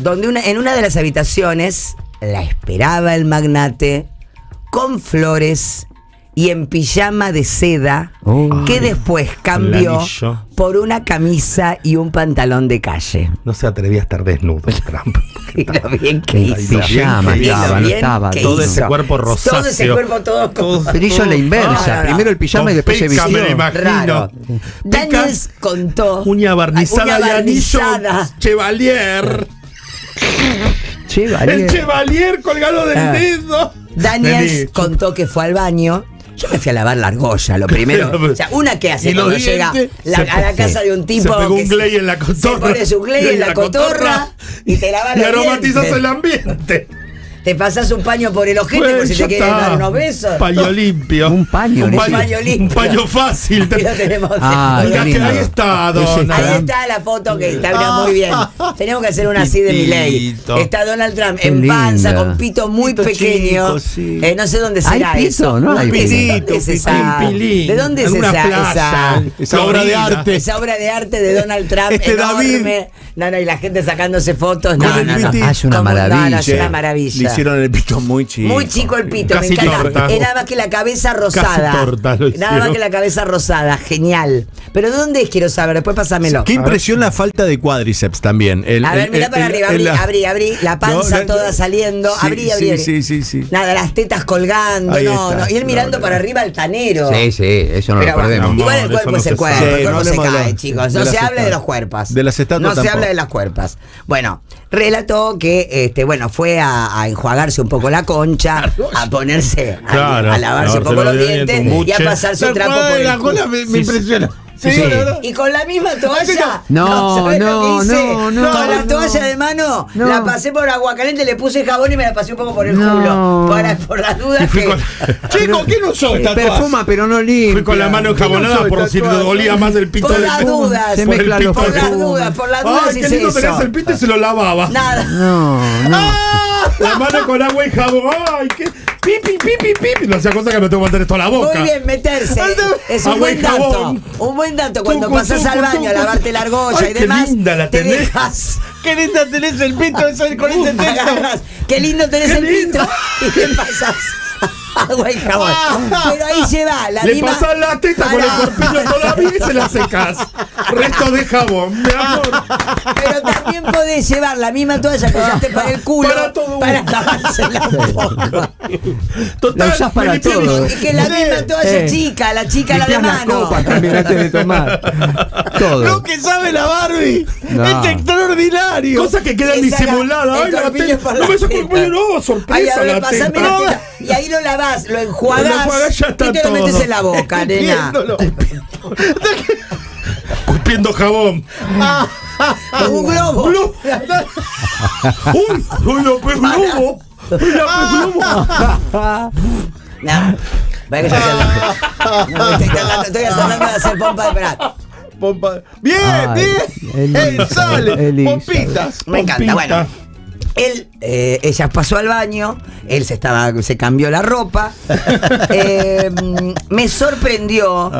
Donde una, en una de las habitaciones... La esperaba el magnate con flores y en pijama de seda, oh, que ay, después cambió por una camisa y un pantalón de calle. No se atrevía a estar desnudo, Trump. Y lo bien que hizo. Pijama, estaba, no estaba. Todo ese cuerpo rosáceo. Todo ese cuerpo todo con... Pero hizo la inversa. Ah, primero el pijama y después se vistió. Me lo imagino. Daniels contó... Uña barnizada de anillo Chevalier. Chevalier. El Chevalier colgado del ah. dedo. Daniels contó que fue al baño. Yo me fui a lavar la argolla, lo primero. O sea, una que hace cuando llega la, a la casa de un tipo. Se pegó un gley en la cotorra. Se pones un gley en la cotorra y te lavas los dientes. Y aromatizas el ambiente. Te pasas un paño por el ojete pues, por si te quieren dar unos besos. Paño limpio. Un paño, un paño, paño limpio. Un paño fácil. Ahí, tenemos, ah, que ahí está, Donald. Ahí está la foto que está ah, muy bien. Ah, tenemos que hacer una así de Milei. Está Donald Trump qué en linda. Panza, con pito muy pito pequeño. Chico, sí. eh, no sé dónde será ¿Hay eso. Pito, ¿no? Hay pito, ¿dónde es esa? Pilín, ¿de dónde es esa, plaza, esa, esa obra de arte? Esa obra de arte de Donald Trump. Este David. No, no, y la gente sacándose fotos. No, no, no. Es una maravilla. Es una maravilla. Hicieron el pito muy chico. Muy chico el pito, casi me encanta. Era nada más que la cabeza rosada. Casi torta lo hicieron. Nada más que la cabeza rosada, genial. Pero ¿de dónde es? Quiero saber, después pásamelo. Qué impresión la falta de cuádriceps también. El, a ver, el, mirá el, para el, arriba, abrí, la... abrí, abrí, la panza no, no, toda saliendo, sí, abrí, abrí, sí, abrí. Sí, sí, sí. Nada, las tetas colgando, ahí no, está, no. Y él mirando no, para arriba altanero. Sí, sí, eso no pero lo perdemos. Bueno, igual el cuerpo no es el cuerpo, el cuerpo se cae, chicos. No se habla de los cuerpos. De las estatuas. No se habla de las cuerpas. Bueno, relató que, este, bueno, fue a, a enjuagarse un poco la concha, a ponerse, a, claro, a lavarse un poco los dientes y a pasarse un trapo por la cola me, me impresiona. Sí, sí. Y con la misma toalla. No, no, no, no, no. Con la toalla no, de mano no. La pasé por agua caliente, le puse jabón y me la pasé un poco por el no. culo. Para, por las dudas que... Con... Chico, ¿qué no soy? Perfuma, pero no limpia. Fui con la mano enjabonada no por si le dolía más el pito por del culo. Se por, el pito por, del... por las dudas. Por las dudas, por las dudas. Ay, qué lindo tenés el pito y se lo lavaba. Nada. No, no. Ah, la mano con agua y jabón. Ay, qué... Pipi, pipi, pipi. No sea cosa que me tengo que mantener toda la boca. Muy bien, meterse. Es un buen dato. Un buen dato cuando tucu, pasás tucu, al baño tucu, a lavarte la argolla ay, y demás. Qué linda la te tenés. Dejas. Qué linda tenés el pito eso con uh, este texto. Qué lindo tenés qué el lindo. Pito. ¿Y qué pasás? Agua y jabón. Ah, pero ahí lleva la le misma. Le pasás la teta para. Con el corpiño todavía y se la secás. Resto de jabón, mi amor. Pero también podés llevar la misma toalla que usaste para el culo. Para todo. Para lavársela un poco. Total, la usás para todo. Es que la misma toalla eh, chica, la chica la de mano. Copas, también antes de tomar. Todo. Lo que sabe la Barbie. No. Es extraordinario. Cosas que quedan disimuladas. Ay, la teta. No me sorprende, no, sorpresa la teta. Y ahí lo lavás. Lo enjuagas y te lo metes en la boca, nena. Escupiendo jabón. Ah, ah, ah, un globo. Glo ¡Uy! ¡Uy, lo que es globo! ¡Uy, lo que es globo! Estoy tratando de hacer pompa de parada. Pompa. ¡Bien, bien! ¡Él sale! ¡Pompitas! Me encanta, bueno. Él, eh, ella pasó al baño, él se estaba, se cambió la ropa. eh, me sorprendió,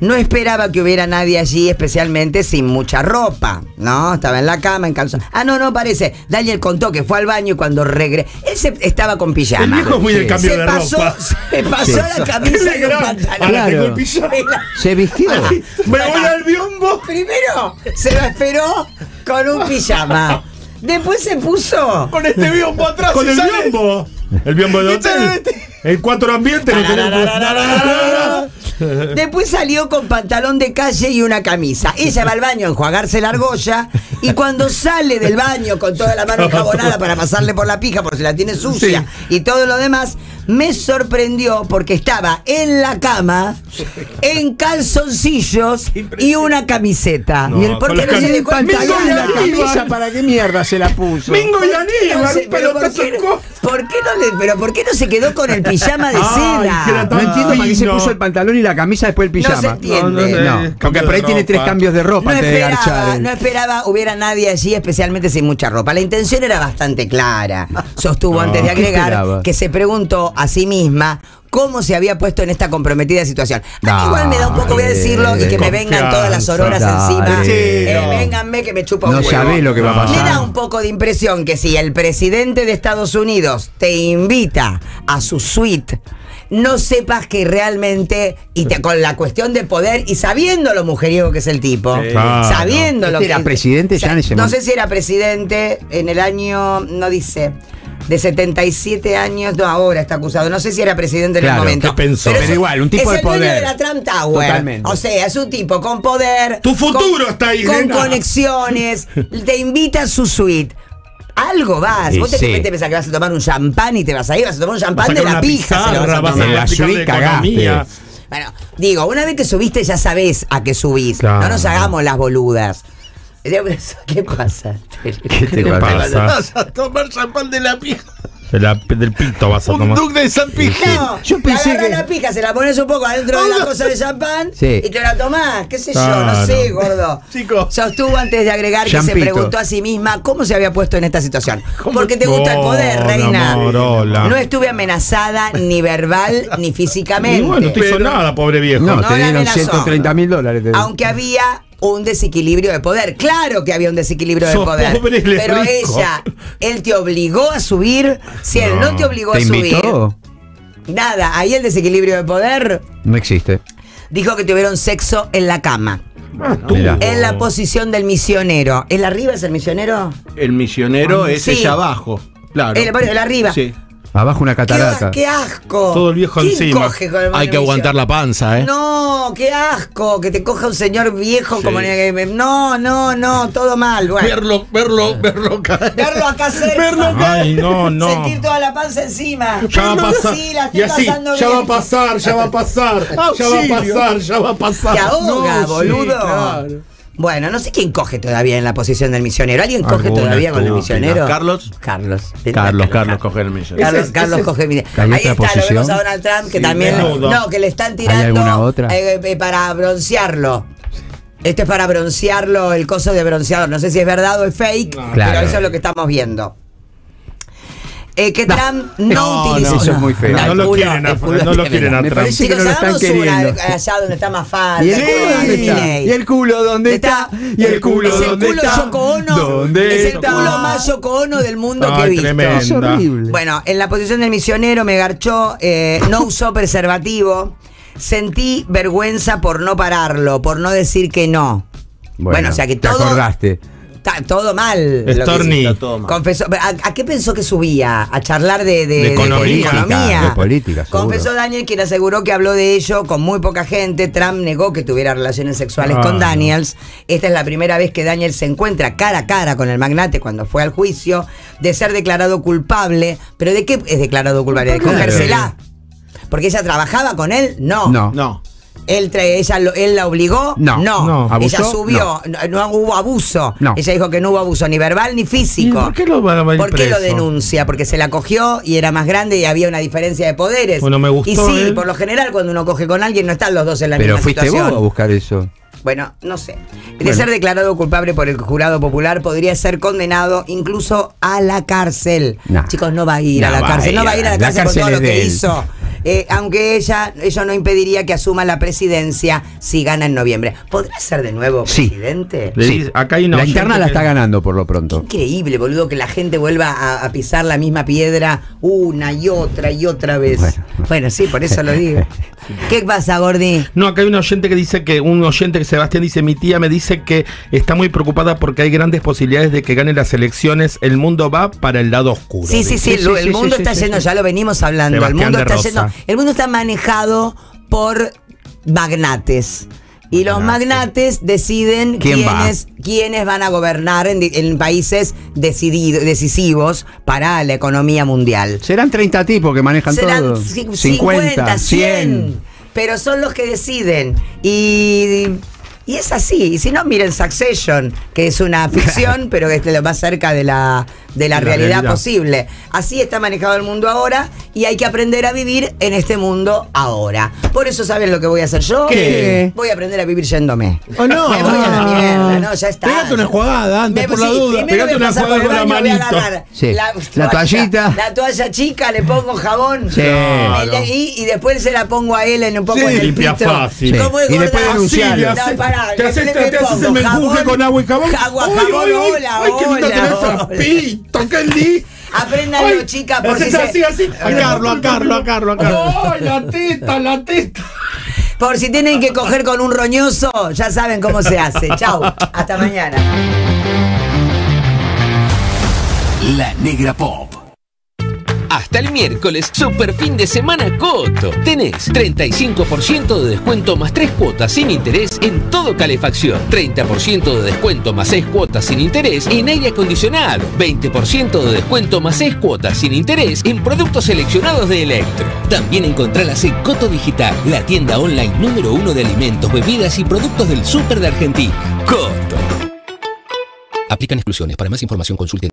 no esperaba que hubiera nadie allí, especialmente sin mucha ropa, ¿no? Estaba en la cama, en calzón. Ah, no, no parece. Daniel contó que fue al baño y cuando regresó, él se, estaba con pijama. El viejo es muy del cambio de pasó, ropa. Se pasó sí. la camisa y el pantalón. Ahora tengo el pijama. Se vistió. Ay, me voy al biombo. Primero se lo esperó con un pijama. Después se puso con este biombo atrás. Con el sale? biombo. El biombo de hotel. El cuatro ambientes. Después salió con pantalón de calle y una camisa. Ella va al baño a enjuagarse la argolla. Y cuando sale del baño con toda la mano enjabonada para pasarle por la pija, porque se la tiene sucia sí. y todo lo demás, me sorprendió porque estaba en la cama, en calzoncillos y una camiseta. No, y el portero se le pantalón y la camisa, ¿para qué mierda se la puso? Mingo y Aníbal, no sé, pero ¿por qué, ¿por qué no le, pero por qué no se quedó con el pijama de seda? No entiendo para qué se puso el pantalón y la camisa después el pijama. No se entiende. No, no, no, no. Porque por ahí tiene tres cambios de ropa. No esperaba, no esperaba hubiera nadie allí, especialmente sin mucha ropa. La intención era bastante clara. Sostuvo no, antes de agregar que se preguntó a sí misma cómo se había puesto en esta comprometida situación. A mí no, igual me da un poco, voy a decirlo, eh, y que me vengan todas las auroras encima. Sí, eh, no. Vénganme que me chupa un no huevo. No sabés lo que va a pasar. Me da un poco de impresión que si el presidente de Estados Unidos te invita a su suite no sepas que realmente, y te, con la cuestión de poder, y sabiendo lo mujeriego que es el tipo, sí, claro, sabiendo no. lo este que... era presidente o sea, ya en ese No momento. sé si era presidente en el año, no dice, de setenta y siete años, no, ahora está acusado, no sé si era presidente en claro, el momento. ¿Qué pensó? Pero, Pero es, igual, un tipo de poder. Es el dueño de la Trump Tower. Totalmente. O sea, es un tipo con poder. Tu futuro con, está ahí. Con nena. conexiones, te invita a su suite. Algo vas. Sí, Vos te, sí. te pensás que vas a tomar un champán y te vas a ir, vas a tomar un champán de la pija. Pizarra, se lo vas a tomar. Vas a la cagaste. Bueno, digo, una vez que subiste ya sabés a qué subís. Claro. No nos hagamos las boludas. ¿Qué pasa? ¿Qué te, ¿Qué te pasa? Vas a tomar champán de la pija. De la, del pito vas a tomar. Un duc de San Pijano. Sí, sí. Yo pensé que... la pija, se la pones un poco adentro de la cosa de champán sí. y te la tomás. ¿Qué sé yo? Ah, no, no sé, gordo. Chico. Sostuvo antes de agregar Champito. que se preguntó a sí misma cómo se había puesto en esta situación. Porque te gusta oh, el poder, reina. Morola. No estuve amenazada ni verbal ni físicamente. Y bueno, te hizo nada, pobre viejo. No, no te dieron ciento treinta mil dólares. Te... Aunque había... un desequilibrio de poder. Claro que había un desequilibrio de Sos poder. Pobre, pero rico. ella, él te obligó a subir. Si no, él no te obligó te a invitó. subir. Nada, ahí el desequilibrio de poder no existe. Dijo que tuvieron sexo en la cama. Ah, tú. En la posición del misionero. ¿El arriba es el misionero? El misionero ah, es sí. ella abajo. Claro. El, el arriba. Sí. Abajo una catarata. ¡Qué, qué asco! Todo el viejo encima. Hay que aguantar la panza, ¿eh? No, qué asco. Que te coja un señor viejo sí. como en el... No, no, no. Todo mal. Bueno. Verlo, verlo, verlo caer. Verlo acá cerca. Verlo caer. Ay, no, no. Sentir toda la panza encima. Ya va a pasar. Sí, la estoy así, pasando bien. Ya va a pasar, ya va a pasar. Ya va a pasar, ya va a pasar. Te ahoga, no, boludo. Sí, claro. Bueno, no sé quién coge todavía en la posición del misionero. ¿Alguien coge Alguna todavía con el misionero? Carlos. Carlos. Carlos, Carlos coge el misionero. Carlos, ¿Es, Carlos es, coge el misionero. Ahí está, posición? lo vemos a Donald Trump, que sí, también... No, que le están tirando eh, eh, para broncearlo. Este es para broncearlo, el coso de bronceador. No sé si es verdad o es fake, no, pero claro. eso es lo que estamos viendo. Eh, que no, Trump no, no utiliza. No, eso es muy feo. No, no, culo, lo, quieren a, no lo quieren a Trump. Si nos hagamos una allá donde está más fácil. ¿Y, sí, ¿Y el culo dónde está? ¿Y el culo dónde está? Es el culo Yoko Ono. Es el culo más Yoko Ono del mundo ah, que he visto. Tremenda. Es horrible. Bueno, en la posición del misionero me garchó, eh, no usó preservativo. Sentí vergüenza por no pararlo, por no decir que no. Bueno, bueno o sea que todo. Te acordaste. Todo mal. Stormy. Lo que hizo, confesó, ¿a, ¿A qué pensó que subía? A charlar de, de, de economía. De economía. De política, confesó Daniel, quien aseguró que habló de ello con muy poca gente. Trump negó que tuviera relaciones sexuales ah. con Daniels. Esta es la primera vez que Daniels se encuentra cara a cara con el magnate cuando fue al juicio de ser declarado culpable. ¿Pero de qué es declarado culpable? De cogérsela. Porque ella trabajaba con él. No. No. No. Él, ella, él la obligó, no, no. no. ¿Abusó? Ella subió, no, no hubo abuso, no. Ella dijo que no hubo abuso ni verbal ni físico. ¿Por qué lo va a ir ¿Por preso? Qué lo denuncia? Porque se la cogió y era más grande y había una diferencia de poderes. Bueno, me gustó, y sí, él. por lo general cuando uno coge con alguien no están los dos en la Pero misma situación. Pero fuiste vos a buscar eso. Bueno, no sé. De bueno. ser declarado culpable por el jurado popular, podría ser condenado incluso a la cárcel. Nah. Chicos, no va a ir nah, a la cárcel. No va a ir a la cárcel, la cárcel por todo lo que él. hizo. Eh, aunque ella, ello no impediría que asuma la presidencia si gana en noviembre. ¿Podrá ser de nuevo presidente? Sí. Sí. Acá hay una la interna que... la está ganando por lo pronto. Qué increíble, boludo, que la gente vuelva a, a pisar la misma piedra una y otra y otra vez. Bueno, bueno sí, por eso lo digo. ¿Qué pasa, Gordi? No, acá hay un oyente que dice que, un oyente que Sebastián dice, mi tía me dice que está muy preocupada porque hay grandes posibilidades de que gane las elecciones. El mundo va para el lado oscuro. Sí, sí, sí, sí, sí, el mundo sí, está sí, yendo, sí, ya lo venimos hablando, Sebastián el mundo está Rosa. yendo. El mundo está manejado por magnates. Y los magnates deciden ¿Quién quiénes, va? quiénes van a gobernar en, en países decidido, decisivos para la economía mundial. Serán treinta tipos que manejan Serán todo. cincuenta, cien Pero son los que deciden. Y... Y es así, y si no, miren Succession, que es una ficción, pero que es lo más cerca de la, de la, la realidad, realidad posible. Así está manejado el mundo ahora, y hay que aprender a vivir en este mundo ahora. Por eso, ¿saben lo que voy a hacer yo? ¿Qué? Voy a aprender a vivir yéndome. ¡Oh, no! Me voy ah, a la mierda, no, ya está. Pegate una jugada antes, me, por sí, la duda. Pegate una jugada con la manito. Sí. La, la toallita. La toalla chica, le pongo jabón. Sí, no, no. Y, y después se la pongo a él en un poco sí, en el limpia pito. fácil. Sí. Y después denunciarlo. Te haces el menjuje con agua y jabón. Agua, jabón, hola, hola. ¡Ay, qué lindo tenés traspito! ¡Qué lindo! Apréndanlo, chicas, porque se... así, así. A Carlos, a Carlos, a Carlos, a Carlos. ¡Ay, la teta, la teta! Por si tienen que coger con un roñoso, ya saben cómo se hace. Chau, hasta mañana. La Negra Pop. Hasta el miércoles, super fin de semana Coto. Tenés treinta y cinco por ciento de descuento más tres cuotas sin interés en todo calefacción, treinta por ciento de descuento más seis cuotas sin interés en aire acondicionado, veinte por ciento de descuento más seis cuotas sin interés en productos seleccionados de Electro. También encontralas en Coto Digital, la tienda online número uno de alimentos, bebidas y productos del súper de Argentina. Coto. Aplican exclusiones. Para más información consulte